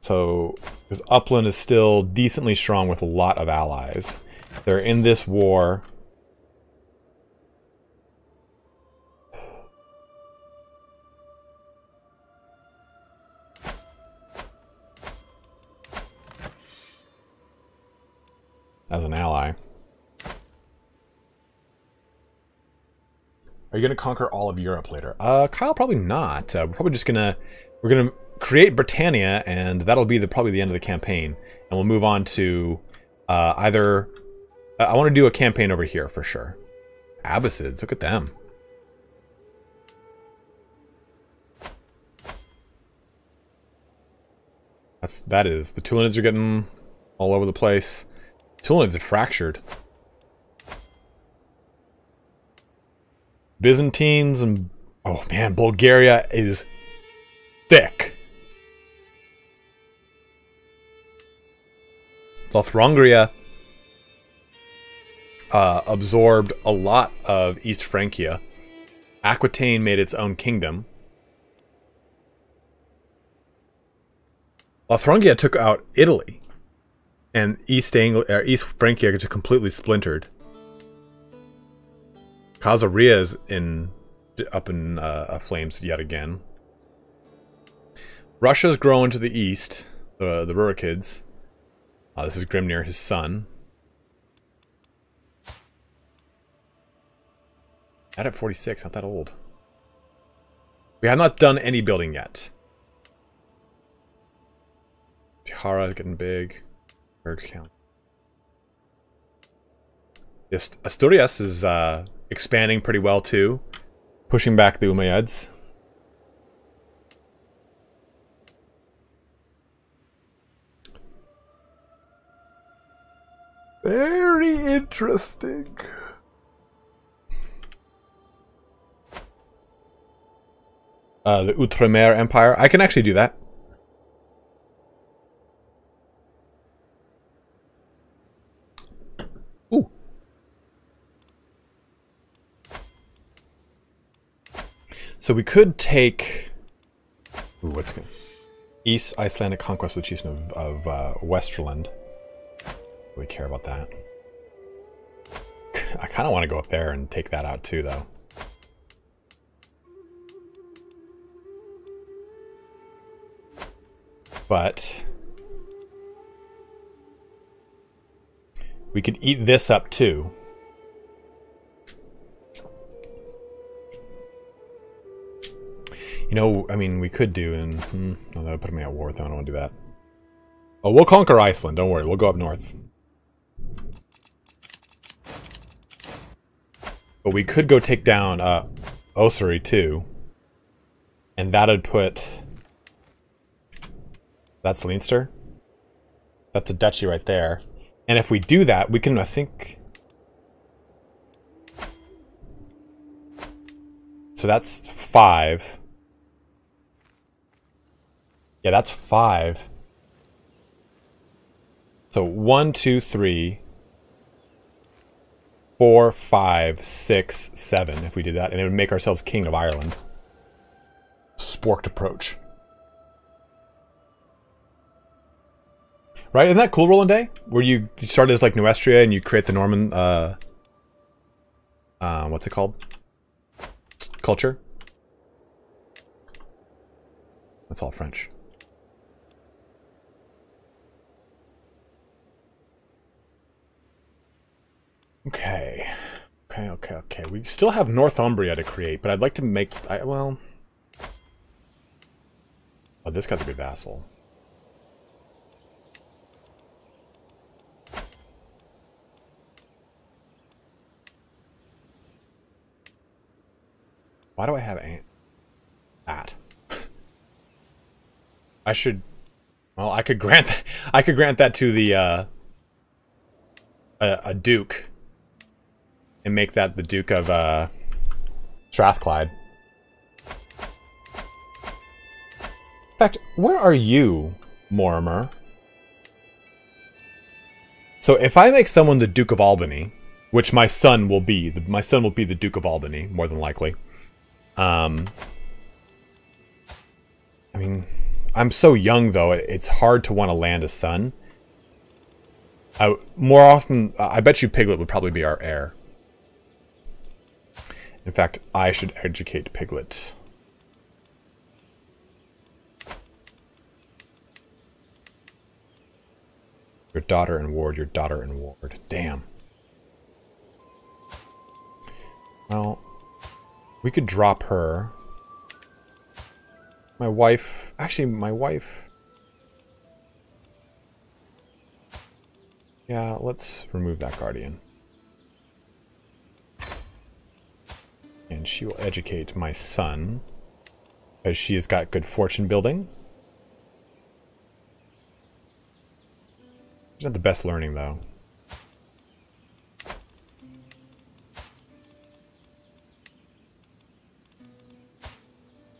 So, because Upland is still decently strong with a lot of allies. They're in this war. As an ally. Are you going to conquer all of Europe later? Uh, Kyle, probably not. Uh, we're probably just going to... We're going to create Britannia, and that'll be the probably the end of the campaign. And we'll move on to uh, either... Uh, I want to do a campaign over here, for sure. Abbasids, look at them. That's, that is. The Tulinids are getting all over the place. Tulinids are fractured. Byzantines and... Oh man, Bulgaria is thick. Northumbria uh, absorbed a lot of East Francia. Aquitaine made its own kingdom. Northumbria took out Italy. And East Anglia, or East Francia just completely splintered. Khazaria is in, up in uh, flames yet again. Russia's growing to the east, uh, the Rurikids. Uh, this is Grimnir, his son. Not at forty-six, not that old. We have not done any building yet. Tihara is getting big. Count. Asturias is uh, expanding pretty well too, pushing back the Umayyads. Very interesting. Uh, the Outremer Empire. I can actually do that. So we could take... Ooh, what's going on? East Icelandic Conquest of the Chiefs of, of uh, Westerland. We care about that. I kind of want to go up there and take that out too, though. But... we could eat this up too. You know, I mean, we could do, and hmm, oh, that would put me at war, though. I don't want to do that. Oh, we'll conquer Iceland. Don't worry. We'll go up north. But we could go take down uh, Ossory, too. And that would put... That's Leinster. That's a duchy right there. And if we do that, we can, I think... So that's five... Yeah, that's five. So one, two, three, four, five, six, seven, if we did that, and it would make ourselves King of Ireland. Sporked approach. Right? Isn't that cool, Roland Day? Where you start as like Nuestria and you create the Norman uh uh what's it called? Culture. That's all French. Okay, okay, okay, okay. We still have Northumbria to create, but I'd like to make... I, well... Oh, this guy's a good vassal. Why do I have a, that? I should... Well, I could grant... I could grant that to the, uh... A, a duke... and make that the Duke of uh, Strathclyde. In fact, where are you, Mortimer? So if I make someone the Duke of Albany, which my son will be, the, my son will be the Duke of Albany, more than likely. Um, I mean, I'm so young, though, it's hard to want to land a son. I, more often, I bet you Piglet would probably be our heir. In fact, I should educate Piglet. Your daughter and ward, your daughter and ward. Damn. Well, we could drop her. My wife... Actually, my wife... Yeah, let's remove that guardian. And she will educate my son, as she has got good fortune building. She's not the best learning, though.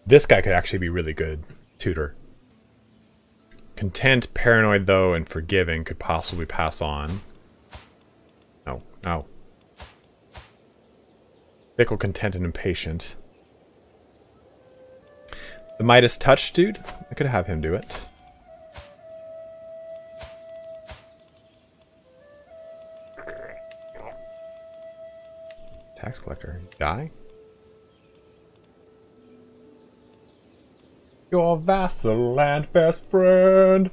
This guy could actually be really good tutor. Content, paranoid, though, and forgiving could possibly pass on. No, no. Fickle, content, and impatient. The Midas Touch, dude? I could have him do it. Tax collector. Die? Your vassal and best friend.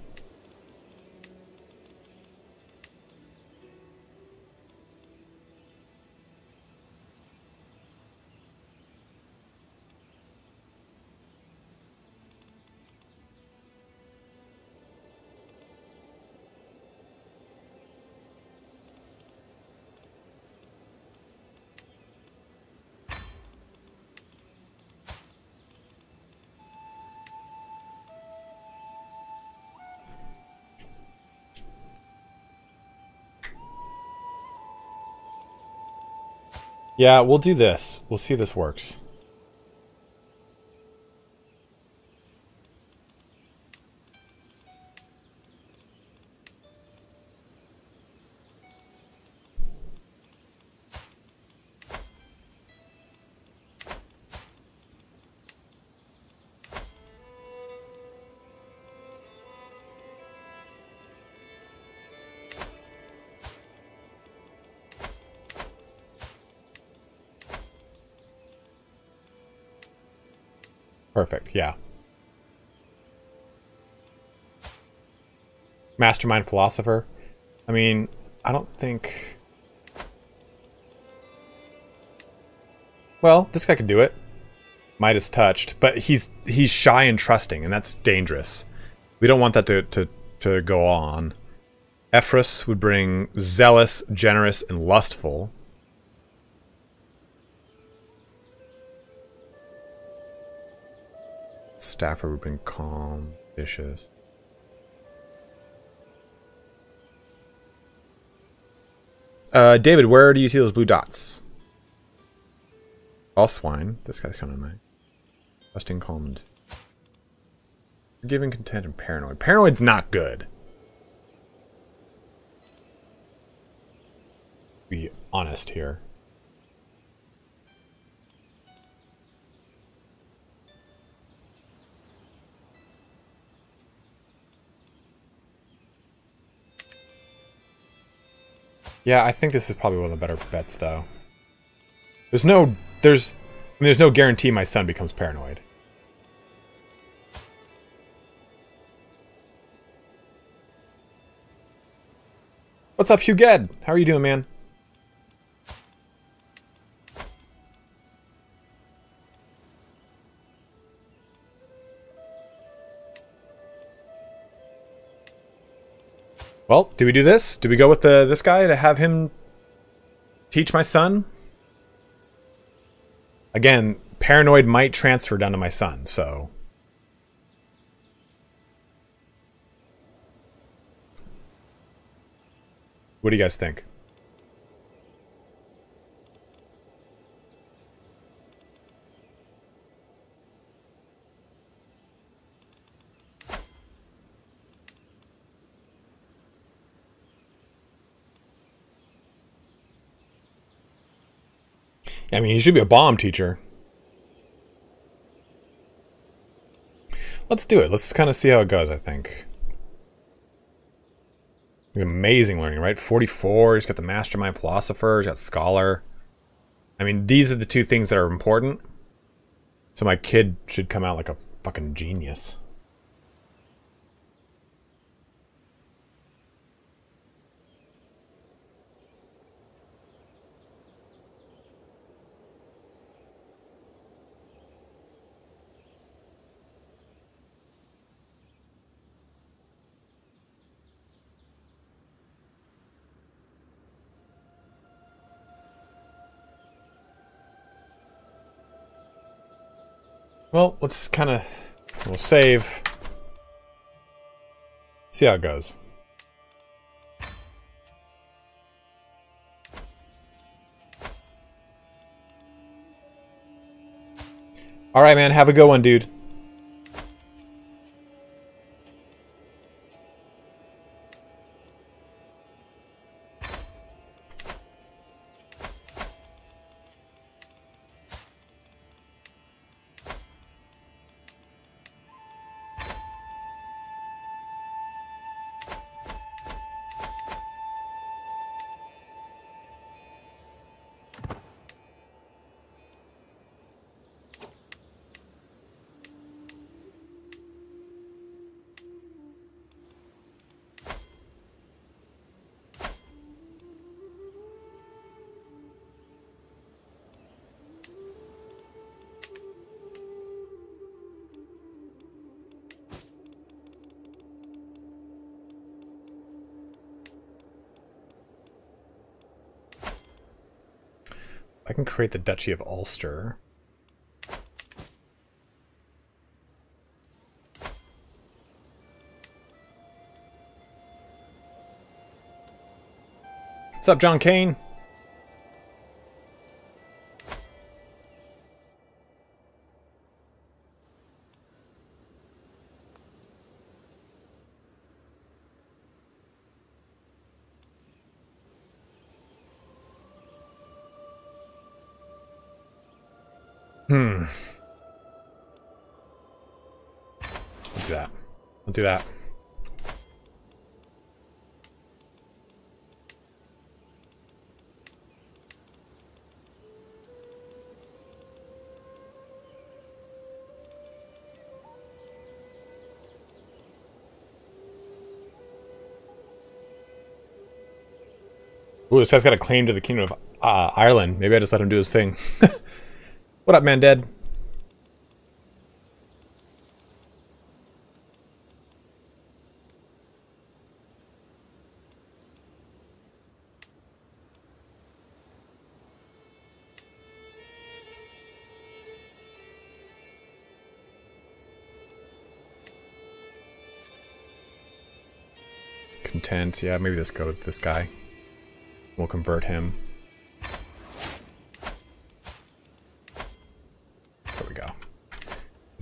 Yeah, we'll do this. We'll see if this works. Perfect, yeah. Mastermind philosopher. I mean, I don't think... Well, this guy could do it. Midas touched, but he's he's shy and trusting, and that's dangerous. We don't want that to, to, to go on. Ephras would bring zealous, generous, and lustful. Stafford would bring calm, vicious. Uh, David, where do you see those blue dots? All swine. This guy's kind of nice. Trusting, calm, and forgiving, content, and paranoid. Paranoid's not good. Be honest here. Yeah, I think this is probably one of the better bets, though. There's no, there's, I mean, there's no guarantee my son becomes paranoid. What's up, Hugh Ged? How are you doing, man? Well, do we do this? Do we go with the this guy to have him teach my son? Again, paranoid might transfer down to my son, so... What do you guys think? I mean, he should be a bomb teacher. Let's do it. Let's kind of see how it goes, I think. He's amazing learning, right? forty-four, he's got the mastermind philosopher, he's got scholar. I mean, these are the two things that are important. So my kid should come out like a fucking genius. Well, let's kind of, we'll save, see how it goes. All right, man, have a good one, dude. I can create the Duchy of Ulster. What's up, John Kane? Hmm. Don't do that. Don't do that. Ooh, this guy's got a claim to the Kingdom of uh, Ireland. Maybe I just let him do his thing. What up, man, Dead? Content, yeah, maybe let's go with this guy. We'll convert him.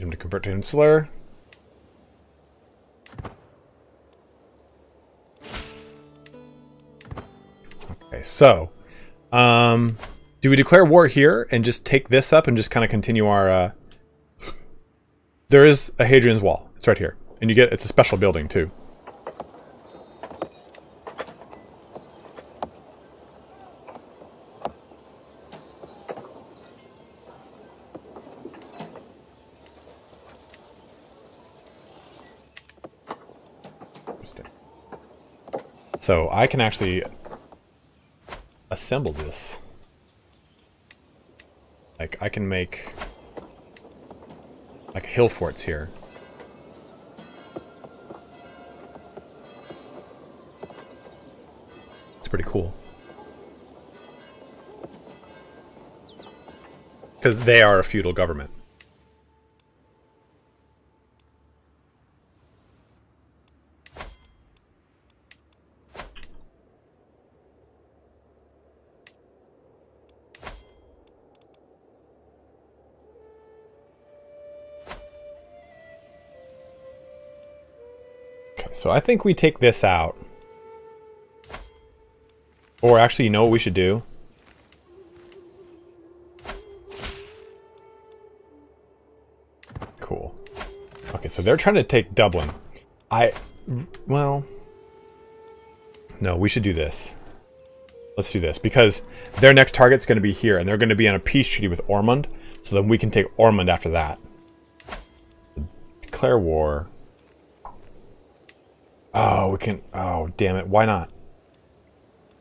Him to convert to insular. Okay, so um, do we declare war here and just take this up and just kind of continue our? Uh... There is a Hadrian's Wall. It's right here, and you get it's a special building too. So I can actually assemble this. Like, I can make, like, hill forts here. It's pretty cool. Because they are a feudal government. So I think we take this out. Or actually, you know what we should do? Cool. Okay, so they're trying to take Dublin. I, well, no, we should do this. Let's do this, because their next target's going to be here, and they're going to be on a peace treaty with Ormond, so then we can take Ormond after that. Declare war. Oh, we can... Oh, damn it. Why not?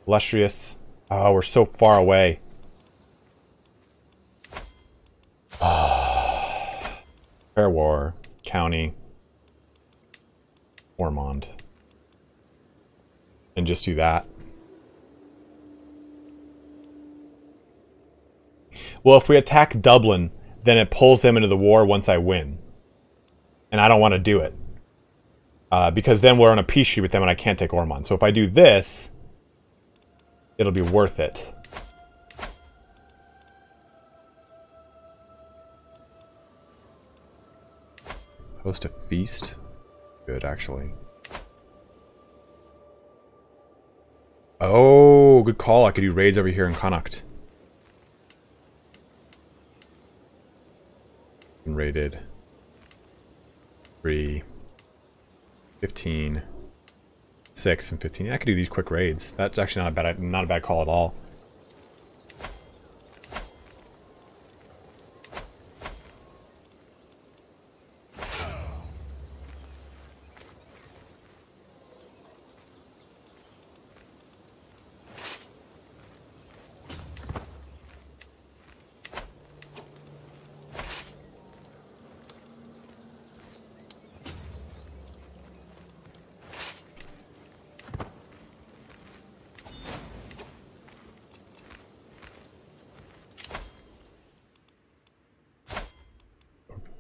Illustrious. Oh, we're so far away. Fair war. County. Ormond. And just do that. Well, if we attack Dublin, then it pulls them into the war once I win. And I don't want to do it. Uh, because then we're on a peace treaty with them and I can't take Ormond. So if I do this, it'll be worth it. Host a feast. Good, actually. Oh, good call. I could do raids over here in Connacht. Raided. Three. fifteen. Six and fifteen. Yeah, I could do these quick raids. That's actually not a bad, not a bad call at all.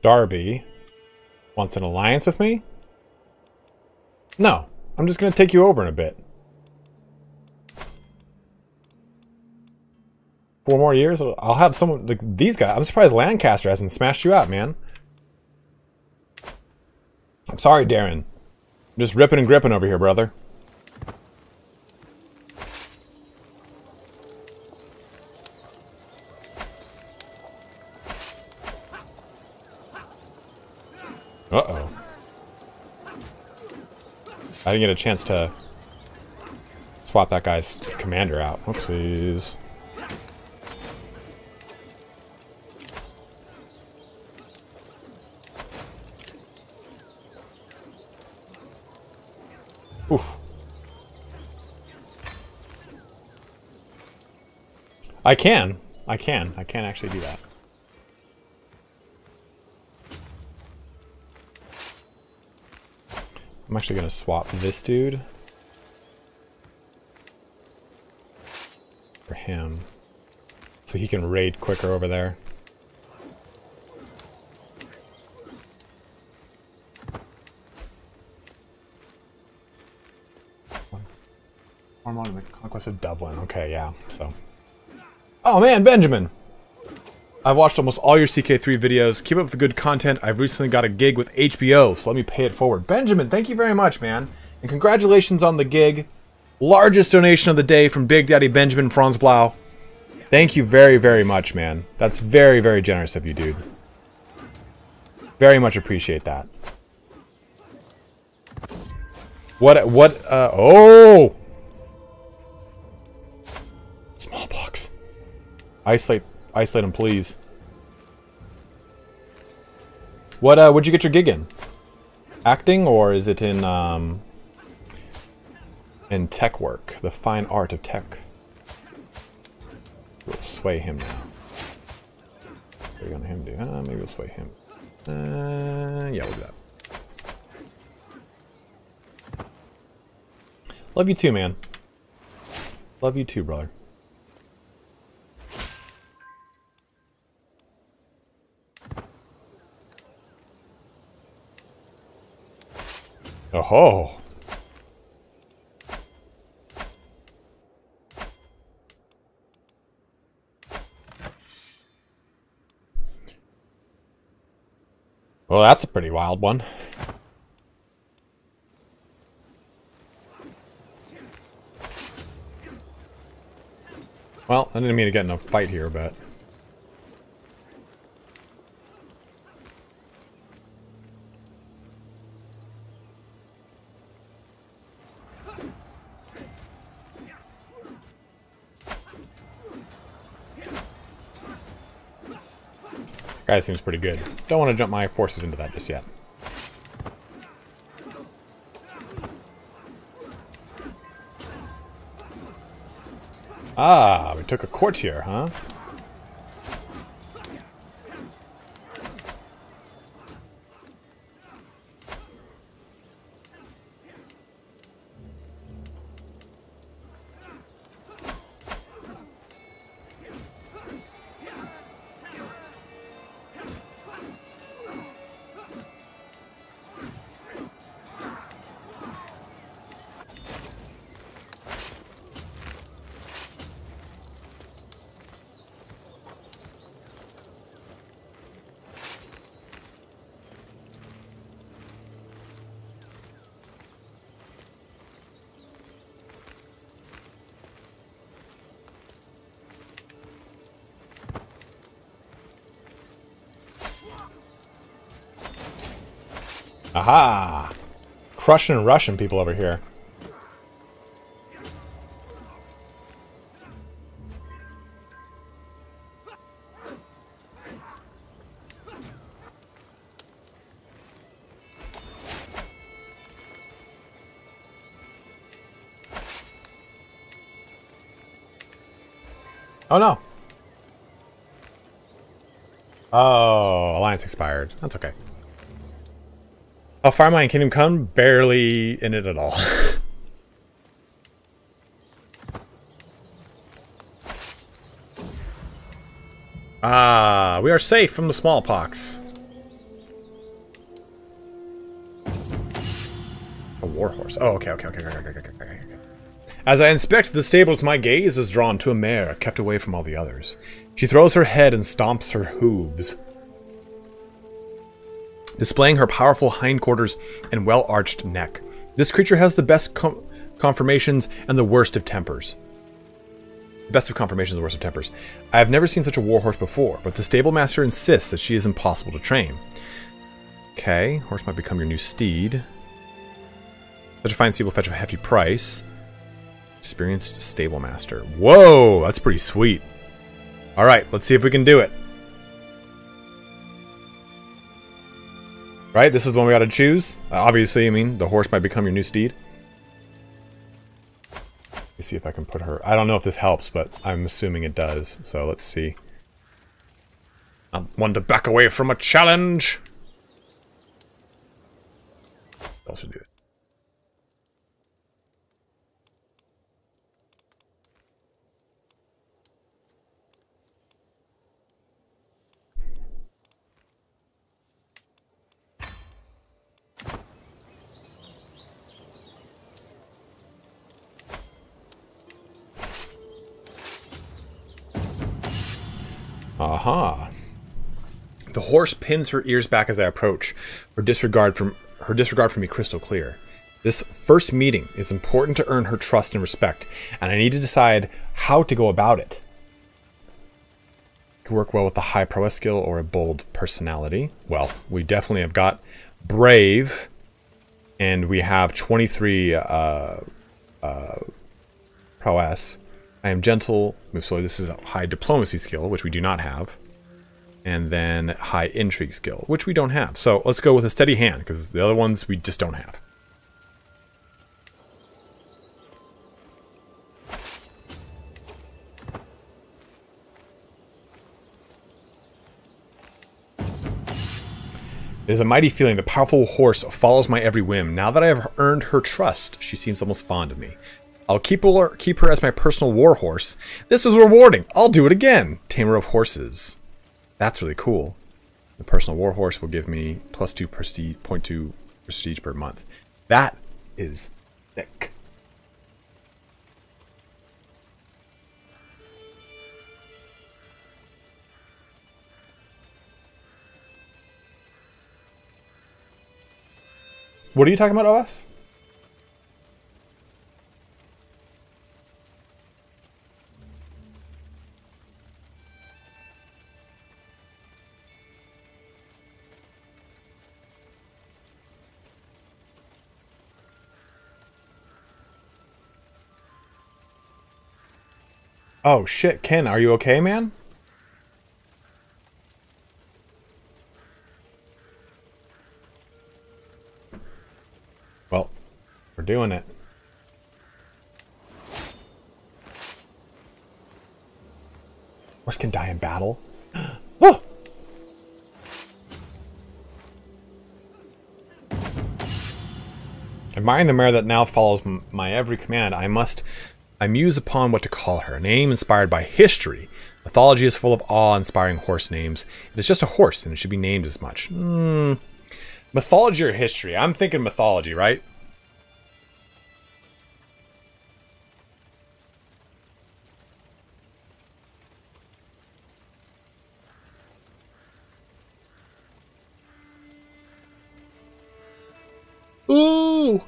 Darby wants an alliance with me? No. I'm just going to take you over in a bit. Four more years? I'll have someone... like these guys. I'm surprised Lancaster hasn't smashed you out, man. I'm sorry, Darren. I'm just ripping and gripping over here, brother. Uh-oh. I didn't get a chance to swap that guy's commander out. Oopsies. Oof. I can. I can. I can actually do that. I'm actually going to swap this dude for him so he can raid quicker over there. Ormond, the conquest of Dublin. Okay, yeah, so. Oh man, Benjamin! I've watched almost all your C K three videos. Keep up with the good content. I've recently got a gig with H B O, so let me pay it forward. Benjamin, thank you very much, man. And congratulations on the gig. Largest donation of the day from Big Daddy Benjamin Franz Blau. Thank you very, very much, man. That's very, very generous of you, dude. Very much appreciate that. What, what, uh, oh! Smallpox. Isolate. Isolate him, please. What, uh, what'd you get your gig in? Acting, or is it in, um... in tech work? The fine art of tech. We'll sway him now. What are you gonna him do? Uh, maybe we'll sway him. Uh, yeah, we'll do that. Love you too, man. Love you too, brother. Oh, well, that's a pretty wild one. Well, I didn't mean to get in a fight here, but... Guy seems pretty good. Don't want to jump my forces into that just yet. Ah, we took a courtier, huh? Aha! Crushing and rushing people over here. Oh no! Oh, alliance expired. That's okay. Oh, Firemine Kingdom Come, barely in it at all. Ah, we are safe from the smallpox. A warhorse. Oh, okay, okay, okay, okay, okay, okay, okay, okay. As I inspect the stables, my gaze is drawn to a mare kept away from all the others. She throws her head and stomps her hooves, displaying her powerful hindquarters and well-arched neck. This creature has the best com conformations and the worst of tempers. The best of conformations and the worst of tempers. I have never seen such a warhorse before, but the stable master insists that she is impossible to train. Okay, horse might become your new steed. Such a fine steed will fetch a hefty price. Experienced stable master. Whoa, that's pretty sweet. All right, let's see if we can do it. Right, this is the one we gotta choose. Uh, obviously, I mean, the horse might become your new steed. Let me see if I can put her... I don't know if this helps, but I'm assuming it does. So, let's see. Not one to back away from a challenge! What else should do it? Aha. The horse pins her ears back as I approach, her disregard from her disregard for me crystal clear. This first meeting is important to earn her trust and respect, and I need to decide how to go about it. Could work well with a high prowess skill or a bold personality. Well, we definitely have got brave, and we have twenty-three uh, uh, prowess. I am gentle, move slowly. This is a high diplomacy skill, which we do not have. And then high intrigue skill, which we don't have. So let's go with a steady hand, because the other ones we just don't have. It is a mighty feeling. The powerful horse follows my every whim. Now that I have earned her trust, she seems almost fond of me. I'll keep her, keep her as my personal war horse. This is rewarding. I'll do it again. Tamer of horses. That's really cool. The personal war horse will give me plus two prestige, zero point two prestige per month. That is thick. What are you talking about, O S? Oh shit, Ken, are you okay, man? doing it. Horse can die in battle. Oh! Admiring the mare that now follows m my every command, I must... I muse upon what to call her. A name inspired by history. Mythology is full of awe-inspiring horse names. It is just a horse, and it should be named as much. Hmm... Mythology or history? I'm thinking mythology, right? Ooh!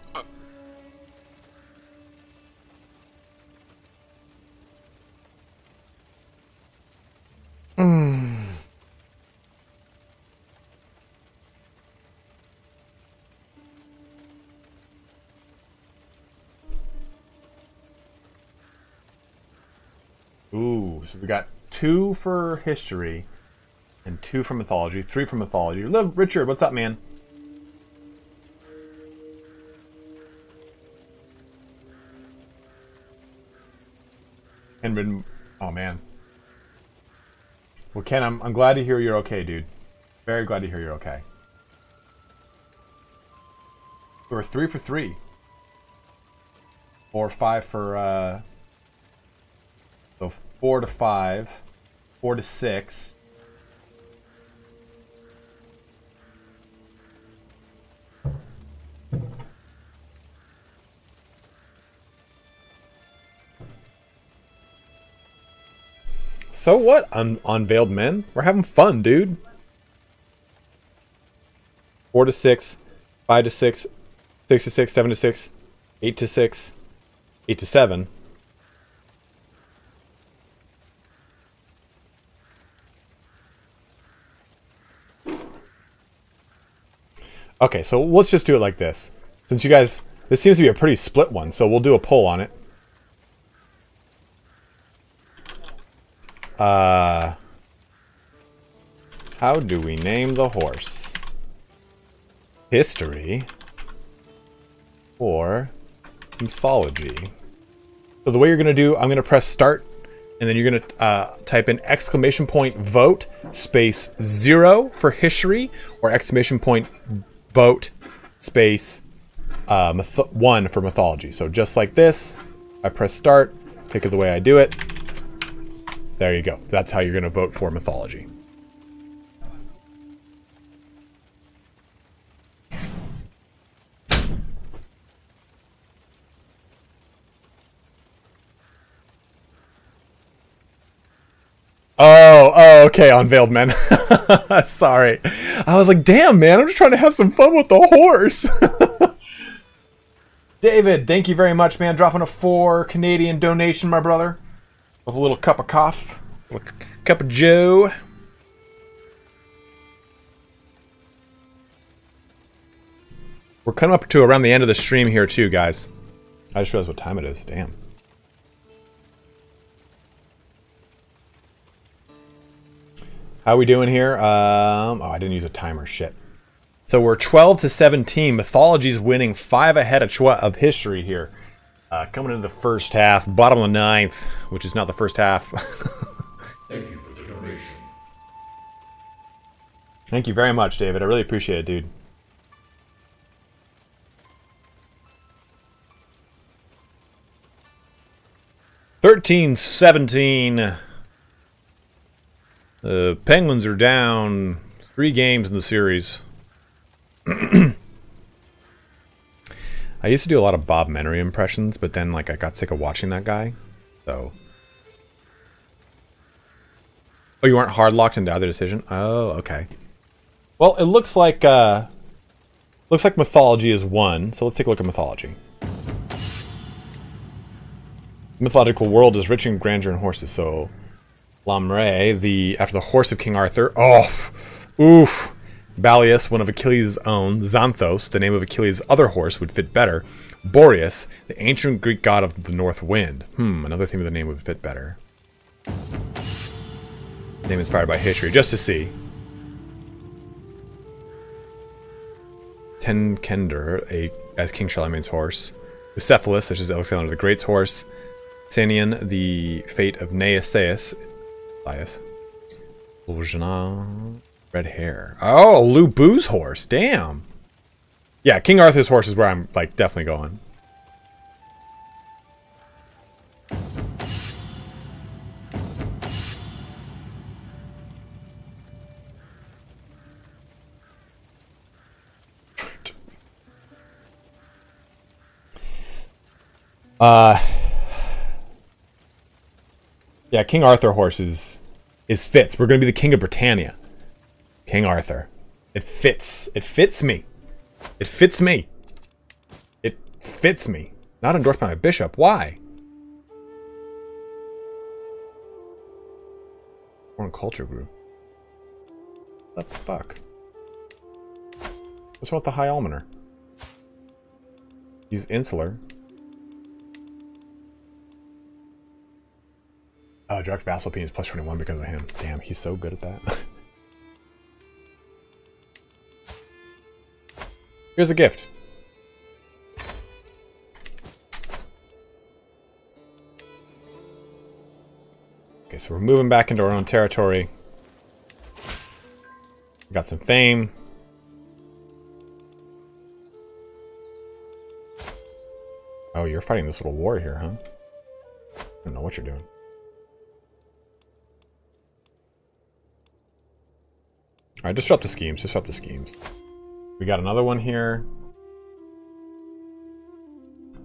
Mm. Ooh, so we got two for history and two for mythology, three for mythology. Live, Richard, what's up, man? Henry, oh man. Well, Ken, I'm, I'm glad to hear you're okay, dude. Very glad to hear you're okay. We were three for three. Or five for, uh... So four to five. Four to six. So what, Un unveiled men? We're having fun, dude. Four to six, five to six, six to six, seven to six, eight to six, eight to seven. Okay, so let's just do it like this. Since you guys, this seems to be a pretty split one, so we'll do a poll on it. Uh, how do we name the horse? History or mythology? So the way you're going to do, I'm going to press start, and then you're going to uh, type in exclamation point vote space zero for history, or exclamation point vote space uh, one for mythology. So just like this, I press start, pick it the way I do it. There you go. That's how you're going to vote for mythology. Oh, oh, okay, Unveiled Men. Sorry. I was like, damn, man, I'm just trying to have some fun with the horse. David, thank you very much, man. Dropping a four Canadian donation, my brother. With a little cup of coffee, a cup of joe. We're coming up to around the end of the stream here too, guys. I just realized what time it is, damn. How we doing here? Um, oh, I didn't use a timer, shit. So we're twelve to seventeen. Mythology's winning five ahead of, of history here. Uh, coming into the first half, bottom of the ninth, which is not the first half. Thank you for the donation. Thank you very much, David. I really appreciate it, dude. thirteen seventeen. The Penguins are down three games in the series. I used to do a lot of Bob Menery impressions, but then, like, I got sick of watching that guy, so... Oh, you weren't hard-locked into either decision? Oh, okay. Well, it looks like, uh... looks like mythology is one, so let's take a look at mythology. The mythological world is rich in grandeur and horses, so... Lamre, the... after the horse of King Arthur... Oh! Oof! Balius, one of Achilles' own, Xanthos, the name of Achilles' other horse, would fit better. Boreas, the ancient Greek god of the north wind. Hmm, another thing with the name would fit better. Name inspired by history, just to see. Tenkender, a as King Charlemagne's horse. Bucephalus, such as Alexander the Great's horse. Sanian, the fate of Naisaeus. Red hair. Oh, Lu Bu's horse. Damn. Yeah, King Arthur's horse is where I'm, like, definitely going. Uh, yeah, King Arthur horse is, is fits. We're going to be the King of Britannia. King Arthur. It fits. It fits me. It fits me. It fits me. Not endorsed by a bishop. Why? Foreign culture group. What the fuck? What's wrong with the High Almoner? He's insular. Oh, direct vassal opinion is plus twenty-one because of him. Damn, he's so good at that. Here's a gift. Okay, so we're moving back into our own territory. We got some fame. Oh, you're fighting this little war here, huh? I don't know what you're doing. Alright, disrupt the schemes, disrupt the schemes. We got another one here.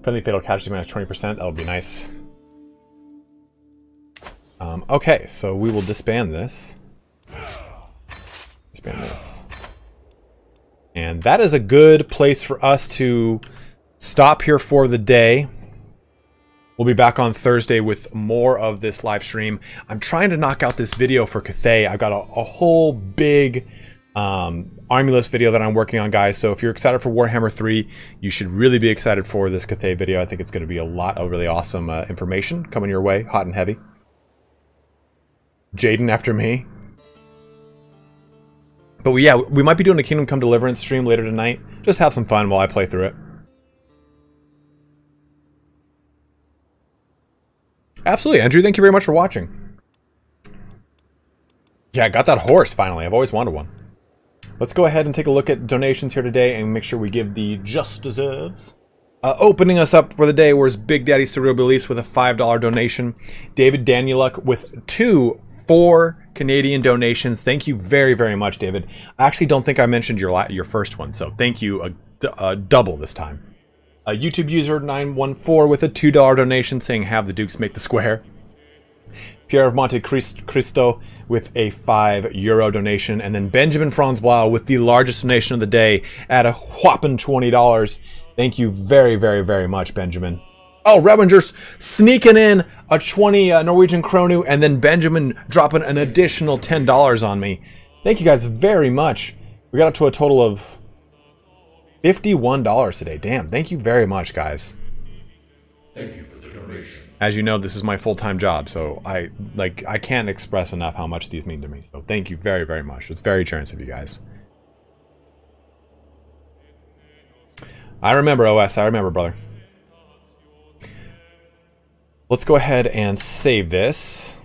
Friendly fatal casualty minus twenty percent, that'll be nice. Um, okay, so we will disband this. Disband this. And that is a good place for us to stop here for the day. We'll be back on Thursday with more of this live stream. I'm trying to knock out this video for Cathay. I've got a, a whole big um, army list video that I'm working on, guys. So if you're excited for Warhammer three, you should really be excited for this Cathay video. I think it's going to be a lot of really awesome uh, information coming your way, hot and heavy. Jaden after me. But we, yeah, we might be doing a Kingdom Come Deliverance stream later tonight. Just have some fun while I play through it. Absolutely, Andrew. Thank you very much for watching. Yeah, I got that horse, finally. I've always wanted one. Let's go ahead and take a look at donations here today and make sure we give the just deserves. Uh, opening us up for the day was Big Daddy Surreal Beliefs with a five dollar donation. David Danieluk with two four Canadian donations. Thank you very, very much, David. I actually don't think I mentioned your la your first one, so thank you a, a double this time. A YouTube user nine one four with a two dollar donation saying, have the Dukes make the square. Pierre of Monte Cristo with a five euro donation. And then Benjamin Franz Blau with the largest donation of the day at a whopping twenty dollars. Thank you very, very, very much, Benjamin. Oh, Rebinger's sneaking in a twenty uh, Norwegian kronu, and then Benjamin dropping an additional ten dollars on me. Thank you guys very much. We got up to a total of fifty-one dollars today. Damn, thank you very much, guys. Thank you for the donation. As you know, this is my full-time job, so I like I can't express enough how much these mean to me. So thank you very, very much. It's very generous of you guys. I remember, O S. I remember, brother. Let's go ahead and save this.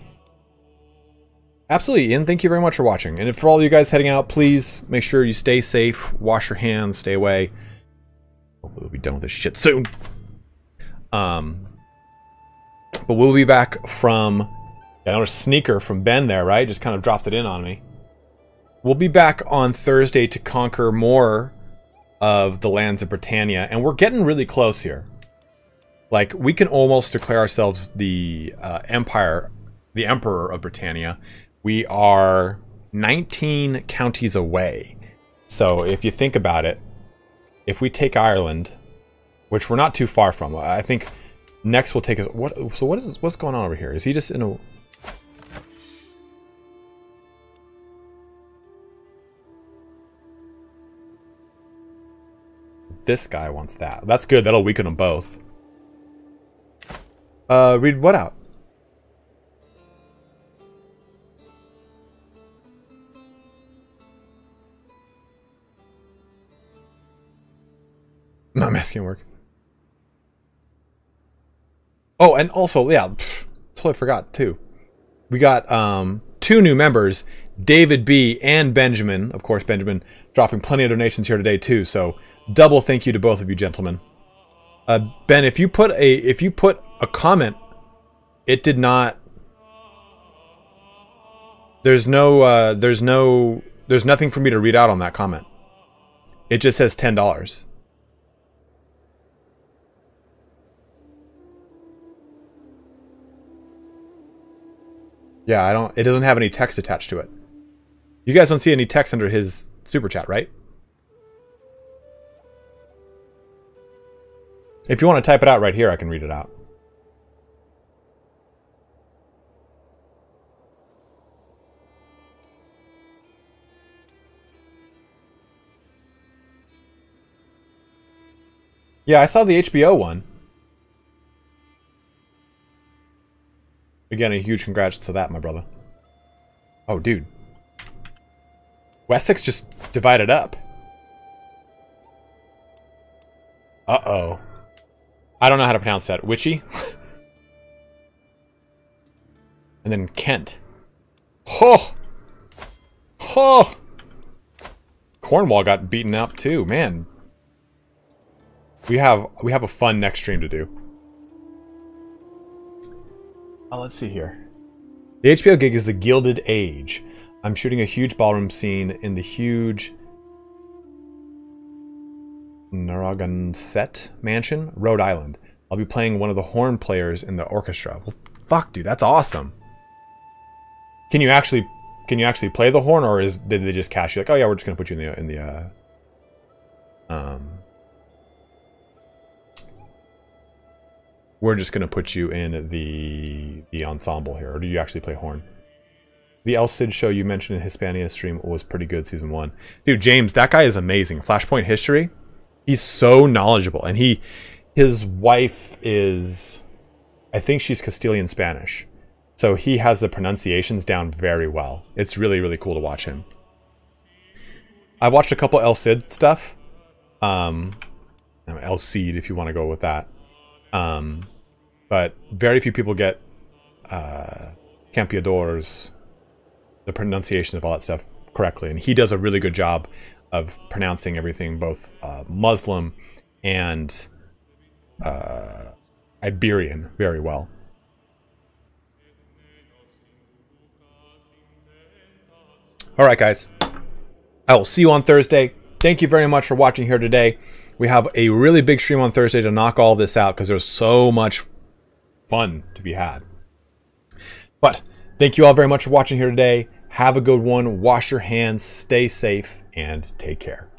Absolutely, Ian. Thank you very much for watching. And for all of you guys heading out, please make sure you stay safe, wash your hands, stay away. Hopefully we'll be done with this shit soon. Um, but we'll be back from... Yeah, another sneaker from Ben there, right? Just kind of dropped it in on me. We'll be back on Thursday to conquer more of the lands of Britannia. And we're getting really close here. Like, we can almost declare ourselves the uh, empire, the Emperor of Britannia. We are nineteen counties away. So if you think about it, if we take Ireland, which we're not too far from, I think next will take us... What? So what is what's going on over here? Is he just in a... This guy wants that. That's good. That'll weaken them both. Uh, read what out? No, I'm asking work. Oh, and also, yeah, pff, totally forgot too. We got um, two new members, David B and Benjamin. Of course, Benjamin dropping plenty of donations here today too. So double thank you to both of you gentlemen. Uh, Ben, if you put a if you put a comment, it did not. There's no uh, there's no there's nothing for me to read out on that comment. It just says ten dollars. Yeah, I don't. It doesn't have any text attached to it. You guys don't see any text under his super chat, right? If you want to type it out right here, I can read it out. Yeah, I saw the H B O one. Again, a huge congrats to that, my brother. Oh, dude. Wessex just divided up. Uh-oh. I don't know how to pronounce that. Witchy? And then Kent. Ho! Ho! Cornwall got beaten up, too. Man. We have, we have a fun next stream to do. Oh, let's see here. The H B O gig is the Gilded Age. I'm shooting a huge ballroom scene in the huge Narragansett Mansion, Rhode Island. I'll be playing one of the horn players in the orchestra. Well, fuck, dude, that's awesome. Can you actually can you actually play the horn, or is did they just cash you like, oh yeah, we're just gonna put you in the in the uh, um. We're just going to put you in the the ensemble here. Or do you actually play horn? The El Cid show you mentioned in Hispania stream was pretty good, season one. Dude, James, that guy is amazing. Flashpoint history, he's so knowledgeable. And he, his wife is, I think she's Castilian Spanish. So he has the pronunciations down very well. It's really, really cool to watch him. I watched a couple El Cid stuff. Um, El Cid, if you want to go with that. Um, but very few people get uh, Campeador's, the pronunciation of all that stuff correctly. And he does a really good job of pronouncing everything, both uh, Muslim and uh, Iberian, very well. All right, guys. I will see you on Thursday. Thank you very much for watching here today. We have a really big stream on Thursday to knock all this out because there's so much fun to be had. But thank you all very much for watching here today. Have a good one. Wash your hands. Stay safe and take care.